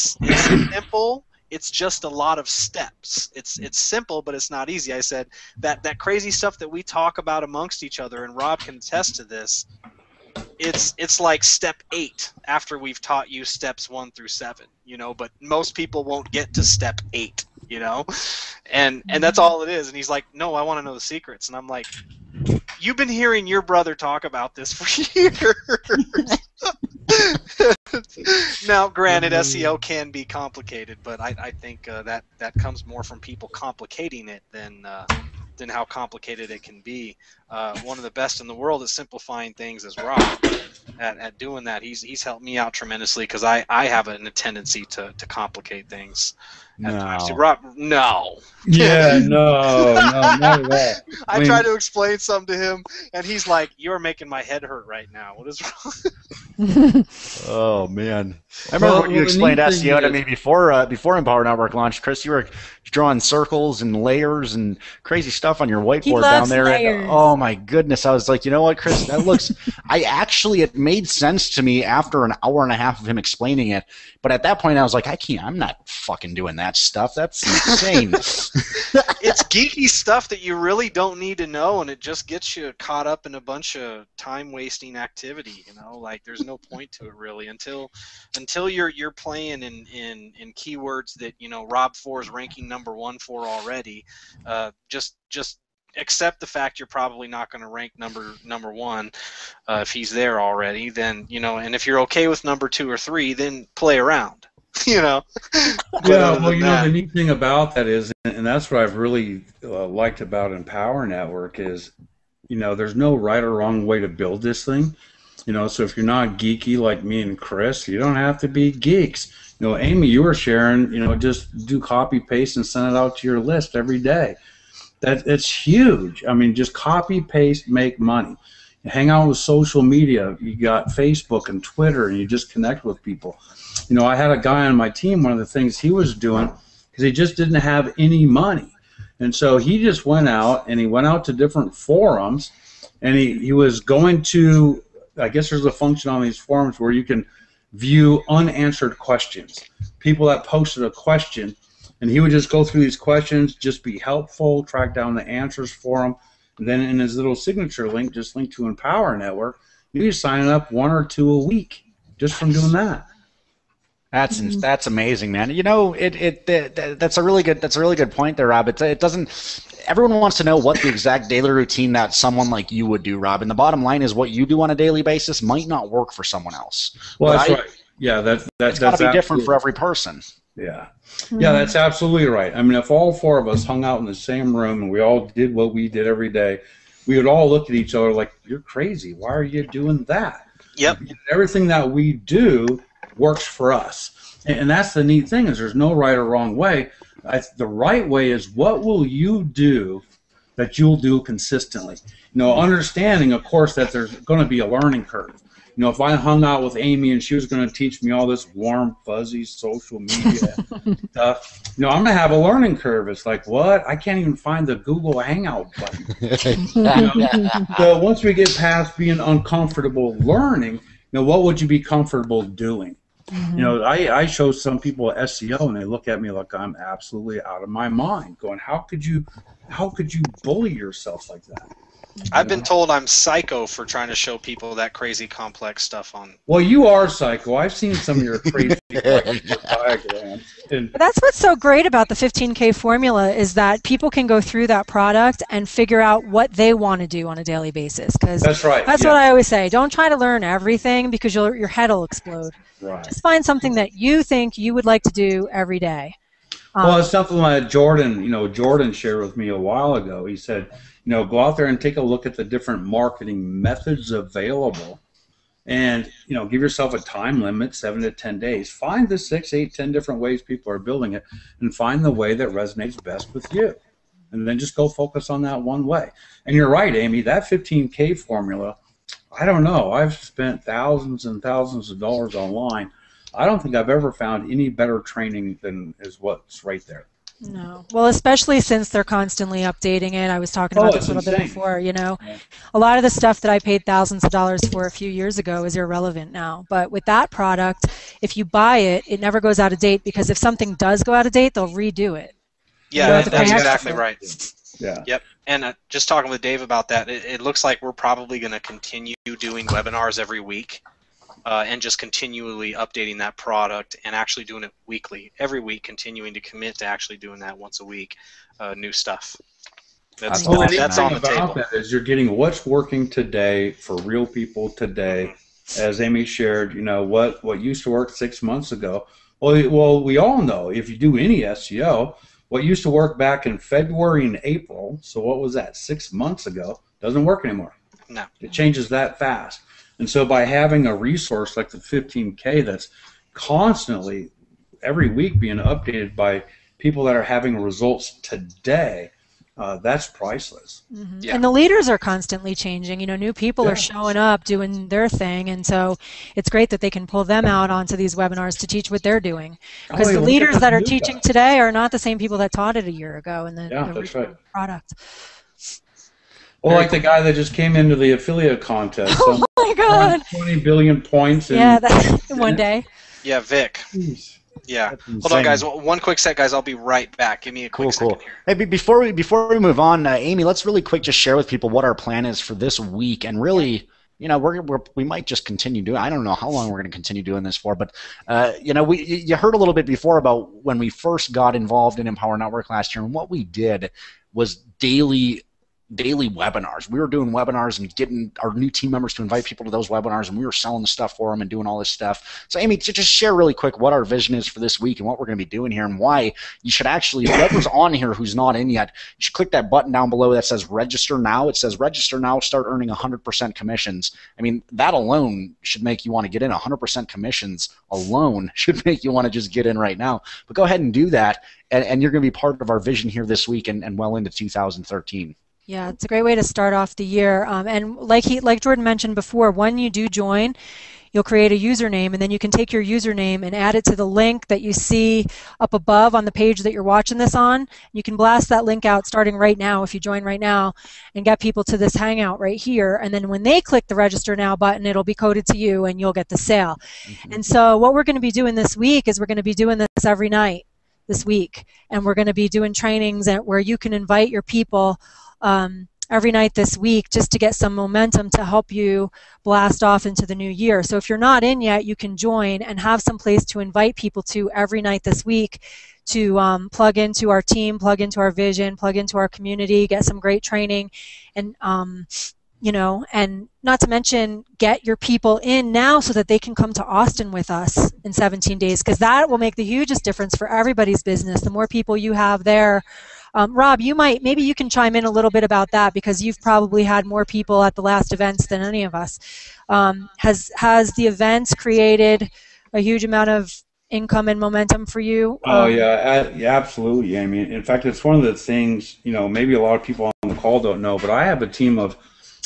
simple. It's just a lot of steps. It's simple, but it's not easy. I said that crazy stuff that we talk about amongst each other, and Rob can attest to this. It's like step 8 after we've taught you steps 1 through 7, you know. But most people won't get to step 8, you know, and that's all it is. And he's like, no, I want to know the secrets. And I'm like, you've been hearing your brother talk about this for years. Now, granted, SEO can be complicated, but I think that comes more from people complicating it than how complicated it can be. One of the best in the world at simplifying things is Rob. At doing that, he's helped me out tremendously because I have a tendency to complicate things. No. At times. Rob, no. Yeah, no, not at all. I try to explain something to him, and he's like, "You're making my head hurt right now. What is wrong?" Oh man, I remember when you explained SEO to me before Empower Network launched, Chris. You were drawing circles and layers and crazy stuff on your whiteboard down there. And, oh my goodness, I was like, you know what, Chris? That looks. It made sense to me after an hour and a half of him explaining it, but at that point I was like, I'm not fucking doing that. That stuff, that's insane. It's geeky stuff that you really don't need to know, and it just gets you caught up in a bunch of time-wasting activity. You know, like there's no point to it really until you're playing in keywords that you know Rob Fore is ranking #1 for already. Just accept the fact you're probably not going to rank number 1 if he's there already. Then you know, and if you're okay with number 2 or 3, then play around. You know. Yeah, well, you know, the neat thing about that is, and that's what I've really liked about Empower Network is, you know, there's no right or wrong way to build this thing. You know, so if you're not geeky like me and Chris, you don't have to be geeks. You know, Amy, you were sharing, you know, just do copy, paste, and send it out to your list every day. That's huge. I mean, just copy, paste, make money. You hang out with social media. You got Facebook and Twitter, and you just connect with people. You know, I had a guy on my team, one of the things he was doing, because he just didn't have any money. And so he just went out, and he went out to different forums, and he was going to, I guess there's a function on these forums where you can view unanswered questions, people that posted a question, and he would just go through these questions, just be helpful, track down the answers for them, and then in his little signature link, just link to Empower Network, you just sign up 1 or 2 a week just from doing that. That's amazing, man. You know, that's a really good point there, Rob. It doesn't. Everyone wants to know what the exact daily routine that someone like you would do, Rob. And the bottom line is, what you do on a daily basis might not work for someone else. Well, that's right. Yeah, that's gotta be different for every person. Yeah. Yeah, that's absolutely right. I mean, if all four of us hung out in the same room and we all did what we did every day, we would all look at each other like, you're crazy. Why are you doing that? Yep. Everything that we do works for us. And that's the neat thing, is there's no right or wrong way. The right way is, what will you do that you'll do consistently? You know, understanding, of course, that there's going to be a learning curve. You know, if I hung out with Amy and she was going to teach me all this warm, fuzzy social media stuff, you know, I'm going to have a learning curve. It's like, what? I can't even find the Google Hangout button. You know? So once we get past being uncomfortable learning, you know, what would you be comfortable doing? Mm-hmm. You know, I show some people SEO and they look at me like I'm absolutely out of my mind, going, how could you bully yourself like that? I've been told I'm psycho for trying to show people that crazy complex stuff on. Well, you are psycho. I've seen some of your crazy diagrams. But that's what's so great about the 15K formula, is that people can go through that product and figure out what they want to do on a daily basis. Because that's right. That's what I always say. Don't try to learn everything, because your head will explode. Right. Just find something that you think you would like to do every day. Well, it's something like Jordan shared with me a while ago. He said, you know, go out there and take a look at the different marketing methods available, and, you know, give yourself a time limit, 7 to 10 days. Find the 6, 8, 10 different ways people are building it, and find the way that resonates best with you. And then just go focus on that one way. And you're right, Amy, that 15K formula, I don't know. I've spent thousands and thousands of dollars online. I don't think I've ever found any better training than is what's right there. No. Well, especially since they're constantly updating it. I was talking about this a little bit before, you know. Yeah. A lot of the stuff that I paid thousands of dollars for a few years ago is irrelevant now. But with that product, if you buy it, it never goes out of date, because if something does go out of date, they'll redo it. Yeah, that's exactly right. Yeah. Yep. And just talking with Dave about that, it looks like we're probably going to continue doing webinars every week. And just continually updating that product, and actually doing it weekly, every week, continuing to commit to actually doing that once a week, new stuff. That's on the table. That is, you're getting what's working today for real people today. As Amy shared, you know, what used to work 6 months ago. Well, we all know, if you do any SEO, what used to work back in February and April, so what was that, 6 months ago, doesn't work anymore. No. It changes that fast. And so by having a resource like the 15K that's constantly, every week, being updated by people that are having results today, that's priceless. Mm-hmm. Yeah. And the leaders are constantly changing. You know, new people are showing up, doing their thing, and so it's great that they can pull them out onto these webinars to teach what they're doing. Because the leaders that are teaching today are not the same people that taught it a year ago in the product. Well, like the guy that just came into the affiliate contest. Oh my God! 20 billion points. That's one day. Yeah, Vic. Jeez. Yeah. Hold on, guys. One quick sec, guys. I'll be right back. Give me a quick second here. Hey, before we move on, Amy, let's really quick just share with people what our plan is for this week, and really, you know, we might just continue doing. I don't know how long we're going to continue doing this for, but you know, you heard a little bit before about when we first got involved in Empower Network last year, and what we did was daily webinars. We were doing webinars and getting our new team members to invite people to those webinars, and we were selling the stuff for them and doing all this stuff. So, Amy, just share really quick what our vision is for this week and what we're going to be doing here, and why you should actually, whoever's on here who's not in yet, you should click that button down below that says register now. It says register now, start earning 100% commissions. I mean, that alone should make you want to get in. 100% commissions alone should make you want to just get in right now. But go ahead and do that, and you're going to be part of our vision here this week and well into 2013. Yeah, it's a great way to start off the year. And like Jordan mentioned before, when you do join, you'll create a username, and then you can take your username and add it to the link that you see up above on the page that you're watching this on. You can blast that link out starting right now if you join right now, and get people to this hangout right here. And then when they click the register now button, it'll be coded to you, and you'll get the sale. Mm-hmm. And so what we're going to be doing this week is we're going to be doing this every night this week, and we're going to be doing trainings where you can invite your people every night this week, just to get some momentum to help you blast off into the new year. So if you're not in yet, you can join and have some place to invite people to every night this week, to plug into our team, plug into our vision, plug into our community, get some great training, and you know, and not to mention get your people in now so that they can come to Austin with us in 17 days because that will make the hugest difference for everybody's business. The more people you have there. Rob, you might, maybe you can chime in a little bit about that because you've probably had more people at the last events than any of us. Has the events created a huge amount of income and momentum for you? Oh, yeah, absolutely. I mean, in fact, it's one of the things, you know, maybe a lot of people on the call don't know, but I have a team of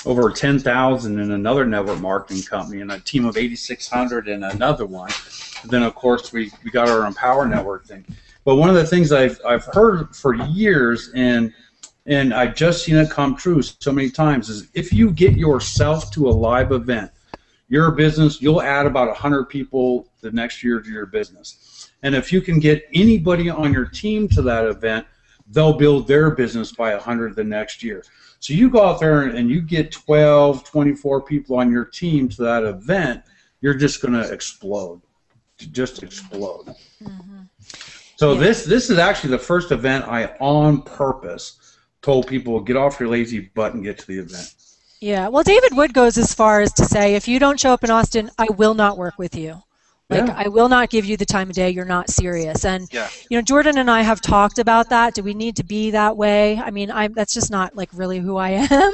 over 10,000 in another network marketing company and a team of 8,600 in another one. And then, of course, we got our Empower Network thing. But one of the things I've heard for years, and I've just seen it come true so many times, is if you get yourself to a live event, your business, you'll add about 100 people the next year to your business. And if you can get anybody on your team to that event, they'll build their business by 100 the next year. So you go out there and you get 12, 24 people on your team to that event, you're just going to explode. Just explode. Mm-hmm. So yeah. This is actually the first event I, on purpose, told people, get off your lazy butt and get to the event. Yeah, well, David Wood goes as far as to say, if you don't show up in Austin, I will not work with you. Like, yeah. I will not give you the time of day. You're not serious. And, yeah. You know, Jordan and I have talked about that. Do we need to be that way? I mean, that's just not, like, really who I am.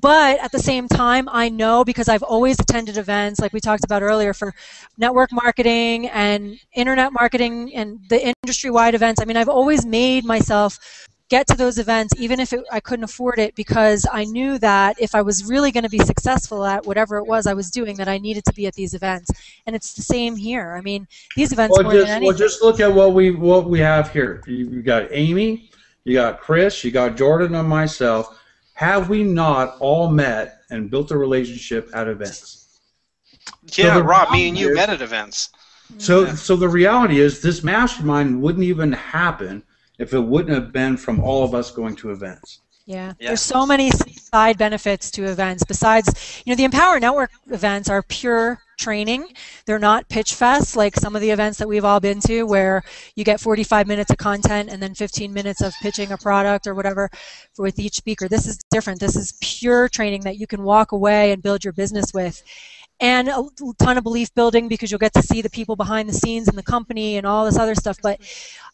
But at the same time, I know because I've always attended events, like we talked about earlier, for network marketing and internet marketing and the industry-wide events. I mean, I've always made myself get to those events, even if I couldn't afford it, because I knew that if I was really going to be successful at whatever it was I was doing, that I needed to be at these events. And it's the same here. I mean, these events more than anything. Well, just look at what we have here. You got Amy, you got Chris, you got Jordan, and myself. Have we not all met and built a relationship at events? Yeah, so Rob, me and you met at events. So the reality is, this mastermind wouldn't even happen if it wouldn't have been from all of us going to events. Yeah. Yeah, there's so many side benefits to events besides, you know, the Empower Network events are pure training. They're not pitch fests like some of the events that we've all been to where you get 45 minutes of content and then 15 minutes of pitching a product or whatever with each speaker. This is different. This is pure training that you can walk away and build your business with. And a ton of belief building because you'll get to see the people behind the scenes in the company and all this other stuff. But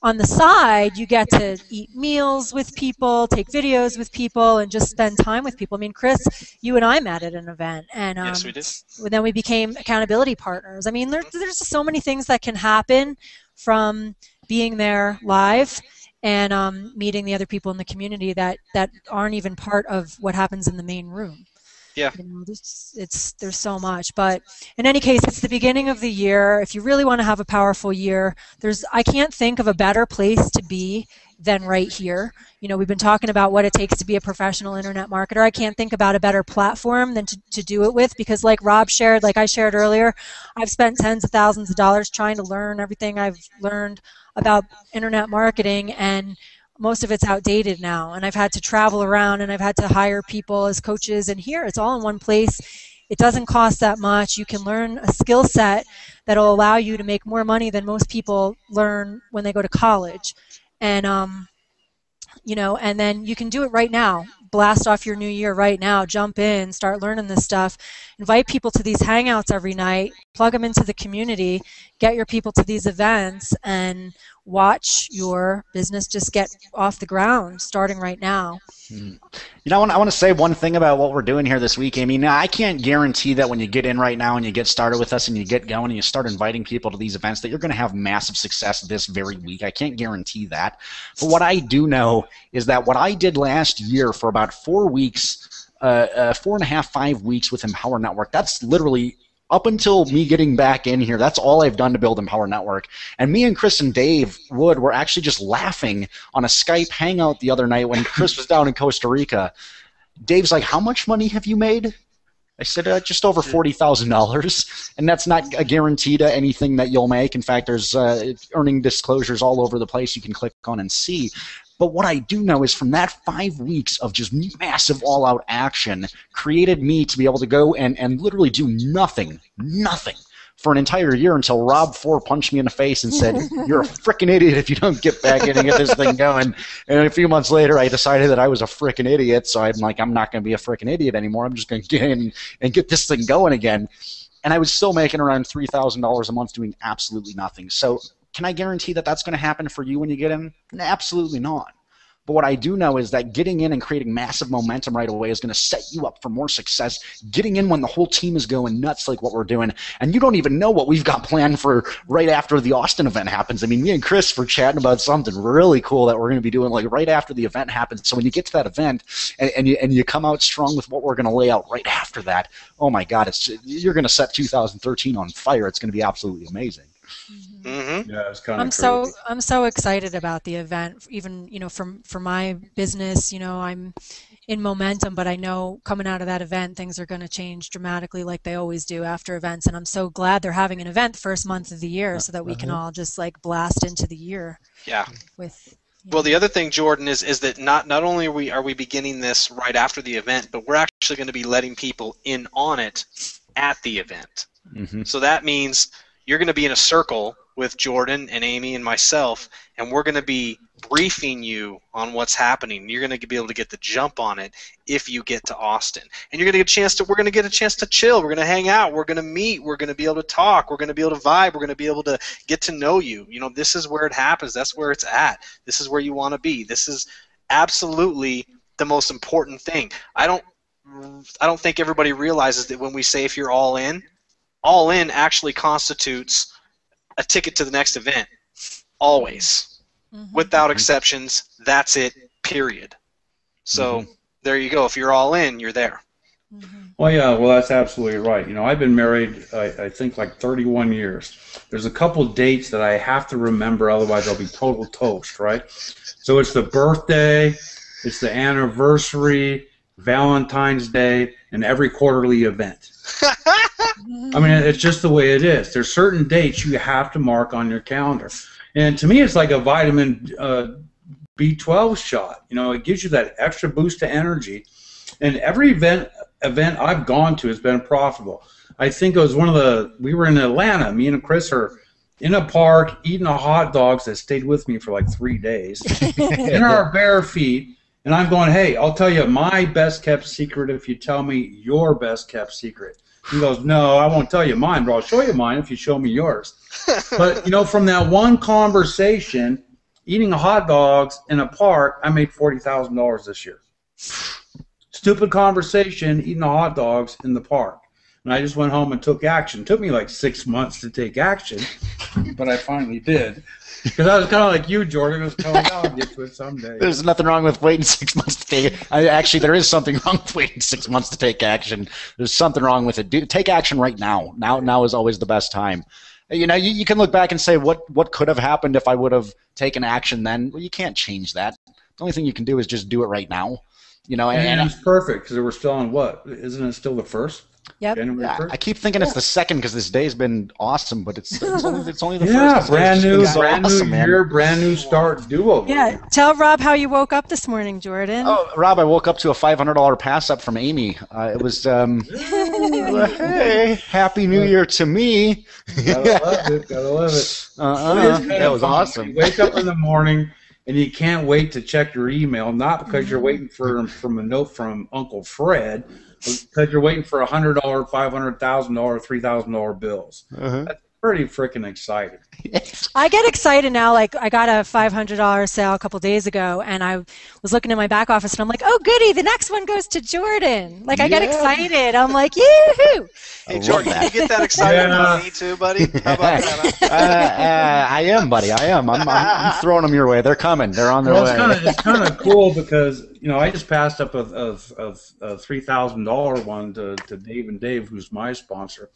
on the side, you get to eat meals with people, take videos with people, and just spend time with people. I mean, Chris, you and I met at an event. And, yes, we did. And then we became accountability partners. I mean, there's just so many things that can happen from being there live and meeting the other people in the community that aren't even part of what happens in the main room. Yeah. You know, there's so much, but in any case, it's the beginning of the year. If you really want to have a powerful year, I can't think of a better place to be than right here. You know, we've been talking about what it takes to be a professional internet marketer. I can't think about a better platform than to do it with, because like Rob shared, like I shared earlier, I've spent tens of thousands of dollars trying to learn everything I've learned about internet marketing, and most of it's outdated now, and I've had to travel around and I've had to hire people as coaches, and here it's all in one place. It doesn't cost that much. You can learn a skill set that'll allow you to make more money than most people learn when they go to college. And you know, and then you can do it right now. Blast off your new year right now. Jump in, start learning this stuff. Invite people to these hangouts every night. Plug them into the community. Get your people to these events and watch your business just get off the ground starting right now. You know, I want to say one thing about what we're doing here this week. I mean, I can't guarantee that when you get in right now and you get started with us and you get going and you start inviting people to these events that you're going to have massive success this very week. I can't guarantee that. But what I do know is that what I did last year for about 4 weeks, 4.5, 5 weeks with Empower Network, that's literally up until me getting back in here, that's all I've done to build Empower Network. And me and Chris and Dave Wood were actually just laughing on a Skype hangout the other night when Chris was down in Costa Rica. Dave's like, how much money have you made? I said, just over $40,000. And that's not a guarantee to anything that you'll make. In fact, there's earning disclosures all over the place you can click on and see. But what I do know is from that 5 weeks of just massive all-out action created me to be able to go and literally do nothing for an entire year until Rob Fore punched me in the face and said, "You're a frickin' idiot if you don't get back in and get this thing going." And a few months later, I decided that I was a frickin' idiot, so I'm like, I'm not going to be a frickin' idiot anymore. I'm just going to get in and get this thing going again. And I was still making around $3,000 a month doing absolutely nothing. So can I guarantee that that's going to happen for you when you get in? Absolutely not. But what I do know is that getting in and creating massive momentum right away is going to set you up for more success. Getting in when the whole team is going nuts like what we're doing, and you don't even know what we've got planned for right after the Austin event happens. I mean, me and Chris were chatting about something really cool that we're going to be doing like right after the event happens. So when you get to that event and you come out strong with what we're going to lay out right after that, oh my God, you're going to set 2013 on fire. It's going to be absolutely amazing. Mm-hmm. Yeah, it's kind of crazy. I'm so excited about the event. Even for my business, I'm in momentum, but I know coming out of that event, things are going to change dramatically, like they always do after events. And I'm so glad they're having an event the first month of the year, so that we can all just like blast into the year. Yeah. With. Well, the other thing, Jordan, is that not only are we beginning this right after the event, but we're actually going to be letting people in on it at the event. Mm-hmm. So that means you're going to be in a circle with Jordan and Amy and myself, and we're going to be briefing you on what's happening. You're going to be able to get the jump on it if you get to Austin. And you're going to get a chance to, we're going to get a chance to chill. We're going to hang out. We're going to meet. We're going to be able to talk. We're going to be able to vibe. We're going to be able to get to know you. You know, this is where it happens. That's where it's at. This is where you want to be. This is absolutely the most important thing. I don't think everybody realizes that when we say if you're all in actually constitutes a ticket to the next event, always. Mm-hmm. Without exceptions, that's it, period. So there you go. If you're all in, you're there. Mm-hmm. Well, yeah, well, that's absolutely right. You know, I've been married, I think, like 31 years. There's a couple dates that I have to remember, otherwise I'll be total toast, right? So it's the birthday, it's the anniversary, Valentine's Day, and every quarterly event. I mean, it's just the way it is. There's certain dates you have to mark on your calendar. And to me, it's like a vitamin B12 shot. You know, it gives you that extra boost to energy. And every event I've gone to has been profitable. I think it was one of the, we were in Atlanta. Me and Chris are in a park eating hot dogs that stayed with me for like 3 days in our bare feet. And I'm going, hey, I'll tell you my best kept secret if you tell me your best kept secret. He goes, no, I won't tell you mine, but I'll show you mine if you show me yours. But, you know, from that one conversation, eating hot dogs in a park, I made $40,000 this year. Stupid conversation, eating the hot dogs in the park. And I just went home and took action. It took me like 6 months to take action, but I finally did. Because I was kind of like you, Jordan. I was telling you, I'll get to it someday. There's nothing wrong with waiting 6 months to take it. Actually, there is something wrong with waiting 6 months to take action. There's something wrong with it. Take action right now. Now is always the best time. You know, you can look back and say, what could have happened if I would have taken action then? Well, you can't change that. The only thing you can do is just do it right now. You know, and it's perfect because we're still on what? Isn't it still the first? Yep. I keep thinking it's the second because this day's been awesome, but it's only the first. Brand new start duo. Yeah, tell Rob how you woke up this morning, Jordan. Oh, Rob, I woke up to a $500 pass up from Amy. It was hey, happy New Year to me. Gotta love it. That was awesome. You wake up in the morning and you can't wait to check your email, not because you're waiting from a note from Uncle Fred. Because you're waiting for $100, $500,000, $3,000 bills. That's pretty freaking exciting. I get excited now. Like, I got a $500 sale a couple days ago, and I was looking in my back office, and I'm like, oh, goody, the next one goes to Jordan. Like, I get excited. I'm like, yoo-hoo. Hey, Jordan, did you get that excited about me too, buddy? How about that? I am, buddy. I am. I'm throwing them your way. They're coming. They're on their way. It's kind of cool because, you know, I just passed up a $3,000 one to Dave and Dave, who's my sponsor.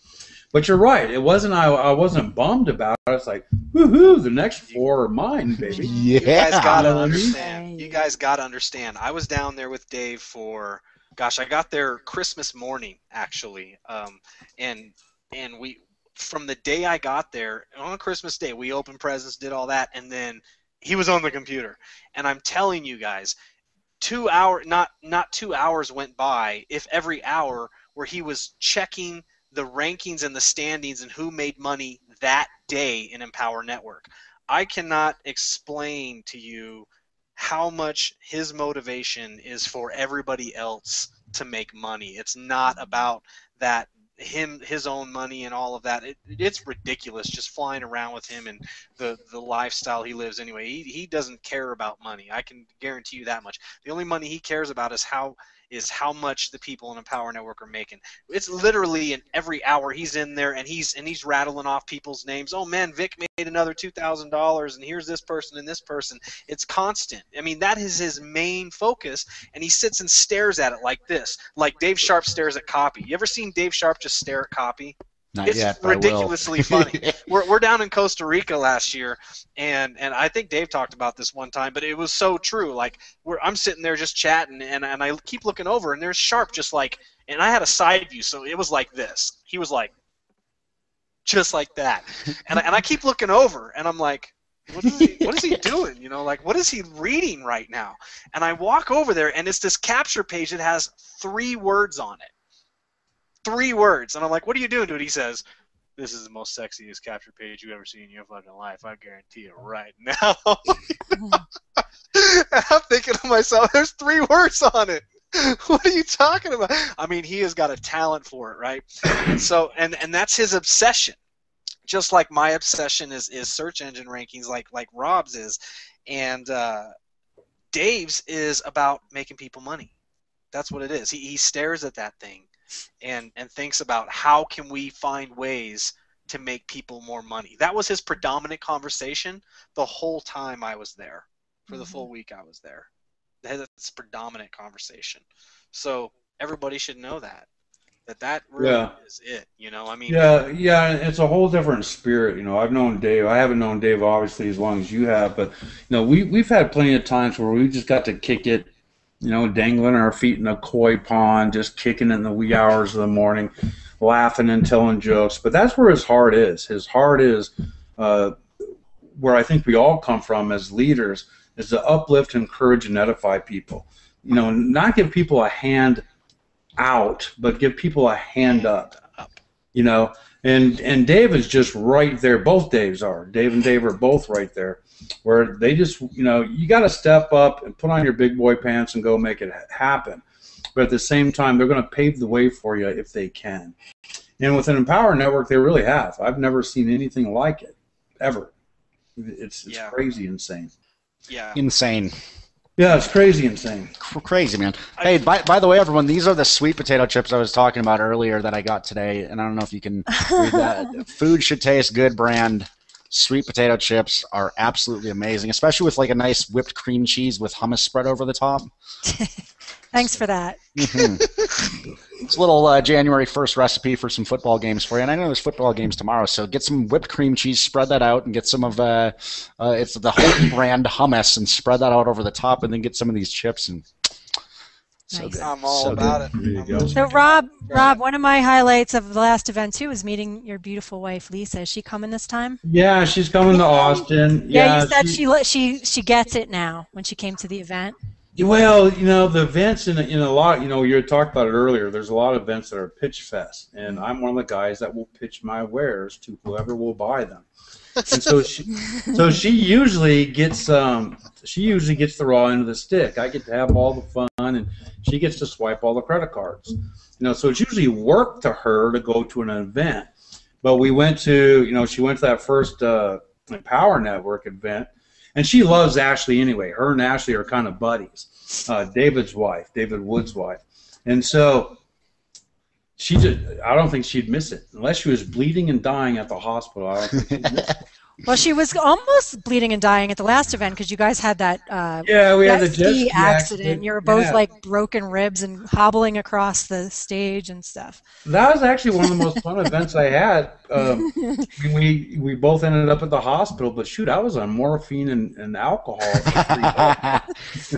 But you're right. It wasn't. I wasn't bummed about it. It's like, woohoo! The next four are mine, baby. Yeah. You guys gotta understand. You guys gotta understand. I was down there with Dave for, gosh, I got there Christmas morning actually, and we, from the day I got there on Christmas Day, we opened presents, did all that, and then he was on the computer. And I'm telling you guys, 2 hours, not 2 hours went by, if every hour, where he was checking the rankings and the standings and who made money that day in Empower Network. I cannot explain to you how much his motivation is for everybody else to make money. It's not about that his own money and all of that. It's ridiculous just flying around with him and the lifestyle he lives anyway. He doesn't care about money. I can guarantee you that much. The only money he cares about is how much the people in Empower Network are making. It's literally in every hour he's in there and he's rattling off people's names. Oh man, Vic made another $2,000 and here's this person and this person. It's constant. I mean, that is his main focus, and he sits and stares at it like this, like Dave Sharp stares at copy. You ever seen Dave Sharp just stare at copy? Not it's yet, ridiculously funny. We're down in Costa Rica last year, and I think Dave talked about this one time, but it was so true. Like I'm sitting there just chatting, and I keep looking over, and there's Sharp just like, and I had a side view, so it was like this. He was like, just like that, and I keep looking over, and I'm like, what is he doing? You know, like what is he reading right now? And I walk over there, and it's this capture page that has 3 words on it. 3 words, and I'm like, what are you doing, dude? He says, this is the most sexiest capture page you've ever seen in your fucking life. I guarantee it right now. And I'm thinking to myself, there's 3 words on it. What are you talking about? I mean, he has got a talent for it, right? And so, and that's his obsession. Just like my obsession is search engine rankings, like Rob's is, and Dave's is about making people money. That's what it is. He stares at that thing and thinks about how can we find ways to make people more money. That was his predominant conversation the whole time I was there. For the full week I was there. That's predominant conversation. So everybody should know that. That really is it. You know, I mean. Yeah, it's a whole different spirit. You know, I've known Dave. I haven't known Dave, obviously, as long as you have. But, you know, we've had plenty of times where we just got to kick it, you know, dangling our feet in a koi pond, just kicking in the wee hours of the morning, laughing and telling jokes. But that's where his heart is. His heart is where I think we all come from as leaders, is to uplift, encourage, and edify people. You know, not give people a hand out, but give people a hand up. You know, and Dave is just right there. Both Daves are. Dave and Dave are both right there, where they just, you know, you got to step up and put on your big boy pants and go make it happen. But at the same time, they're going to pave the way for you if they can. And with an Empower Network, they really have. I've never seen anything like it, ever. It's crazy insane. Yeah. Insane. Yeah, it's crazy insane. Crazy, man. Hey, by the way, everyone, these are the sweet potato chips I was talking about earlier that I got today, and I don't know if you can read that. Food Should Taste Good brand. Sweet potato chips are absolutely amazing, especially with like a nice whipped cream cheese with hummus spread over the top. Thanks for that. It's a little January 1st recipe for some football games for you, and I know there's football games tomorrow, so get some whipped cream cheese, spread that out, and get some of it's the whole brand hummus, and spread that out over the top, and then get some of these chips and. So nice. I'm all so about good. It. So Rob, one of my highlights of the last event too was meeting your beautiful wife, Lisa. Is she coming this time? Yeah, she's coming to Austin. Yeah, you said she gets it now when she came to the event. Well, you know, the events in a lot, you know, you talked about it earlier. There's a lot of events that are pitch fest, and I'm one of the guys that will pitch my wares to whoever will buy them. And so she usually gets the raw end of the stick. I get to have all the fun, and she gets to swipe all the credit cards. You know, so it's usually work to her to go to an event. But we went to, you know, she went to that first Empower Network event, and she loves Ashley anyway. Her and Ashley are kind of buddies. David's wife, David Wood's wife, and so. She did, I don't think she'd miss it unless she was bleeding and dying at the hospital. I don't think she'd miss it. Well, she was almost bleeding and dying at the last event because you guys had that ski accident. You were both like broken ribs and hobbling across the stage and stuff. That was actually one of the most fun events I had. We both ended up at the hospital, but shoot, I was on morphine and alcohol.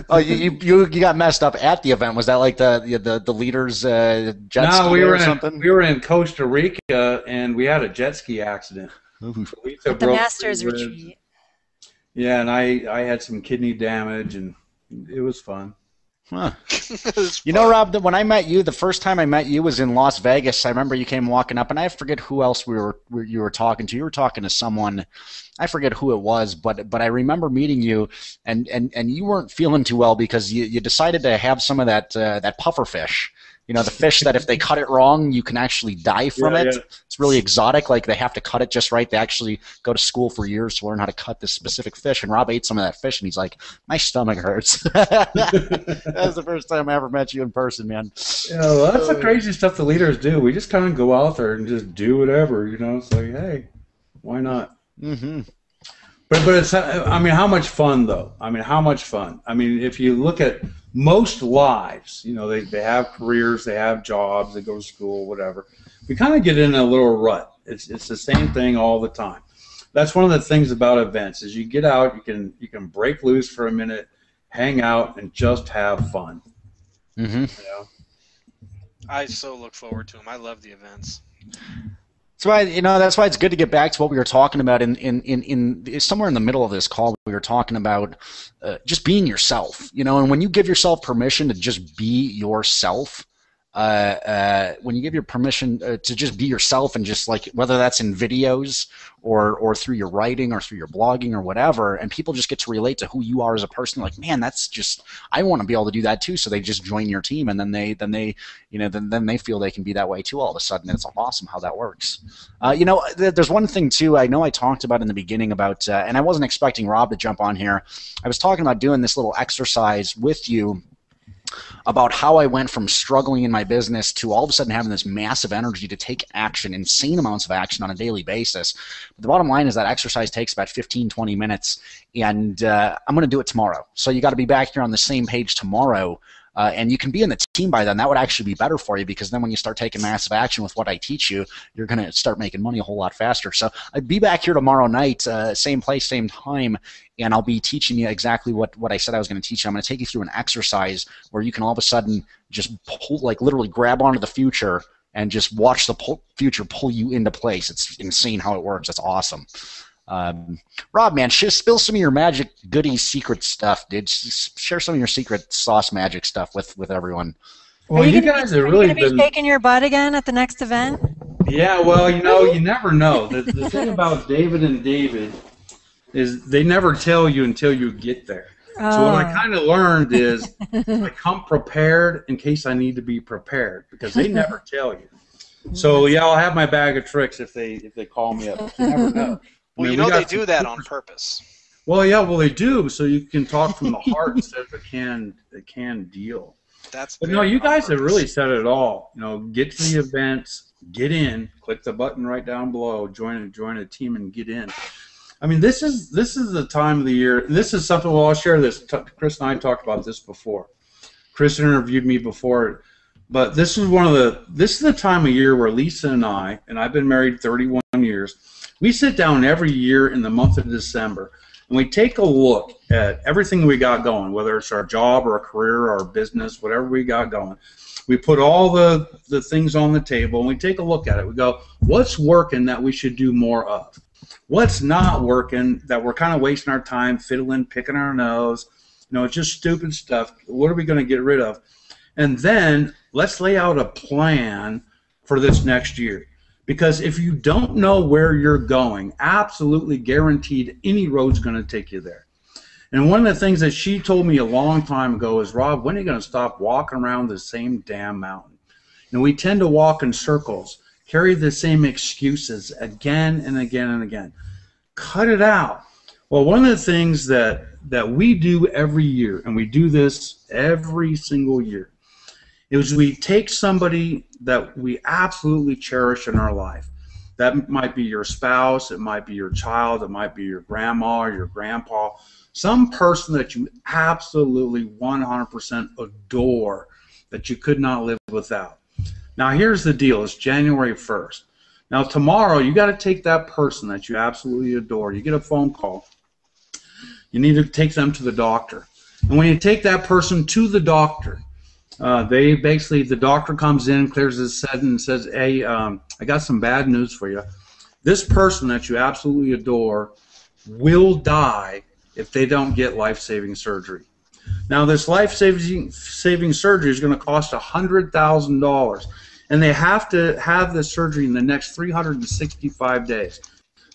Oh, you got messed up at the event. Was that like the leader's jet ski or something? No, we were in Costa Rica and we had a jet ski accident. At the Masters retreat. Yeah, and I had some kidney damage, and it was fun. Huh. You know, Rob, when I met you, the first time I met you was in Las Vegas. I remember you came walking up, and I forget who else you were talking to. You were talking to someone. I forget who it was, but I remember meeting you, and you weren't feeling too well because you decided to have some of that that puffer fish. You know, the fish that if they cut it wrong, you can actually die from it. Yeah. It's really exotic. Like, they have to cut it just right. They actually go to school for years to learn how to cut this specific fish. And Rob ate some of that fish, and he's like, my stomach hurts. That was the first time I ever met you in person, man. Yeah, well, that's the crazy stuff the leaders do. We just kind of go out there and just do whatever, you know. It's like, hey, why not? Mm-hmm. But it's, I mean, how much fun, though? I mean, how much fun? I mean, if you look at most lives, you know, they have careers, they have jobs, they go to school, whatever. We kind of get in a little rut. It's the same thing all the time. That's one of the things about events is you get out, you can break loose for a minute, hang out, and just have fun. Mm-hmm. You know? I so look forward to them. I love the events. That's why it's good to get back to what we were talking about in somewhere in the middle of this call. We were talking about just being yourself, you know. And when you give yourself permission to just be yourself, when you give your permission to just be yourself, and just like whether that's in videos or through your writing or through your blogging or whatever, and people just get to relate to who you are as a person. Like, man, that's just, I want to be able to do that too. So they just join your team, and then they feel they can be that way too all of a sudden. It's awesome how that works. You know, there's one thing too. I know I talked about in the beginning about, and I wasn't expecting Rob to jump on here. I was talking about doing this little exercise with you about how I went from struggling in my business to all of a sudden having this massive energy to take action, insane amounts of action on a daily basis. But the bottom line is that exercise takes about 15, 20 minutes, and I'm going to do it tomorrow. So you got to be back here on the same page tomorrow. And you can be in the team by then. That would actually be better for you, because then when you start taking massive action with what I teach you, you're going to start making money a whole lot faster. So I'd be back here tomorrow night, same place, same time, and I'll be teaching you exactly what I said I was going to teach you. I'm going to take you through an exercise where you can all of a sudden just pull, like literally grab onto the future and just watch the future pull you into place. It's insane how it works. It's awesome. Rob, man, spill some of your magic goodies, secret stuff, dude. Share some of your secret sauce magic stuff with everyone. Well, you guys have really been... Are you going to be shaking your butt again at the next event? Yeah, well, you know, you never know. The thing about David and David is they never tell you until you get there. Oh. So what I kind of learned is I come prepared in case I need to be prepared, because they never tell you. So, yeah, I'll have my bag of tricks if they call me up. You never know. Well, I mean, you know they do that on purpose. Well, yeah, well, they do, so you can talk from the heart instead of a canned deal. But no, you guys have really said it all. You know, get to the events, get in, click the button right down below, join a team, and get in. I mean, this is the time of the year. This is something. Well, I'll share this. Chris and I talked about this before. Chris interviewed me before, but this is the time of year where Lisa and I, and I've been married 31 years. We sit down every year in the month of December, and we take a look at everything we got going, whether it's our job or our career or our business, whatever we got going. We put all the things on the table, and we take a look at it. We go, what's working that we should do more of? What's not working that we're kind of wasting our time fiddling, picking our nose? You know, it's just stupid stuff. What are we going to get rid of? And then let's lay out a plan for this next year. Because if you don't know where you're going, absolutely guaranteed any road's going to take you there. And one of the things that she told me a long time ago is, Rob, when are you going to stop walking around the same damn mountain? And we tend to walk in circles, carry the same excuses again and again and again. Cut it out. Well, one of the things that we do every year, and we do this every single year, is we take somebody that we absolutely cherish in our life. That might be your spouse, it might be your child, it might be your grandma or your grandpa, some person that you absolutely 100% adore that you could not live without. Now here's the deal, it's January 1st. Now tomorrow you got to take that person that you absolutely adore, you get a phone call, you need to take them to the doctor. And when you take that person to the doctor, the doctor comes in, clears his head, and says, hey, I got some bad news for you. This person that you absolutely adore will die if they don't get life-saving surgery. Now this life-saving surgery is going to cost $100,000, and they have to have this surgery in the next 365 days.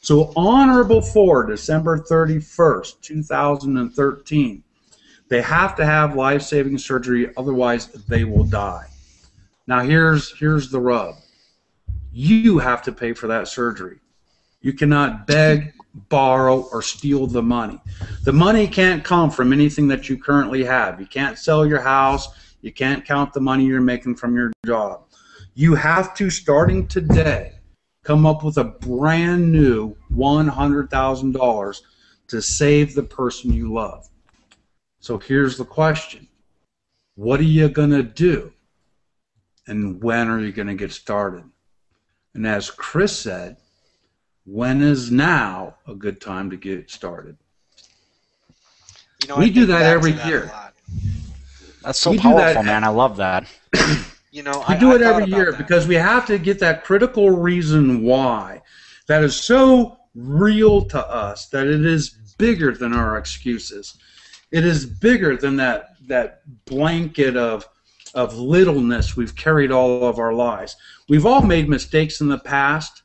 So on or before December 31st, 2013, they have to have life-saving surgery, otherwise they will die. Now here's the rub. You have to pay for that surgery. You cannot beg, borrow, or steal the money. The money can't come from anything that you currently have. You can't sell your house. You can't count the money you're making from your job. You have to, starting today, come up with a brand new $100,000 to save the person you love. So here's the question. What are you going to do? And when are you going to get started? And as Chris said, when is now a good time to get started? You know, we do that every year. That's so powerful, man. I love that. You know, we do it every year because we have to get that critical reason why that is so real to us, that it is bigger than our excuses. It is bigger than that blanket of littleness we've carried all of our lives. We've all made mistakes in the past.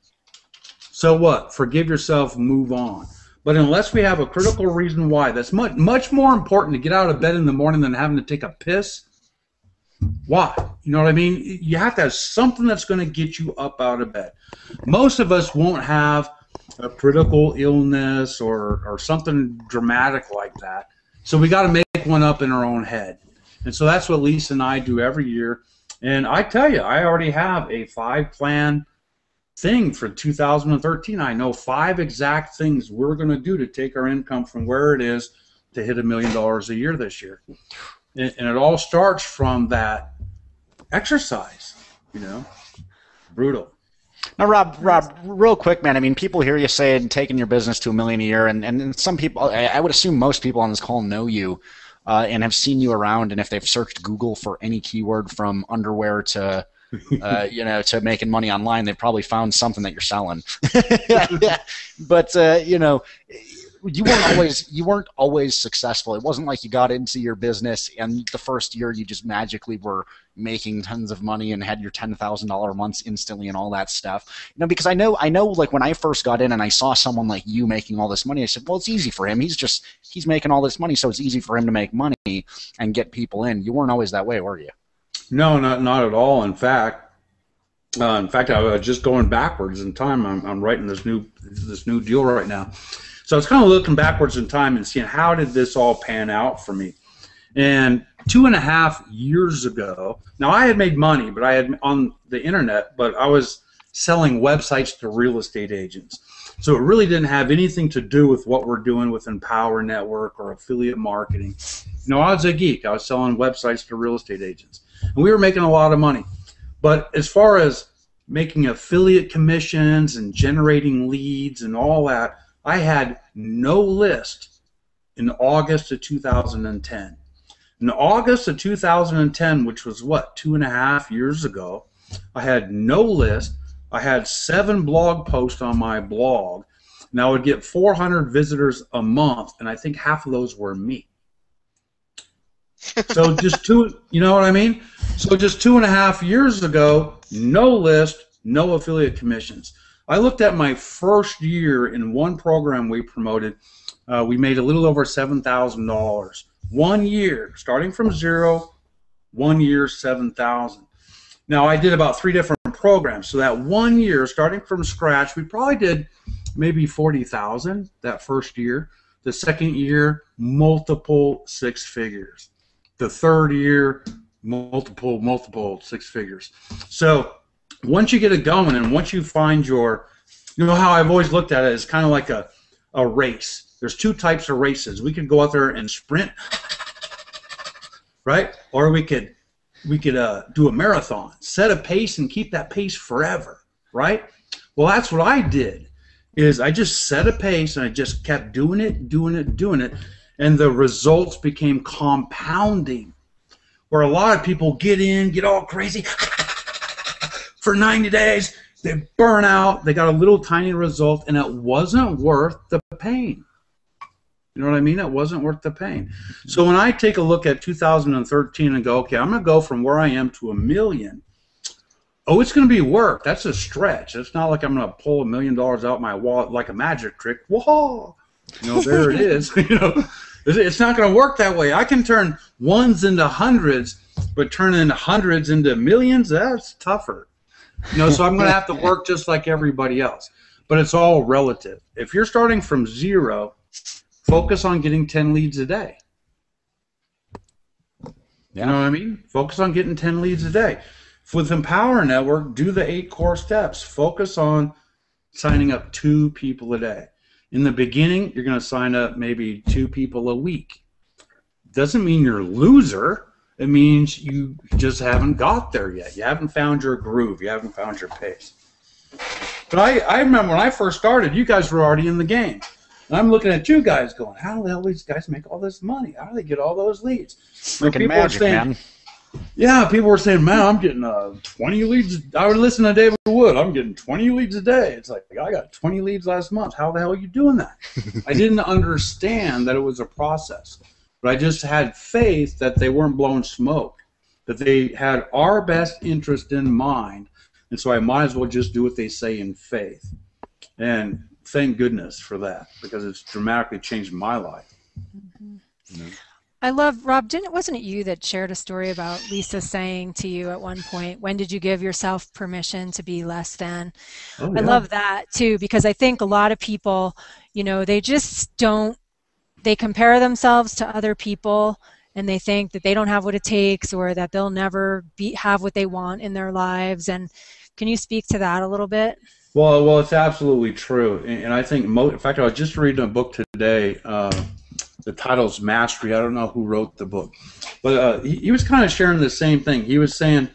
So what? Forgive yourself, move on. But unless we have a critical reason why, that's much more important to get out of bed in the morning than having to take a piss. Why? You know what I mean? You have to have something that's going to get you up out of bed. Most of us won't have a critical illness or something dramatic like that. So we got to make one up in our own head. And so that's what Lisa and I do every year. And I tell you, I already have a 5-plan thing for 2013. I know 5 exact things we're going to do to take our income from where it is to hit $1 million a year this year. And it all starts from that exercise, you know. Brutal. Now, Rob, real quick, man, I mean, people hear you say taking your business to $1 million a year, and some people, I would assume most people on this call know you and have seen you around, and if they've searched Google for any keyword from underwear to, you know, to making money online, they've probably found something that you're selling. But, you know, you weren't always successful. It wasn't like you got into your business and the first year you just magically were making tons of money and had your $10,000 months instantly and all that stuff. You know, because I know like when I first got in and I saw someone like you making all this money, I said, well, it's easy for him. He's making all this money, so it's easy for him to make money and get people in. You weren't always that way, were you? No, not at all. In fact, I was just going backwards in time. I'm writing this new deal right now. So it's kind of looking backwards in time and seeing how did this all pan out for me. And 2.5 years ago, now I had made money, but I had on the internet, but I was selling websites to real estate agents. So it really didn't have anything to do with what we're doing with Empower Network or affiliate marketing. You know, I was a geek. I was selling websites to real estate agents, and we were making a lot of money. But as far as making affiliate commissions and generating leads and all that, I had no list in August of 2010. In August of 2010, which was what, 2.5 years ago, I had no list. I had 7 blog posts on my blog, and I would get 400 visitors a month, and I think half of those were me. So just you know what I mean? So just 2.5 years ago, no list, no affiliate commissions. I looked at my first year in one program we promoted. We made a little over $7,000. 1 year, starting from zero, 1 year, $7,000. Now, I did about 3 different programs. So that 1 year, starting from scratch, we probably did maybe $40,000 that first year. The second year, multiple 6 figures. The third year, multiple 6 figures. So once you get it going and once you find your, you know how I've always looked at it as kind of like a race. There's 2 types of races. We could go out there and sprint, right? Or we could do a marathon, set a pace and keep that pace forever, right? Well, that's what I did is I just set a pace and I just kept doing it, and the results became compounding, where a lot of people get all crazy, for 90 days, they burn out, they got a little tiny result, and it wasn't worth the pain. You know what I mean? It wasn't worth the pain. So when I take a look at 2013 and go, okay, I'm going to go from where I am to 1 million, oh, it's going to be work. That's a stretch. It's not like I'm going to pull $1 million out my wallet like a magic trick. Whoa! You know, there it is. You know, it's not going to work that way. I can turn ones into hundreds, but turning hundreds into millions, that's tougher. You know, so I'm going to have to work just like everybody else. But it's all relative. If you're starting from zero, focus on getting 10 leads a day. You know what I mean? Focus on getting 10 leads a day. With Empower Network, do the 8 core steps. Focus on signing up 2 people a day. In the beginning, you're going to sign up maybe 2 people a week. Doesn't mean you're a loser. It means you just haven't got there yet. You haven't found your groove. You haven't found your pace. But I remember when I first started, you guys were already in the game. And I'm looking at you guys going, how the hell do these guys make all this money? How do they get all those leads? Freaking magic, man. Yeah, people were saying, man, I'm getting 20 leads. I would listen to David Wood. I'm getting 20 leads a day. It's like, I got 20 leads last month. How the hell are you doing that? I didn't understand that it was a process. But I just had faith that they weren't blowing smoke, that they had our best interest in mind, and so I might as well just do what they say in faith. And thank goodness for that, because it's dramatically changed my life. Mm-hmm. You know? I love, Rob, wasn't it you that shared a story about Lisa saying to you at one point, when did you give yourself permission to be less than? Oh, yeah. I love that, too, because I think a lot of people, you know, they just don't, they compare themselves to other people and they think that they don't have what it takes or that they'll never have what they want in their lives. And can you speak to that a little bit? Well, it's absolutely true. And I think, in fact, I was just reading a book today. The title's Mastery. I don't know who wrote the book. But he was kind of sharing the same thing. He was saying,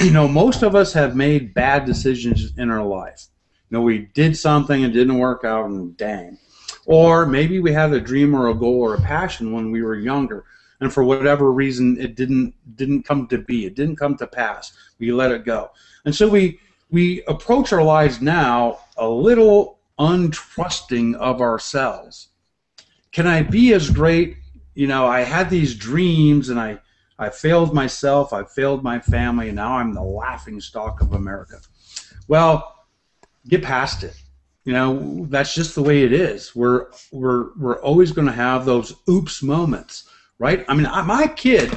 you know, most of us have made bad decisions in our life. You know, we did something and didn't work out and dang. Or maybe we had a dream or a goal or a passion when we were younger. And for whatever reason, it didn't come to be. It didn't come to pass. We let it go. And so we approach our lives now a little untrusting of ourselves. Can I be as great? You know, I had these dreams and I failed myself, I failed my family, and now I'm the laughingstock of America. Well, get past it. You know, that's just the way it is. We're always going to have those oops moments, right? I mean, my kid,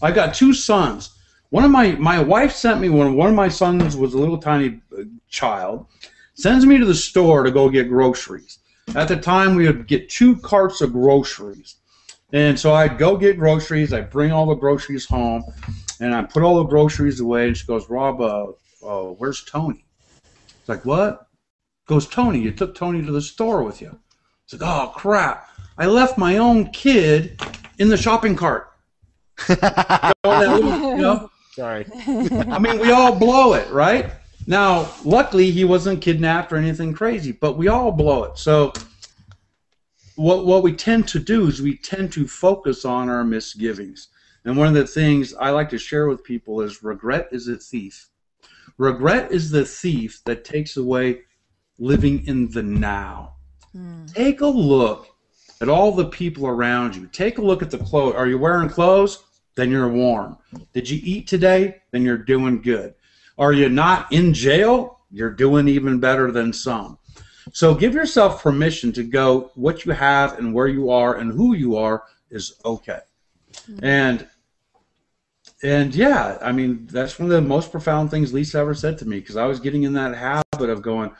I've got 2 sons. One of my wife sent me when one of my sons was a little tiny child, sends me to the store to go get groceries. At the time, we would get 2 carts of groceries. And so I'd go get groceries. I'd bring all the groceries home, and I'd put all the groceries away. And she goes, Rob, where's Tony? It's like, what? Goes, Tony, you took Tony to the store with you. It's like, oh, crap. I left my own kid in the shopping cart. You know? Sorry. I mean, we all blow it, right? Now, luckily, he wasn't kidnapped or anything crazy, but we all blow it. So what we tend to do is we tend to focus on our misgivings. And one of the things I like to share with people is regret is a thief. Regret is the thief that takes away living in the now. Mm. Take a look at all the people around you. Take a look at the clothes. Are you wearing clothes? Then you're warm. Did you eat today? Then you're doing good. Are you not in jail? You're doing even better than some. So give yourself permission to go, what you have and where you are and who you are is okay. Mm-hmm. And yeah, I mean, that's one of the most profound things Lisa ever said to me, because I was getting in that habit of going,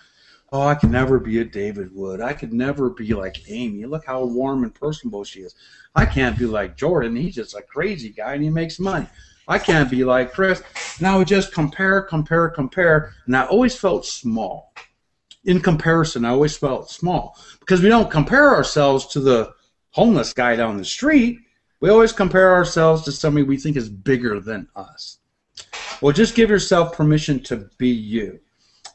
oh, I could never be a David Wood. I could never be like Amy. Look how warm and personable she is. I can't be like Jordan. He's just a crazy guy and he makes money. I can't be like Chris. And I would just compare. And I always felt small. In comparison, I always felt small. Because we don't compare ourselves to the homeless guy down the street. We always compare ourselves to somebody we think is bigger than us. Well, just give yourself permission to be you.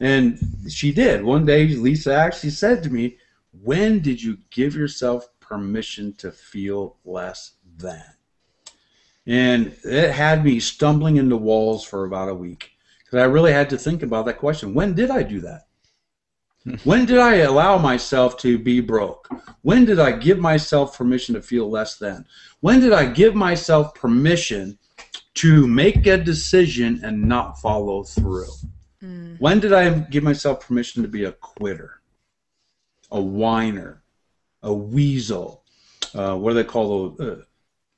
And she did. One day, Lisa actually said to me, when did you give yourself permission to feel less than? And it had me stumbling into walls for about a week, because I really had to think about that question. When did I do that? When did I allow myself to be broke? When did I give myself permission to feel less than? When did I give myself permission to make a decision and not follow through? Mm. When did I give myself permission to be a quitter, a whiner, a weasel, what do they call a, you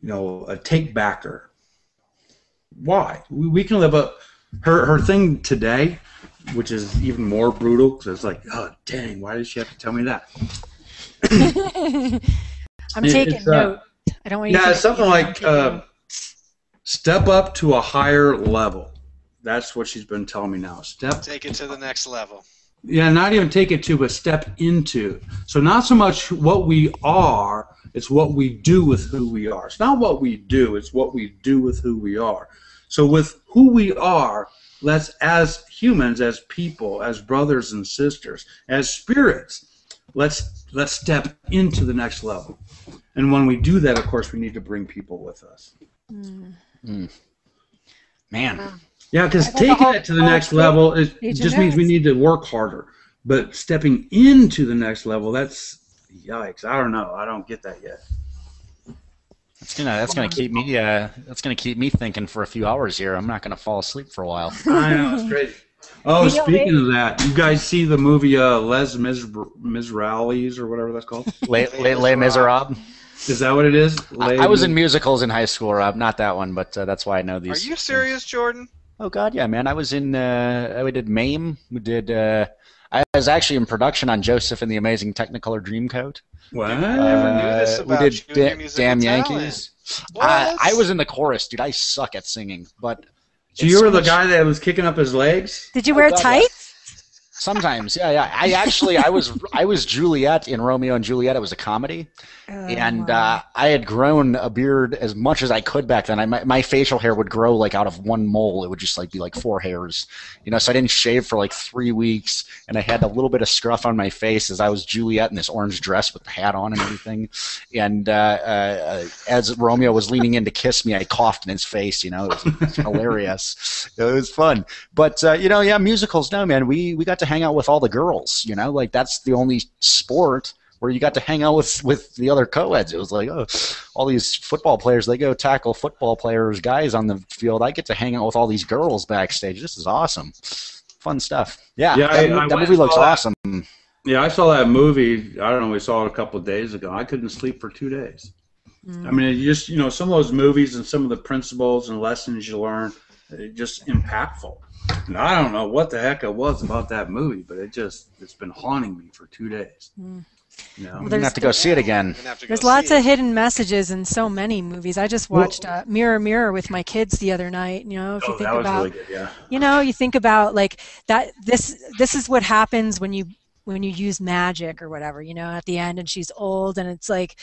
know, a take-backer? Why? We can live a... Her thing today, which is even more brutal, because it's like, oh, dang, why did she have to tell me that? I'm taking note. I don't want you to... Yeah, something like... Step up to a higher level. That's what she's been telling me now. Take it to the next level. Yeah, not even take it to, but step into. So not so much what we are, it's what we do with who we are. It's not what we do, it's what we do with who we are. So with who we are, let's, as humans, as people, as brothers and sisters, as spirits, let's step into the next level. And when we do that, of course, we need to bring people with us. Mm. Mm. Man, yeah, because taking it to the next level is, just means we need to work harder. But stepping into the next level, that's yikes. I don't know. I don't get that yet. That's gonna keep me thinking for a few hours here. I'm not gonna fall asleep for a while. I know, it's crazy. Oh, speaking of that, you guys see the movie Les Misérables or whatever that's called? Les Miserables. Is that what it is? I was in musicals in high school, Rob. Not that one, but that's why I know these. Are you serious, things. Jordan? Oh God, yeah, man. I was in. We did Mame. We did. I was actually in production on Joseph and the Amazing Technicolor Dreamcoat. What? I never knew this about you. We did Damn Yankees. What? I was in the chorus, dude. I suck at singing, but. So you were the guy that was kicking up his legs? Did you wear tights? Sometimes, yeah, yeah. I was Juliet in Romeo and Juliet. It was a comedy, and I had grown a beard as much as I could back then. My facial hair would grow like out of one mole. It would just like be like four hairs, you know. So I didn't shave for like 3 weeks, and I had a little bit of scruff on my face as I was Juliet in this orange dress with the hat on and everything. And as Romeo was leaning in to kiss me, I coughed in his face. You know, it was hilarious. It was fun, but you know, yeah, musicals. No, man, we got to hang out with all the girls, you know, like that's the only sport where you got to hang out with the other co-eds. It was like, oh, all these football players, they go tackle football players, guys on the field. I get to hang out with all these girls backstage. This is awesome. Fun stuff. Yeah, yeah, that movie looks awesome. Yeah, I saw that movie, I don't know, we saw it a couple of days ago. I couldn't sleep for 2 days. Mm. I mean, you just, you know, some of those movies and some of the principles and lessons you learn, just impactful. And I don't know what the heck it was about that movie, but it's been haunting me for 2 days. Mm. You know? Well, I'm gonna have to go see it again. There's lots of hidden messages in so many movies. I just watched Mirror, Mirror with my kids the other night. You know, if you think about, really good, yeah. You know, you think about like that. This is what happens when you. When you use magic or whatever, you know, at the end, and she's old, and it's like,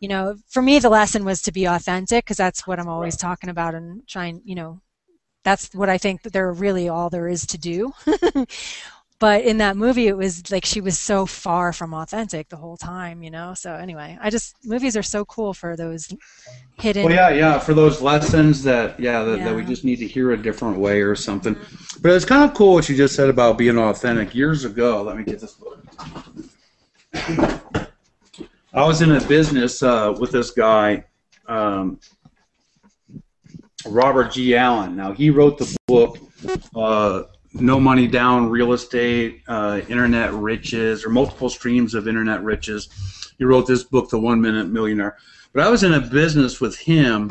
you know, for me the lesson was to be authentic, because that's what I'm always talking about and trying, you know, that's what I think that they're really all there is to do. But in that movie, it was like she was so far from authentic the whole time, you know. So anyway, movies are so cool for those hidden. Well, yeah, yeah, for those lessons that, that we just need to hear a different way or something. Mm-hmm. But it's kind of cool what you just said about being authentic. Years ago, let me get this book. I was in a business with this guy, Robert G. Allen. Now, he wrote the book, No Money Down, Real Estate, Internet Riches, or Multiple Streams of Internet Riches. He wrote this book, The 1 Minute Millionaire. But I was in a business with him,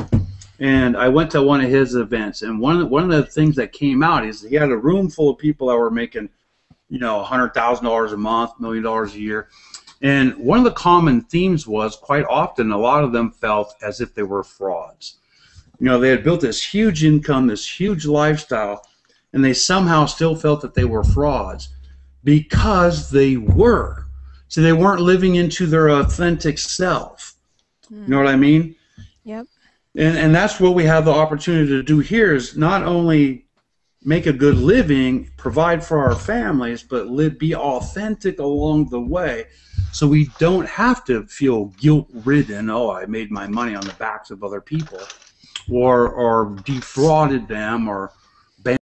and I went to one of his events. And one of the things that came out is he had a room full of people that were making, you know, $100,000 a month, $1 million a year. And one of the common themes was quite often a lot of them felt as if they were frauds. You know, they had built this huge income, this huge lifestyle, and they somehow still felt that they were frauds because they were. So they weren't living into their authentic self. Mm. You know what I mean? Yep. And that's what we have the opportunity to do here is not only make a good living, provide for our families, but be authentic along the way so we don't have to feel guilt-ridden, oh, I made my money on the backs of other people, or defrauded them, or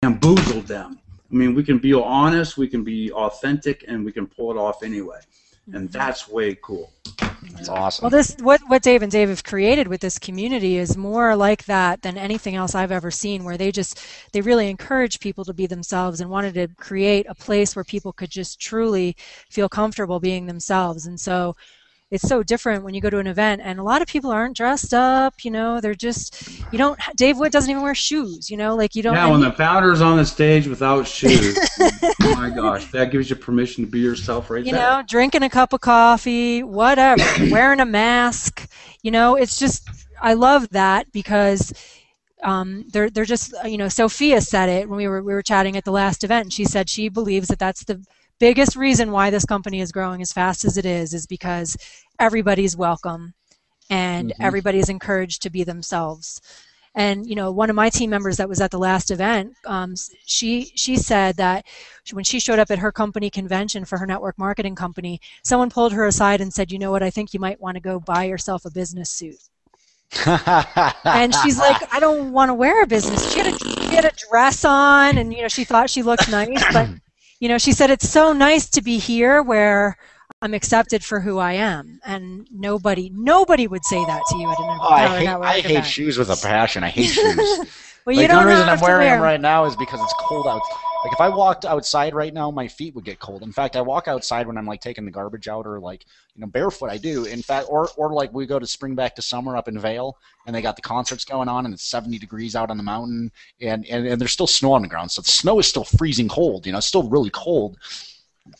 bamboozled them. I mean, we can be honest, we can be authentic, and we can pull it off anyway. And that's way cool. That's awesome. Well, this what Dave and Dave have created with this community is more like that than anything else I've ever seen, where they really encourage people to be themselves and wanted to create a place where people could just truly feel comfortable being themselves. And so it's so different when you go to an event, and a lot of people aren't dressed up, you know, they're just, you don't, Dave Wood doesn't even wear shoes, you know, like you don't. Yeah, when the founder's on the stage without shoes, oh my gosh, that gives you permission to be yourself right there. You know, drinking a cup of coffee, whatever, wearing a mask, you know, it's just, I love that because they're just, you know, Sophia said it when we were chatting at the last event, and she said she believes that that's the biggest reason why this company is growing as fast as it is because everybody's welcome and everybody's encouraged to be themselves. And you know, one of my team members that was at the last event, she said that when she showed up at her company convention for her network marketing company, someone pulled her aside and said, you know what, I think you might want to go buy yourself a business suit. And she's like, I don't want to wear a business. She had a dress on, and you know, she thought she looked nice, but you know, she said, it's so nice to be here where I'm accepted for who I am. And nobody would say that to you at an event. Oh, I hate shoes with a passion. I hate shoes. Well, like, you don't the reason I'm wearing them right now is because it's cold out. Like, if I walked outside right now, my feet would get cold. In fact, I walk outside when I'm, like, taking the garbage out or, like, you know, barefoot I do. In fact, or like, we go to spring back to summer up in Vail, and they got the concerts going on, and it's 70 degrees out on the mountain, and there's still snow on the ground. So the snow is still freezing cold, you know, it's still really cold.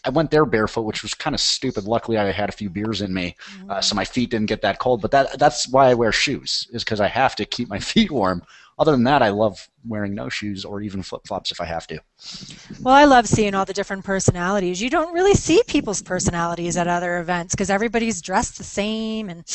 I went there barefoot, which was kind of stupid. Luckily, I had a few beers in me, so my feet didn't get that cold. But that's why I wear shoes, is because I have to keep my feet warm. Other than that, I love wearing no shoes or even flip-flops if I have to. Well, I love seeing all the different personalities. You don't really see people's personalities at other events because everybody's dressed the same. And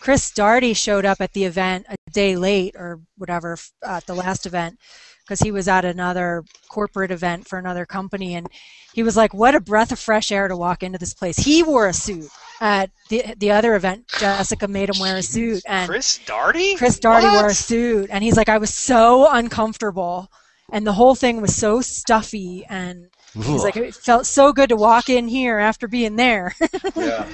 Chris Darty showed up at the event a day late or whatever at the last event because he was at another corporate event for another company. And he was like, what a breath of fresh air to walk into this place. He wore a suit. At the other event, Jessica made him wear a suit. And Chris Darty? Chris Darty wore a suit. And he's like, I was so uncomfortable. And the whole thing was so stuffy. And he's like, it felt so good to walk in here after being there. Yeah.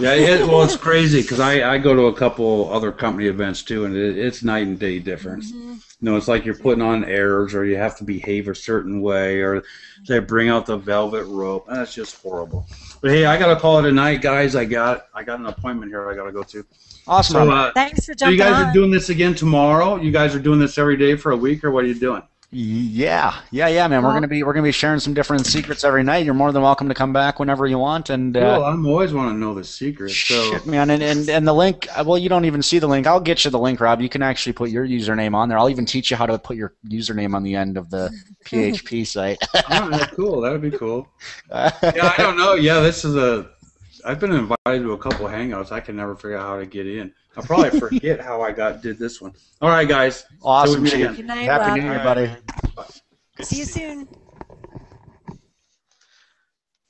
Yeah, well, it's crazy because I go to a couple other company events too, and it's night and day difference. You know, it's like you're putting on airs, or you have to behave a certain way, or they bring out the velvet rope. That's just horrible. But hey, I gotta call it a night, guys. I got an appointment here I gotta go to. Awesome. So, thanks for jumping on. So you guys are doing this again tomorrow? You guys are doing this every day for a week, or what are you doing? Yeah, man. We're gonna be sharing some different secrets every night. You're more than welcome to come back whenever you want. And well, I'm always want to know the secrets. So. Shit, man. And the link. Well, you don't even see the link. I'll get you the link, Rob. You can actually put your username on there. I'll even teach you how to put your username on the end of the PHP site. All right, cool. That would be cool. Yeah, I don't know. Yeah, this is a. I've been invited to a couple hangouts. I can never figure out how to get in. I'll probably forget how I did this one. All right, guys. Awesome. Good night, Happy New Year, buddy. See you soon.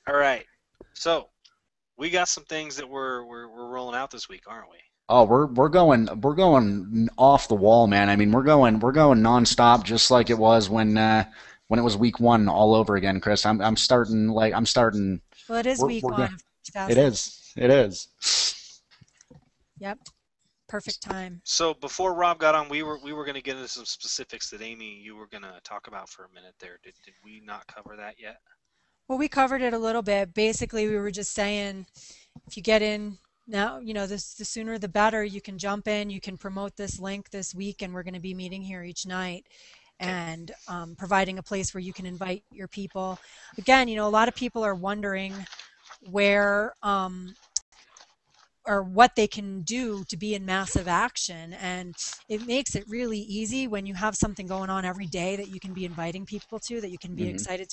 All right. So we got some things that we're rolling out this week, aren't we? Oh, we're going off the wall, man. I mean, we're going nonstop, just like it was when it was week one all over again, Chris. I'm starting. Well, it is week one. It is. Yep. Perfect time. So before Rob got on, we were going to get into some specifics that Amy, you were going to talk about for a minute there. Did we not cover that yet? Well, we covered it a little bit. Basically, we were just saying if you get in now, you know, the sooner the better. You can jump in. You can promote this link this week, and we're going to be meeting here each night and providing a place where you can invite your people. Again, you know, a lot of people are wondering where or what they can do to be in massive action, and it makes it really easy when you have something going on every day that you can be inviting people to, that you can be excited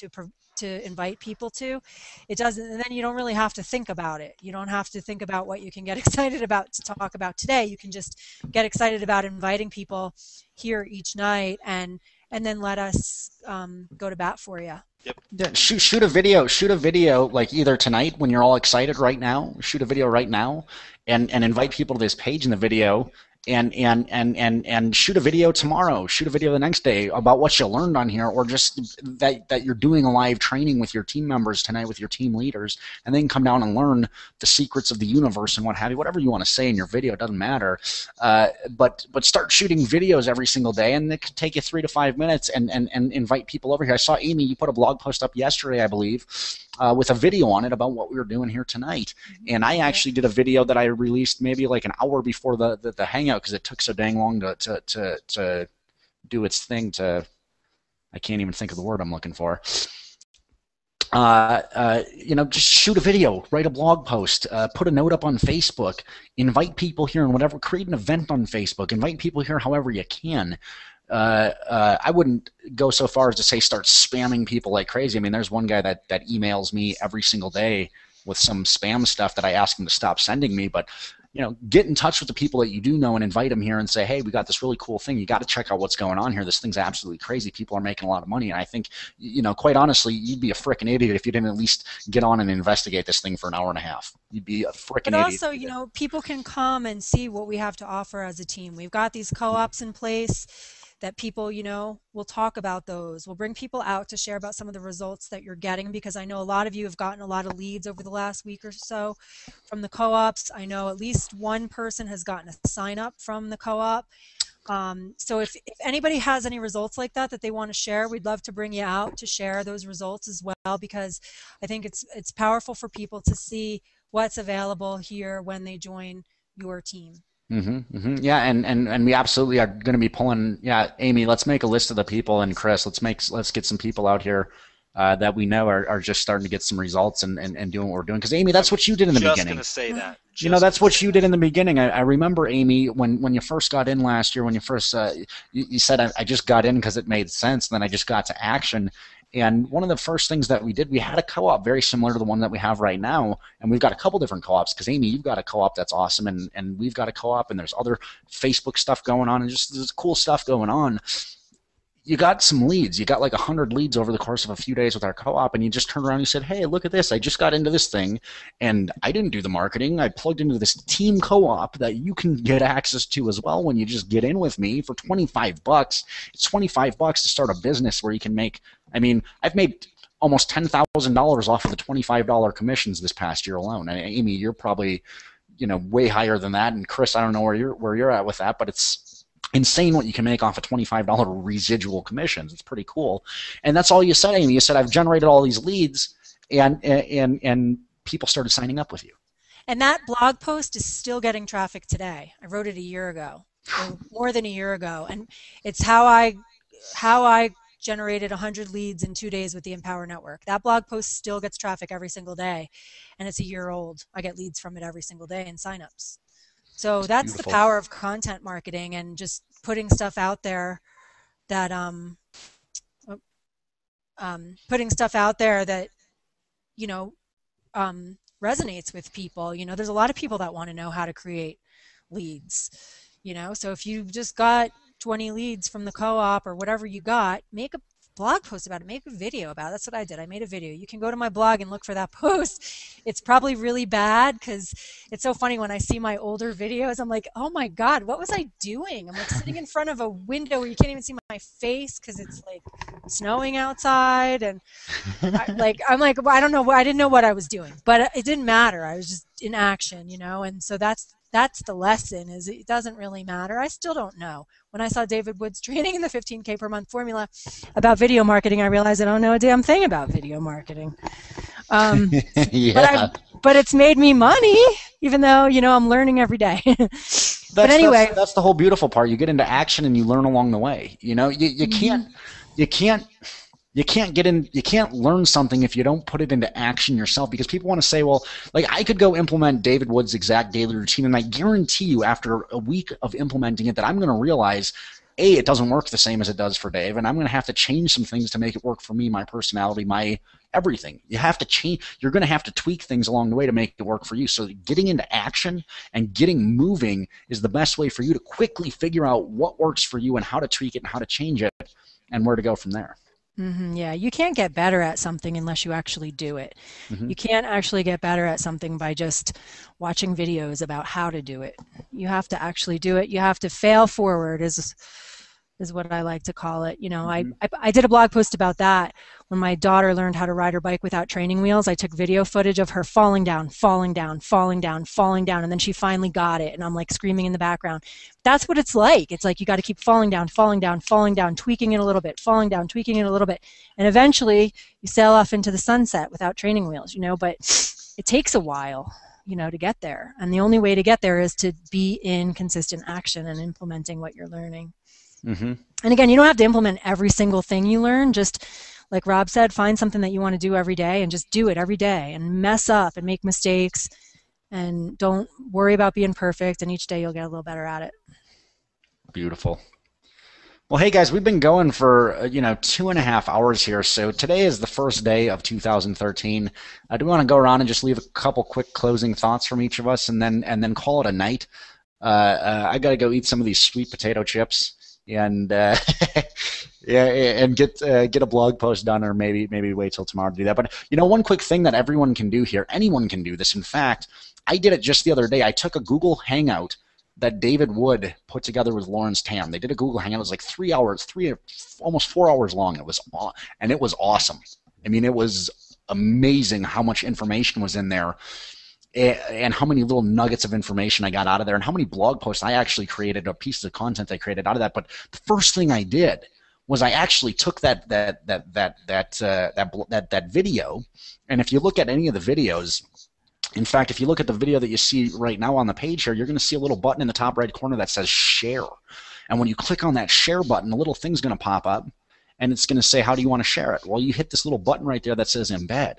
to invite people to. It doesn't, and then you don't really have to think about it. You don't have to think about what you can get excited about to talk about today. You can just get excited about inviting people here each night, and then let us go to bat for you. Yep. Shoot a video like either tonight when you're all excited right now, shoot a video right now and invite people to this page in the video and shoot a video tomorrow, shoot a video the next day about what you learned on here, or just that you're doing a live training with your team members tonight, with your team leaders, and then come down and learn the secrets of the universe and what have you, whatever you want to say in your video, it doesn't matter, but start shooting videos every single day, and it could take you 3 to 5 minutes, and invite people over here. I saw, Amy, you put a blog post up yesterday, I believe, with a video on it about what we were doing here tonight. And I actually did a video that I released maybe like an hour before the hangout, because it took so dang long to do its thing to, I can't even think of the word I'm looking for. You know, just shoot a video, write a blog post, put a note up on Facebook, invite people here and whatever, create an event on Facebook, invite people here however you can. I wouldn't go so far as to say start spamming people like crazy. I mean, there's one guy that emails me every single day with some spam stuff that I ask him to stop sending me, but you know, get in touch with the people that you do know and invite them here and say, hey, we got this really cool thing. You got to check out what's going on here. This thing's absolutely crazy. People are making a lot of money, and I think, you know, quite honestly, you'd be a frickin' idiot if you didn't at least get on and investigate this thing for an hour and a half. You'd be a frickin' idiot. But also, you know, people can come and see what we have to offer as a team. We've got these co-ops in place that people, you know, will talk about those. We'll bring people out to share about some of the results that you're getting, because I know a lot of you have gotten a lot of leads over the last week or so from the co-ops. I know at least one person has gotten a sign up from the co-op. So if anybody has any results like that they want to share, we'd love to bring you out to share those results as well, because I think it's powerful for people to see what's available here when they join your team. Yeah, and we absolutely are going to be pulling. Yeah, Amy, let's make a list of the people, and Chris, let's get some people out here that we know are just starting to get some results and doing what we're doing. Because Amy, that's what you did in the beginning. Just going to say that. You know, that's what you did in the beginning. I remember, Amy, when you first got in last year, when you first you said, I just got in because it made sense, and then I just got to action. And one of the first things that we did, we had a co-op very similar to the one that we have right now, and we've got a couple different co-ops, because Amy, you've got a co-op that's awesome, and we've got a co-op, and there's other Facebook stuff going on, and just there's cool stuff going on. You got some leads. You got like 100 leads over the course of a few days with our co-op, and you just turned around and you said, hey, look at this. I just got into this thing, and I didn't do the marketing. I plugged into this team co-op that you can get access to as well when you just get in with me for 25 bucks. It's 25 bucks to start a business where you can make – I mean, I've made almost $10,000 off of the $25 commissions this past year alone. And Amy, you're probably, you know, way higher than that, and Chris, I don't know where you're at with that, but it's – insane what you can make off of $25 residual commissions. It's pretty cool. And that's all you said, Amy. You said, I've generated all these leads, and people started signing up with you. And that blog post is still getting traffic today. I wrote it a year ago, or more than a year ago, and it's how I generated 100 leads in 2 days with the Empower Network. That blog post still gets traffic every single day, and it's a year old. I get leads from it every single day and signups. So that's the power of content marketing and just putting stuff out there that you know resonates with people. You know, there's a lot of people that want to know how to create leads. You know, so if you've just got 20 leads from the co-op or whatever you got, make a blog post about it, make a video about it. That's what I did. I made a video. You can go to my blog and look for that post. It's probably really bad, because it's so funny when I see my older videos, I'm like, oh my God, what was I doing? I'm like sitting in front of a window where you can't even see my face because it's like snowing outside, and I'm like, well, I don't know, I didn't know what I was doing, but it didn't matter. I was just in action, you know, and so that's the lesson, is it doesn't really matter. I still don't know. When I saw David Wood's training in the 15K per month formula about video marketing, I realized I don't know a damn thing about video marketing. Yeah. But it's made me money, even though, you know, I'm learning every day. But anyway. That's the whole beautiful part. You get into action and you learn along the way. You know, you can't learn something if you don't put it into action yourself, because people want to say, well, like, I could go implement David Wood's exact daily routine, and I guarantee you after a week of implementing it that I'm going to realize, A, it doesn't work the same as it does for Dave, and I'm going to have to change some things to make it work for me, my personality, my everything. You have to change. You're going to have to tweak things along the way to make it work for you. So getting into action and getting moving is the best way for you to quickly figure out what works for you and how to tweak it and how to change it and where to go from there. Yeah, you can't get better at something unless you actually do it. You can't actually get better at something by just watching videos about how to do it. You have to actually do it. You have to fail forward is what I like to call it. You know, I did a blog post about that. When my daughter learned how to ride her bike without training wheels, I took video footage of her falling down, falling down, falling down, falling down, and then she finally got it, and I'm like screaming in the background. That's what it's like. It's like you got to keep falling down, falling down, falling down, tweaking it a little bit, falling down, tweaking it a little bit, and eventually you sail off into the sunset without training wheels, you know, but it takes a while, you know, to get there, and the only way to get there is to be in consistent action and implementing what you're learning. And again, you don't have to implement every single thing you learn. Just like Rob said, find something that you want to do every day and just do it every day and mess up and make mistakes and don't worry about being perfect, and each day you'll get a little better at it. Beautiful. Well, hey guys, we've been going for, you know, 2.5 hours here, so today is the first day of 2013. I do want to go around and just leave a couple quick closing thoughts from each of us and then call it a night. I got to go eat some of these sweet potato chips. And yeah, and get a blog post done, or maybe wait till tomorrow to do that. But you know, one quick thing that everyone can do here, anyone can do this. In fact, I did it just the other day. I took a Google Hangout that David Wood put together with Lawrence Tam. They did a Google Hangout. It was like 3 hours, almost 4 hours long. It was awesome. I mean, it was amazing how much information was in there, and how many little nuggets of information I got out of there, and how many blog posts I actually created, or pieces of content I created out of that. But the first thing I did was I actually took that video, and if you look at any of the videos, in fact, if you look at the video that you see right now on the page here, you're going to see a little button in the top right corner that says share. And when you click on that share button, a little thing's going to pop up, and it's going to say, how do you want to share it? Well, you hit this little button right there that says embed.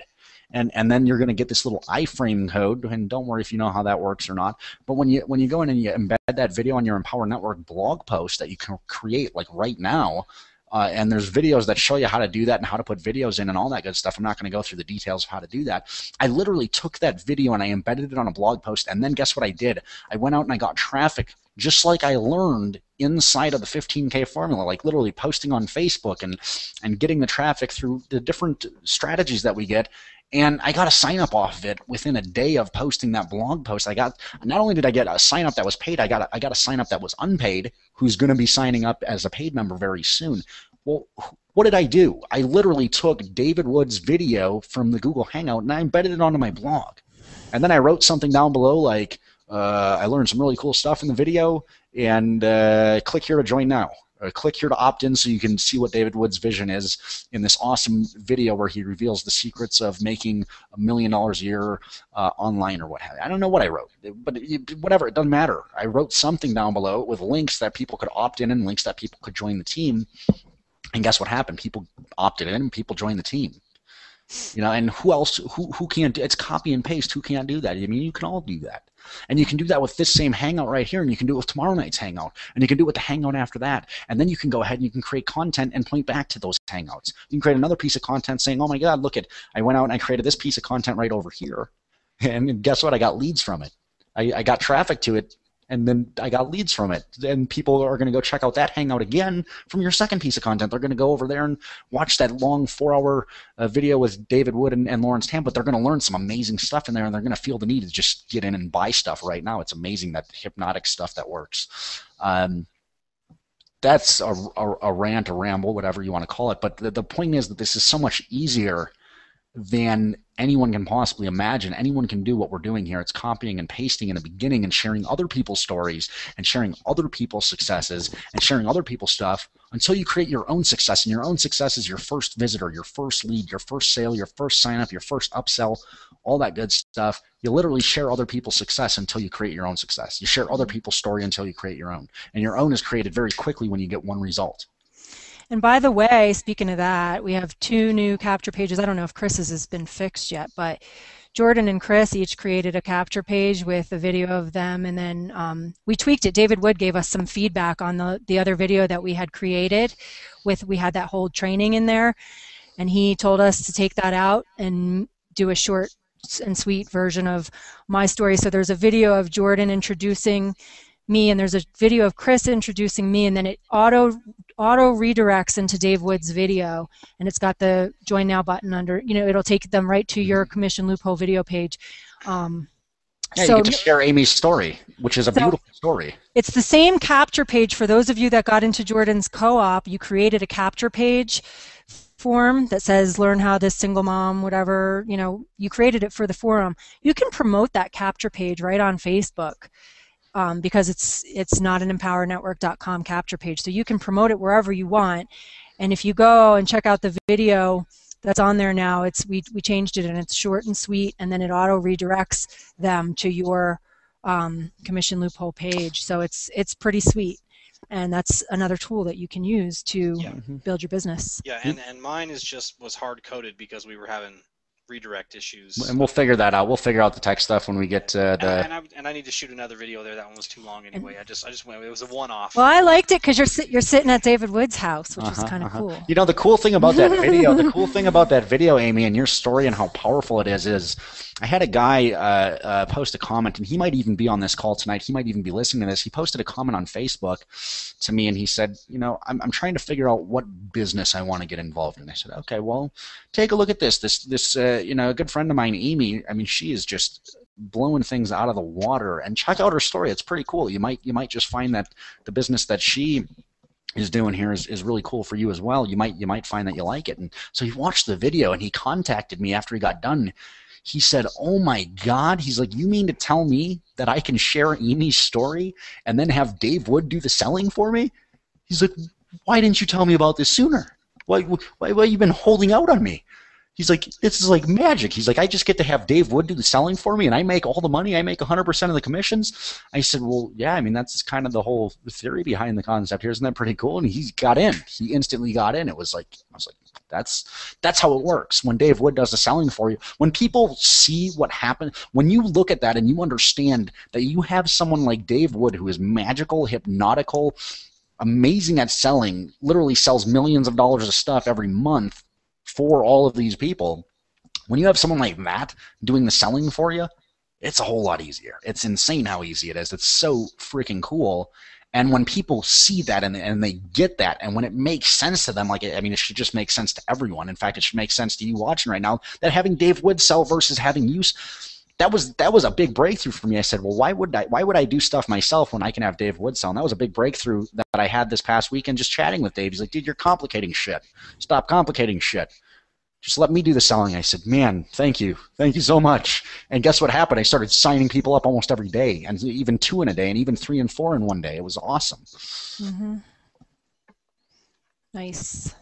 And then you're going to get this little iframe code, and don't worry if you know how that works or not. But when you go in and you embed that video on your Empower Network blog post that you can create like right now, and there's videos that show you how to do that and how to put videos in and all that good stuff. I'm not going to go through the details of how to do that. I literally took that video and I embedded it on a blog post, and then guess what I did? I went out and I got traffic, just like I learned inside of the 15K formula, like literally posting on Facebook and getting the traffic through the different strategies that we get. And I got a sign-up off of it within a day of posting that blog post. I got, not only did I get a sign-up that was paid, I got a sign-up that was unpaid, who's going to be signing up as a paid member very soon. Well, what did I do? I literally took David Wood's video from the Google Hangout and I embedded it onto my blog. And then I wrote something down below like, I learned some really cool stuff in the video, and click here to join now. Click here to opt in so you can see what David Wood's vision is in this awesome video where he reveals the secrets of making $1 million a year online, or what have you. I don't know what I wrote, but whatever, it doesn't matter. I wrote something down below with links that people could opt in and links that people could join the team. And guess what happened? People opted in and people joined the team. You know, and who else? Who can't do? It's copy and paste. Who can't do that? I mean, you can all do that, and you can do that with this same hangout right here, and you can do it with tomorrow night's hangout, and you can do it with the hangout after that, and then you can go ahead and you can create content and point back to those hangouts. You can create another piece of content saying, "Oh my God, look at! I went out and I created this piece of content right over here, and guess what? I got leads from it. I got traffic to it, and then I got leads from it. And people are going to go check out that hangout again from your second piece of content. They're going to go over there and watch that long 4-hour video with David Wood and Lawrence Tam, but they're going to learn some amazing stuff in there, and they're going to feel the need to just get in and buy stuff right now. It's amazing, that hypnotic stuff that works. That's a rant, a ramble, whatever you want to call it, but the point is that this is so much easier than anyone can possibly imagine. Anyone can do what we're doing here. It's copying and pasting in the beginning and sharing other people's stories and sharing other people's successes and sharing other people's stuff until you create your own success. And your own success is your first visitor, your first lead, your first sale, your first sign up, your first upsell, all that good stuff. You literally share other people's success until you create your own success. You share other people's story until you create your own. And your own is created very quickly when you get one result. And by the way, speaking of that, we have 2 new capture pages. I don't know if Chris's has been fixed yet, but Jordan and Chris each created a capture page with a video of them, and then we tweaked it. David Wood gave us some feedback on the other video that we had created with, we had that whole training in there, and he told us to take that out and do a short and sweet version of my story. So there's a video of Jordan introducing me, and there's a video of Chris introducing me, and then it auto redirects into Dave Wood's video, and it's got the join now button under, you know, it'll take them right to your commission loophole video page. Yeah, so, you get to share Amy's story, which is a beautiful story. It's the same capture page. For those of you that got into Jordan's co-op, you created a capture page form that says learn how this single mom, whatever, you know, you created it for the forum. You can promote that capture page right on Facebook. Because it's not an EmpowerNetwork.com capture page, so you can promote it wherever you want. And if you go and check out the video that's on there now, it's we changed it and it's short and sweet, and then it auto redirects them to your commission loophole page. So it's pretty sweet, and that's another tool that you can use to build your business. Yeah, and mine is was hard coded because we were having redirect issues, and we'll figure that out. We'll figure out the tech stuff when we get to the. And I need to shoot another video there. That one was too long anyway. I just went. It was a one-off. Well, I liked it because you're sitting at David Wood's house, which was kind of cool. You know, the cool thing about that video, Amy, and your story and how powerful it is I had a guy post a comment, and he might even be on this call tonight. He might even be listening to this. He posted a comment on Facebook to me, and he said, "You know, I'm trying to figure out what business I want to get involved in." I said, "Okay, well, take a look at this. You know, a good friend of mine, Amy, I mean, she is just blowing things out of the water. And check out her story. It's pretty cool. You might just find that the business that she is doing here is really cool for you as well. You might find that you like it." And so he watched the video, and he contacted me after he got done. He said, "Oh my God." He's like, "You mean to tell me that I can share Amy's story and then have Dave Wood do the selling for me?" He's like, "Why didn't you tell me about this sooner? Why have you been holding out on me?" He's like, "This is like magic." He's like, "I just get to have Dave Wood do the selling for me, and I make all the money. I make 100% of the commissions." I said, "Well, yeah, I mean, that's kind of the whole theory behind the concept here. Isn't that pretty cool?" And he got in. He instantly got in. It was like, I was like, that's how it works. When Dave Wood does the selling for you, when people see what happens, when you look at that and you understand that you have someone like Dave Wood who is magical, hypnotical, amazing at selling, literally sells millions of dollars of stuff every month for all of these people, when you have someone like that doing the selling for you, it's a whole lot easier. It's insane how easy it is. It's so freaking cool. And when people see that and they get that, and when it makes sense to them, like, I mean, it should just make sense to everyone. In fact, it should make sense to you watching right now that having Dave Wood sell versus having you, that was a big breakthrough for me. I said, "Well, why would I do stuff myself when I can have Dave Wood sell?" And that was a big breakthrough that I had this past weekend just chatting with Dave. He's like, "Dude, you're complicating shit. Stop complicating shit. Just let me do the selling." I said, "Man, thank you. Thank you so much." And guess what happened? I started signing people up almost every day, and even 2 in a day, and even 3 and 4 in one day. It was awesome. Mm-hmm. Nice.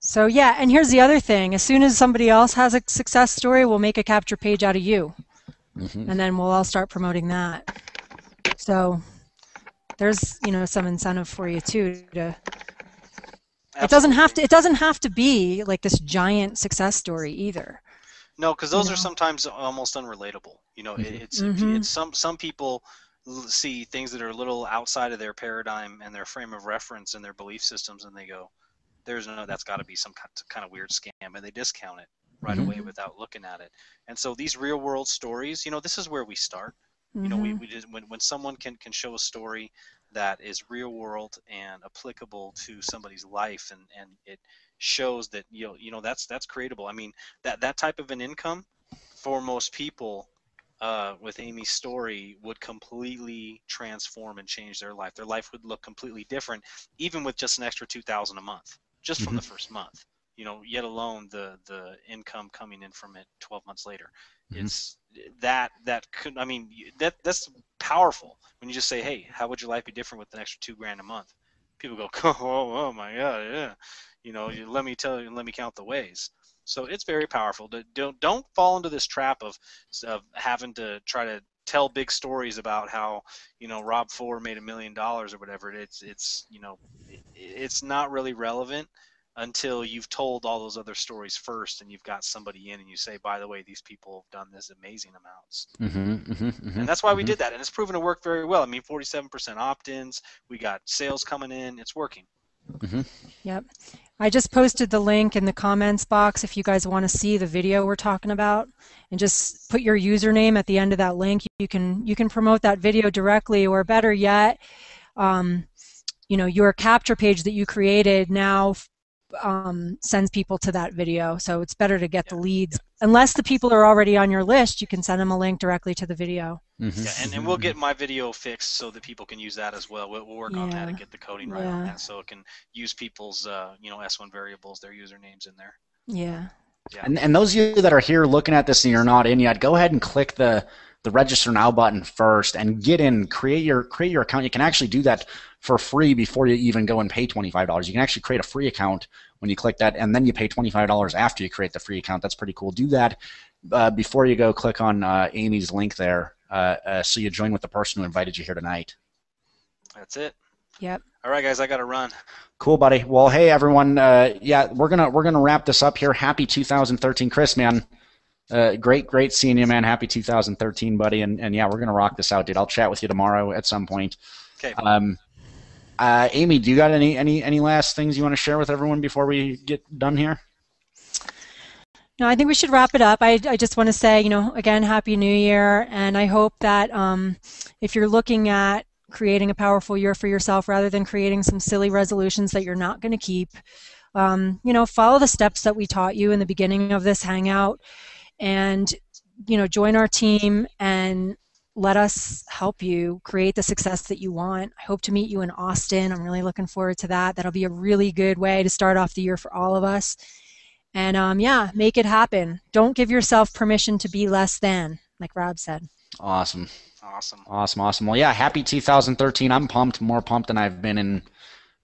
So, yeah, and here's the other thing. As soon as somebody else has a success story, we'll make a capture page out of you. Mm-hmm. And then we'll all start promoting that. So there's, you know, some incentive for you, too, to... Absolutely. It doesn't have to be like this giant success story either. No, because those are sometimes almost unrelatable. You know, some people see things that are a little outside of their paradigm and their frame of reference and their belief systems, and they go, "There's no, that's got to be some kind of weird scam," and they discount it right away without looking at it. And so these real world stories, you know, this is where we start. Mm-hmm. You know, we just, when someone can show a story that is real world and applicable to somebody's life, and it shows that you know that's creatable. I mean, that type of an income for most people with Amy's story would completely transform and change their life. Their life would look completely different, even with just an extra $2,000 a month, just from the first month. You know, yet alone the income coming in from it 12 months later. It's that could, I mean, that's powerful when you just say, "Hey, how would your life be different with an extra $2,000 a month?" People go, "Oh my God, yeah." You know, let me count the ways. So it's very powerful. Don't fall into this trap of having to try to tell big stories about how, you know, Rob Fore made $1 million or whatever. It's you know, it's not really relevant until you've told all those other stories first, and you've got somebody in, and you say, "By the way, these people have done this amazing amounts." And that's why we did that, and it's proven to work very well. I mean, 47% opt-ins. We got sales coming in. It's working. Mm-hmm. Yep. I just posted the link in the comments box if you guys want to see the video we're talking about, and just put your username at the end of that link. You can promote that video directly, or better yet, you know, your capture page that you created now sends people to that video. So it's better to get the leads. Unless the people are already on your list, you can send them a link directly to the video. Mm-hmm. Yeah, and we'll get my video fixed so that people can use that as well. We'll work on that and get the coding right on that, so it can use people's you know, S1 variables, their usernames in there. Yeah. Yeah. And those of you that are here looking at this and you're not in yet, go ahead and click the register now button first and get in, create your account. You can actually do that for free before you even go and pay $25. You can actually create a free account when you click that, and then you pay $25 after you create the free account. That's pretty cool. Do that before you go click on Amy's link there, so you join with the person who invited you here tonight. That's it. Yep. All right, guys, I got to run. Cool, buddy. Well, hey, everyone. Yeah, we're gonna wrap this up here. Happy 2013, Chris, man. Great seeing you, man. Happy 2013, buddy. And yeah, we're gonna rock this out, dude. I'll chat with you tomorrow at some point. Okay. Amy, do you got any last things you want to share with everyone before we get done here? No, I think we should wrap it up. I just want to say, you know, again, Happy New Year, and I hope that if you're looking at creating a powerful year for yourself rather than creating some silly resolutions that you're not going to keep, you know, follow the steps that we taught you in the beginning of this hangout, and, you know, join our team and let us help you create the success that you want. I hope to meet you in Austin. I'm really looking forward to that. That'll be a really good way to start off the year for all of us. And yeah, make it happen. Don't give yourself permission to be less than, like Rob said. Awesome. Awesome. Awesome. Awesome. Well, yeah, happy 2013. I'm pumped, more pumped than I've been in,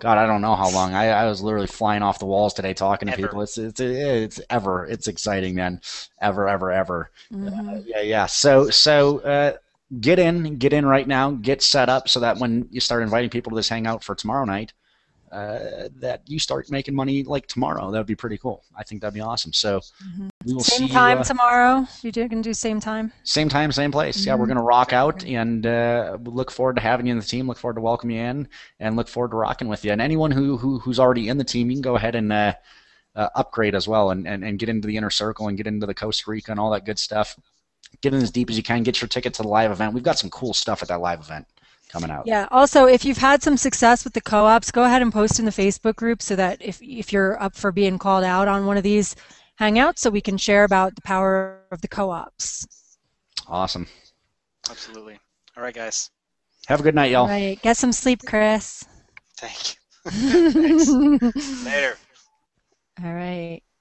God, I don't know how long. I was literally flying off the walls today talking to people. It's ever. It's exciting, man. Ever. Mm-hmm. Yeah. So get in right now. Get set up so that when you start inviting people to this hangout for tomorrow night, that you start making money like tomorrow. That would be pretty cool. I think that'd be awesome. So we will see you. Same time tomorrow. You can do same time. Same time, same place. Mm-hmm. Yeah, we're gonna rock out, and look forward to having you in the team. Look forward to welcoming you in, and look forward to rocking with you. And anyone who's already in the team, you can go ahead and upgrade as well, and get into the inner circle and get into the Costa Rica and all that good stuff. Get in as deep as you can. Get your ticket to the live event. We've got some cool stuff at that live event coming out. Yeah. Also, if you've had some success with the co-ops, go ahead and post in the Facebook group so that if you're up for being called out on one of these hangouts, so we can share about the power of the co-ops. Awesome. Absolutely. All right, guys. Have a good night, y'all. All right. Get some sleep, Chris. Thank you. Later. All right.